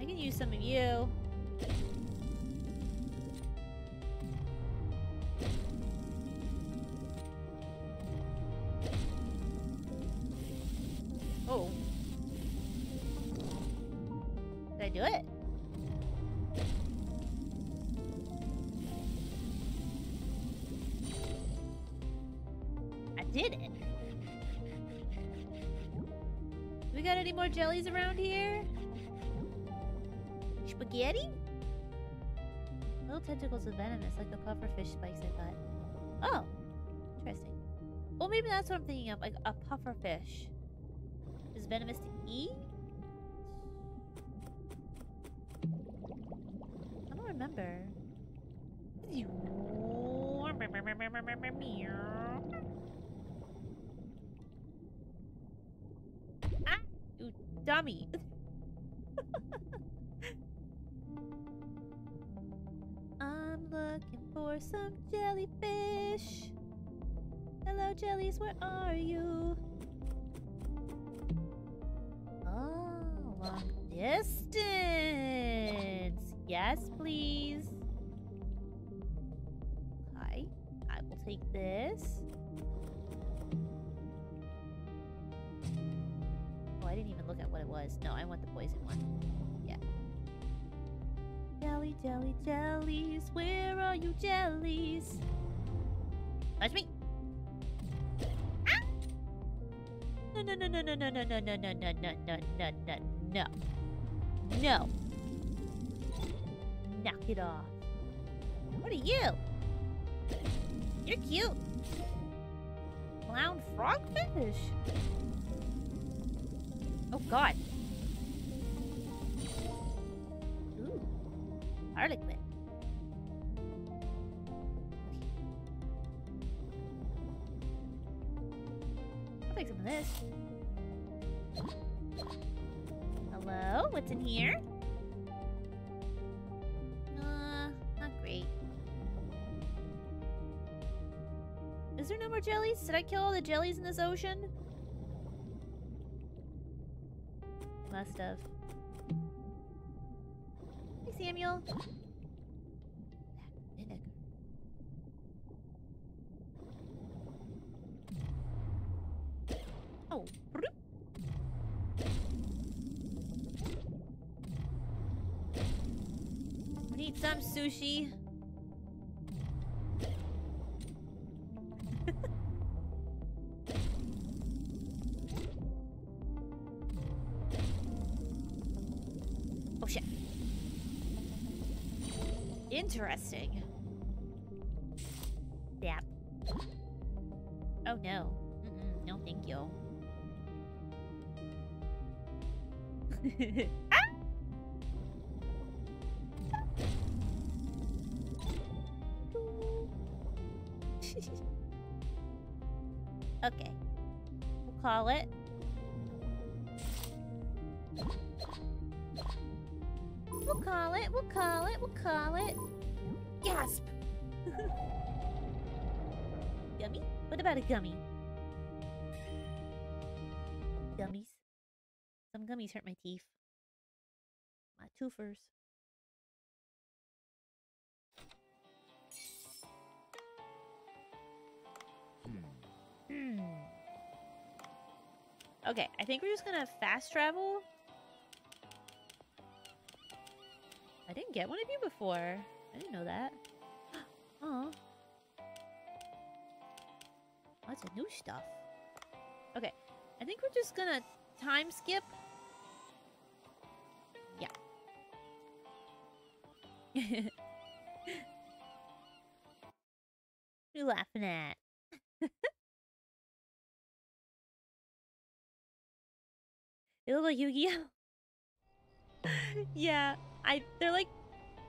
I can use some of you. Oh. Did I do it? I did it. We got any more jellies around here? Spaghetti? Little tentacles with venomous, like the pufferfish spikes I got. Oh, interesting. Well, maybe that's what I'm thinking of, like a pufferfish. Is venomous to eat? I don't remember. Ah! You dummy! I'm looking for some jellyfish. Hello, jellies, where are you? Oh, long distance. Yes, please. Hi, I will take this. Oh, I didn't even look at what it was. No, I want the poison one. Yeah. Jelly, jelly, jellies. Where are you, jellies? Touch me. No, no, no, no, no, no, no, no, no, no, no, no, no, no, no. Knock it off. What are you? You're cute. Clown frogfish. Oh, God. Ooh. Harlequin. I'll take some of this. Hello? What's in here? Not great. Is there no more jellies? Did I kill all the jellies in this ocean? I must have. Hey, Samuel. Oh, we need some sushi. Oh shit. Interesting. Yeah. Oh no. Mm-mm, no, thank you. Ah! Okay, we'll call it. We'll call it. We'll call it. We'll call it. Gasp! Gummy? What about a gummy? Gummies. Some gummies hurt my teeth. My twofers. Okay, I think we're just gonna fast travel. I didn't get one of you before. I didn't know that. Oh. Lots of new stuff. Okay, I think we're just gonna time skip. Yeah. What are you laughing at? They look like Yu-Gi-Oh! Yeah, they're like,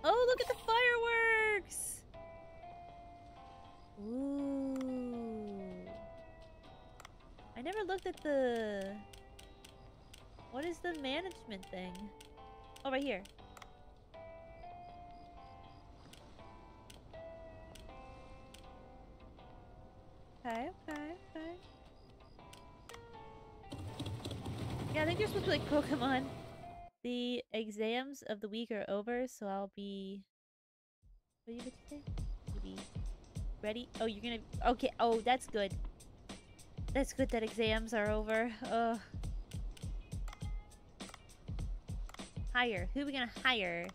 oh, look at the fireworks! Ooh. I never looked at the... What is the management thing? Oh, right here. Okay, okay, okay. Yeah, I think you're supposed to be like Pokemon. The exams of the week are over, so I'll be... What did you say? You'll be ready? Oh, you're gonna... Okay, oh, that's good. That's good that exams are over. Ugh. hire? Who are we gonna hire?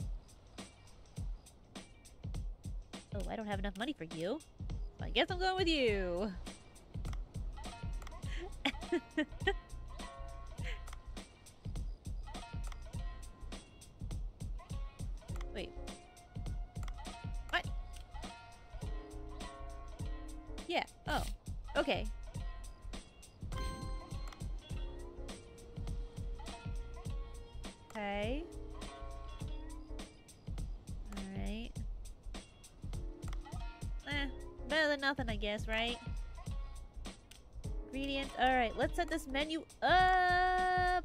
Oh, I don't have enough money for you. Well, I guess I'm going with you. Wait. What? Yeah. Oh. Okay. Okay. Alright. Eh, better than nothing, I guess, right? Ingredients. Alright, let's set this menu up! I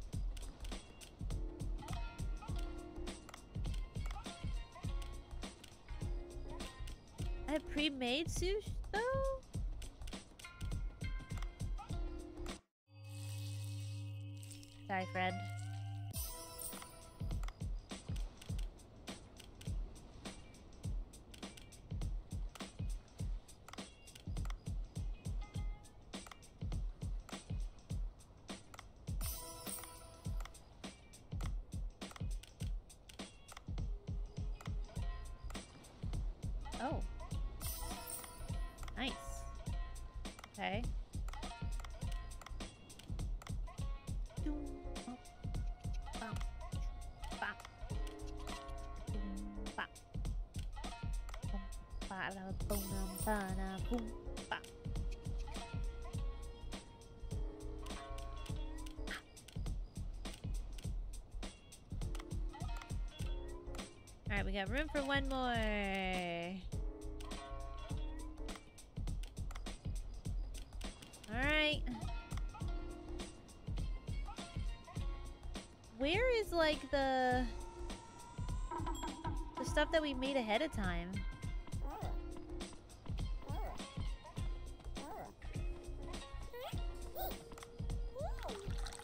have pre-made sushi, though? Sorry, friend. Alright, we got room for one more. Alright. Where is like the stuff that we made ahead of time?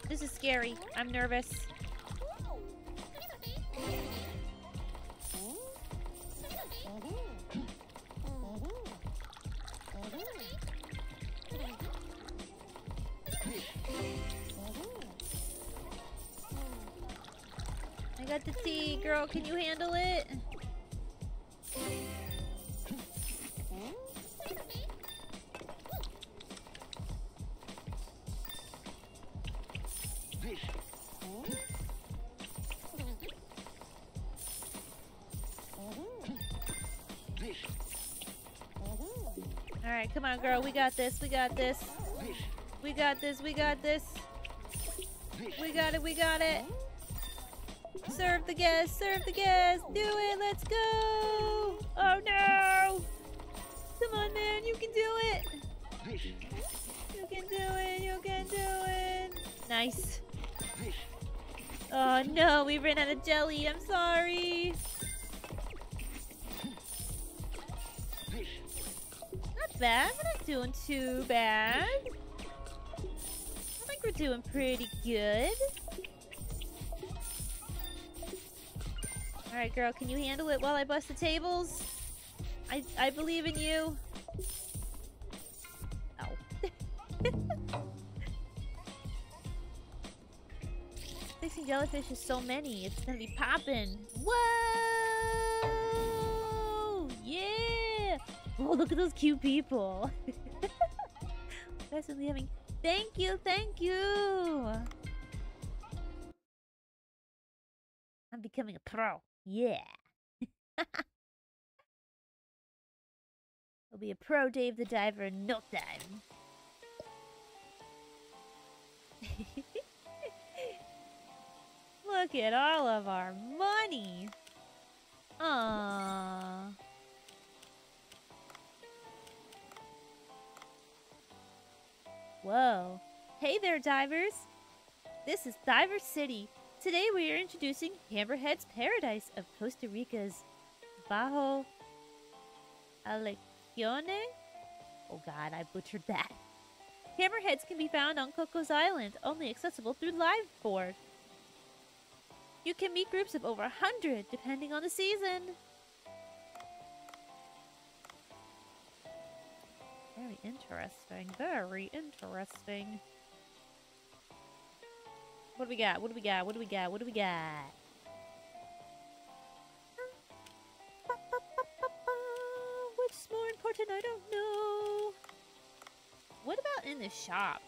This is scary. I'm nervous. I got the tea, girl. Can you handle it? Come on, girl, we got this, we got this. We got this, we got this. We got it, we got it. Serve the guests, serve the guests. Do it, let's go. Oh no. Come on, man, you can do it. You can do it, you can do it. Nice. Oh no, we ran out of jelly, I'm sorry. Bad. We're not doing too bad. I think we're doing pretty good. Alright, girl, can you handle it while I bust the tables? I believe in you. Oh. Fixing jellyfish is so many. It's gonna be popping. Whoa! Yeah! Oh, look at those cute people. Basically having... Thank you, thank you! I'm becoming a pro. Yeah! I'll be a pro Dave the Diver in no time. Look at all of our money! Aww. Whoa. Hey there, divers! This is Diver City. Today we are introducing Hammerhead's Paradise of Costa Rica's Bajo Alequione? Oh god, I butchered that. Hammerheads can be found on Coco's Island, only accessible through live board. You can meet groups of over 100, depending on the season. Very interesting. Very interesting. What do we got? What do we got? What do we got? What do we got? garden? I don't know. What about in the shop?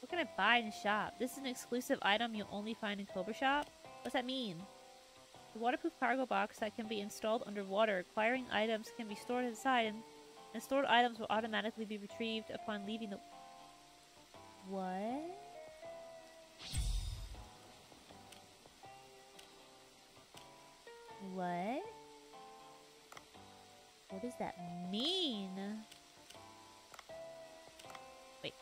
What can I buy in the shop? This is an exclusive item you'll only find in Cobra shop. What's that mean? The waterproof cargo box that can be installed underwater. Acquiring items can be stored inside, and stored items will automatically be retrieved upon leaving the... What? What? What does that mean? Wait.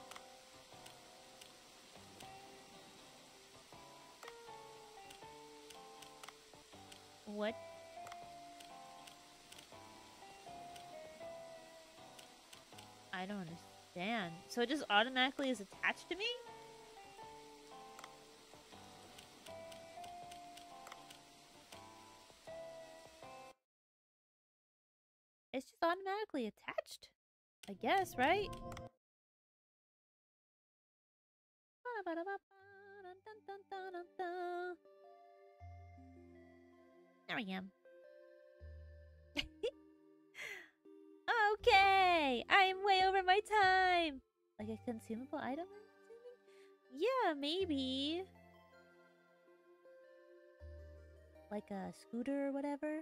What? I don't understand. So it just automatically is attached to me? It's just automatically attached, I guess, right? There I am. Okay, I'm way over my time. Like a consumable item? Yeah, maybe. Like a scooter or whatever.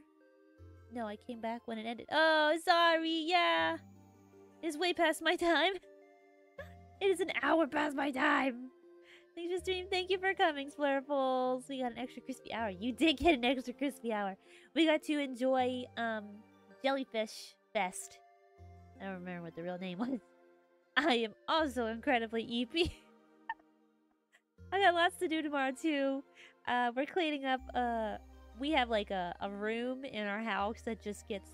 No, I came back when it ended. Oh, sorry, yeah. It's way past my time. It is an hour past my time. Thanks for streaming. Thank you for coming, Splurples. We got an extra crispy hour. You did get an extra crispy hour. We got to enjoy Jellyfish Fest. I don't remember what the real name was. I am also incredibly EP. I got lots to do tomorrow, too. We're cleaning up... We have like a room in our house that just gets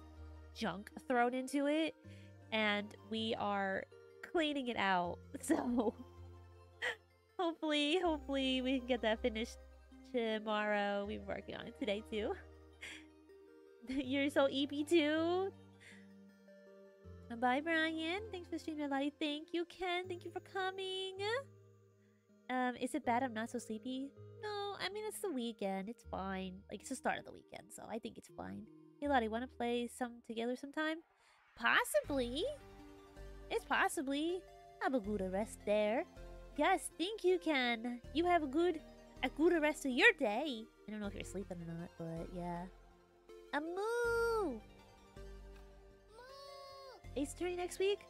junk thrown into it, and we are cleaning it out. So hopefully we can get that finished tomorrow. We've been working on it today too. You're so EP too. Bye, Brian. Thanks for streaming, Lottie. Thank you, Ken. Thank you for coming. Is it bad I'm not so sleepy? No, I mean, it's the weekend. It's fine. Like, it's the start of the weekend, so I think it's fine. Hey, Lottie, want to play some together sometime? Possibly. It's possibly. Have a good rest there. Yes, think you can. You have a good rest of your day. I don't know if you're sleeping or not, but yeah. A moo! Ace Attorney next week?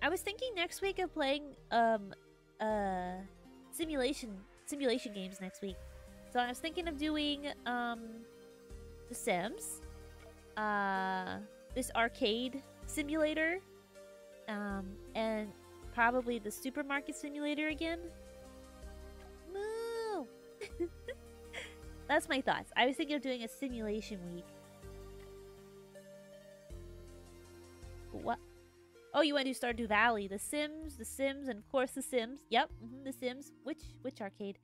I was thinking next week of playing, simulation games next week. So I was thinking of doing, The Sims. This Arcade Simulator. And probably the Supermarket Simulator again. Moo! That's my thoughts. I was thinking of doing a simulation week. What? Oh, you want to do Stardew Valley, The Sims, and of course The Sims. Yep, The Sims. Which arcade?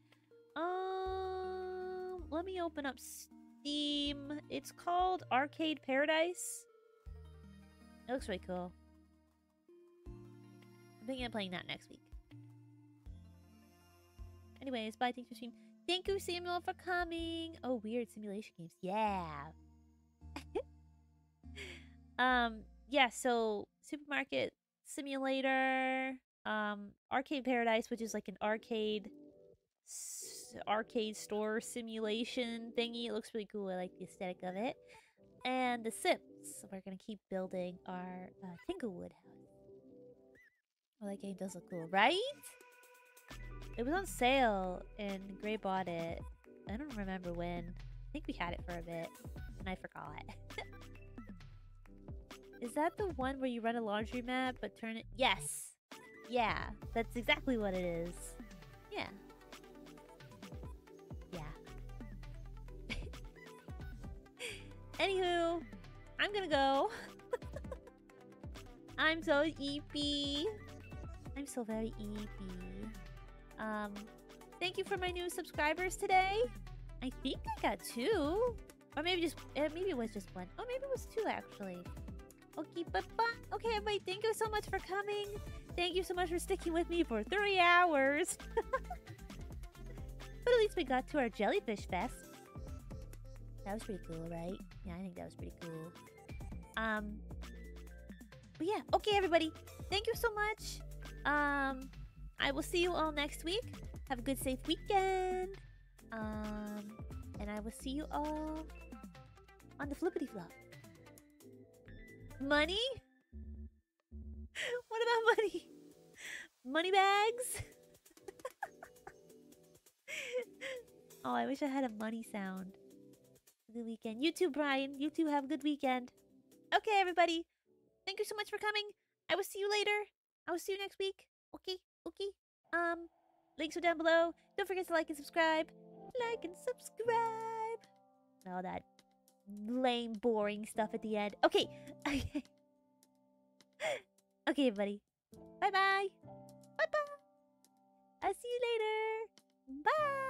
Let me open up Steam. It's called Arcade Paradise. It looks really cool. I'm thinking of playing that next week. Anyways, bye. Thanks for streaming. Thank you, Samuel, for coming. Oh, weird simulation games. Yeah. Yeah. So. Supermarket Simulator, Arcade Paradise, which is like an arcade store simulation thingy. It looks really cool. I like the aesthetic of it. And The Sims. So we're gonna keep building our Tinglewood house. Well, that game does look cool, right? It was on sale, and Gray bought it. I don't remember when. I think we had it for a bit, and I forgot. Is that the one where you run a laundromat but turn it? Yes! Yeah, that's exactly what it is. Yeah. Yeah. Anywho, I'm gonna go. I'm so eepy. I'm so very eepy. Thank you for my new subscribers today. I think I got 2. Or maybe just, maybe it was just 1. Oh, maybe it was 2 actually. Okay, bye-bye. Okay, everybody, thank you so much for coming. Thank you so much for sticking with me for 3 hours. But at least we got to our Jellyfish Fest. That was pretty cool, right? Yeah, I think that was pretty cool. But yeah, okay, everybody. Thank you so much. I will see you all next week. Have a good, safe weekend. And I will see you all on the flippity flop. Money? What about money? Money bags? Oh, I wish I had a money sound. Good weekend. You too, Brian. You too, have a good weekend. Okay, everybody. Thank you so much for coming. I will see you later. I will see you next week. Okay, okay. Links are down below. Don't forget to like and subscribe. Like and subscribe. And all that lame, boring stuff at the end. Okay. Okay. Okay, everybody. Bye-bye. Bye-bye. I'll see you later. Bye.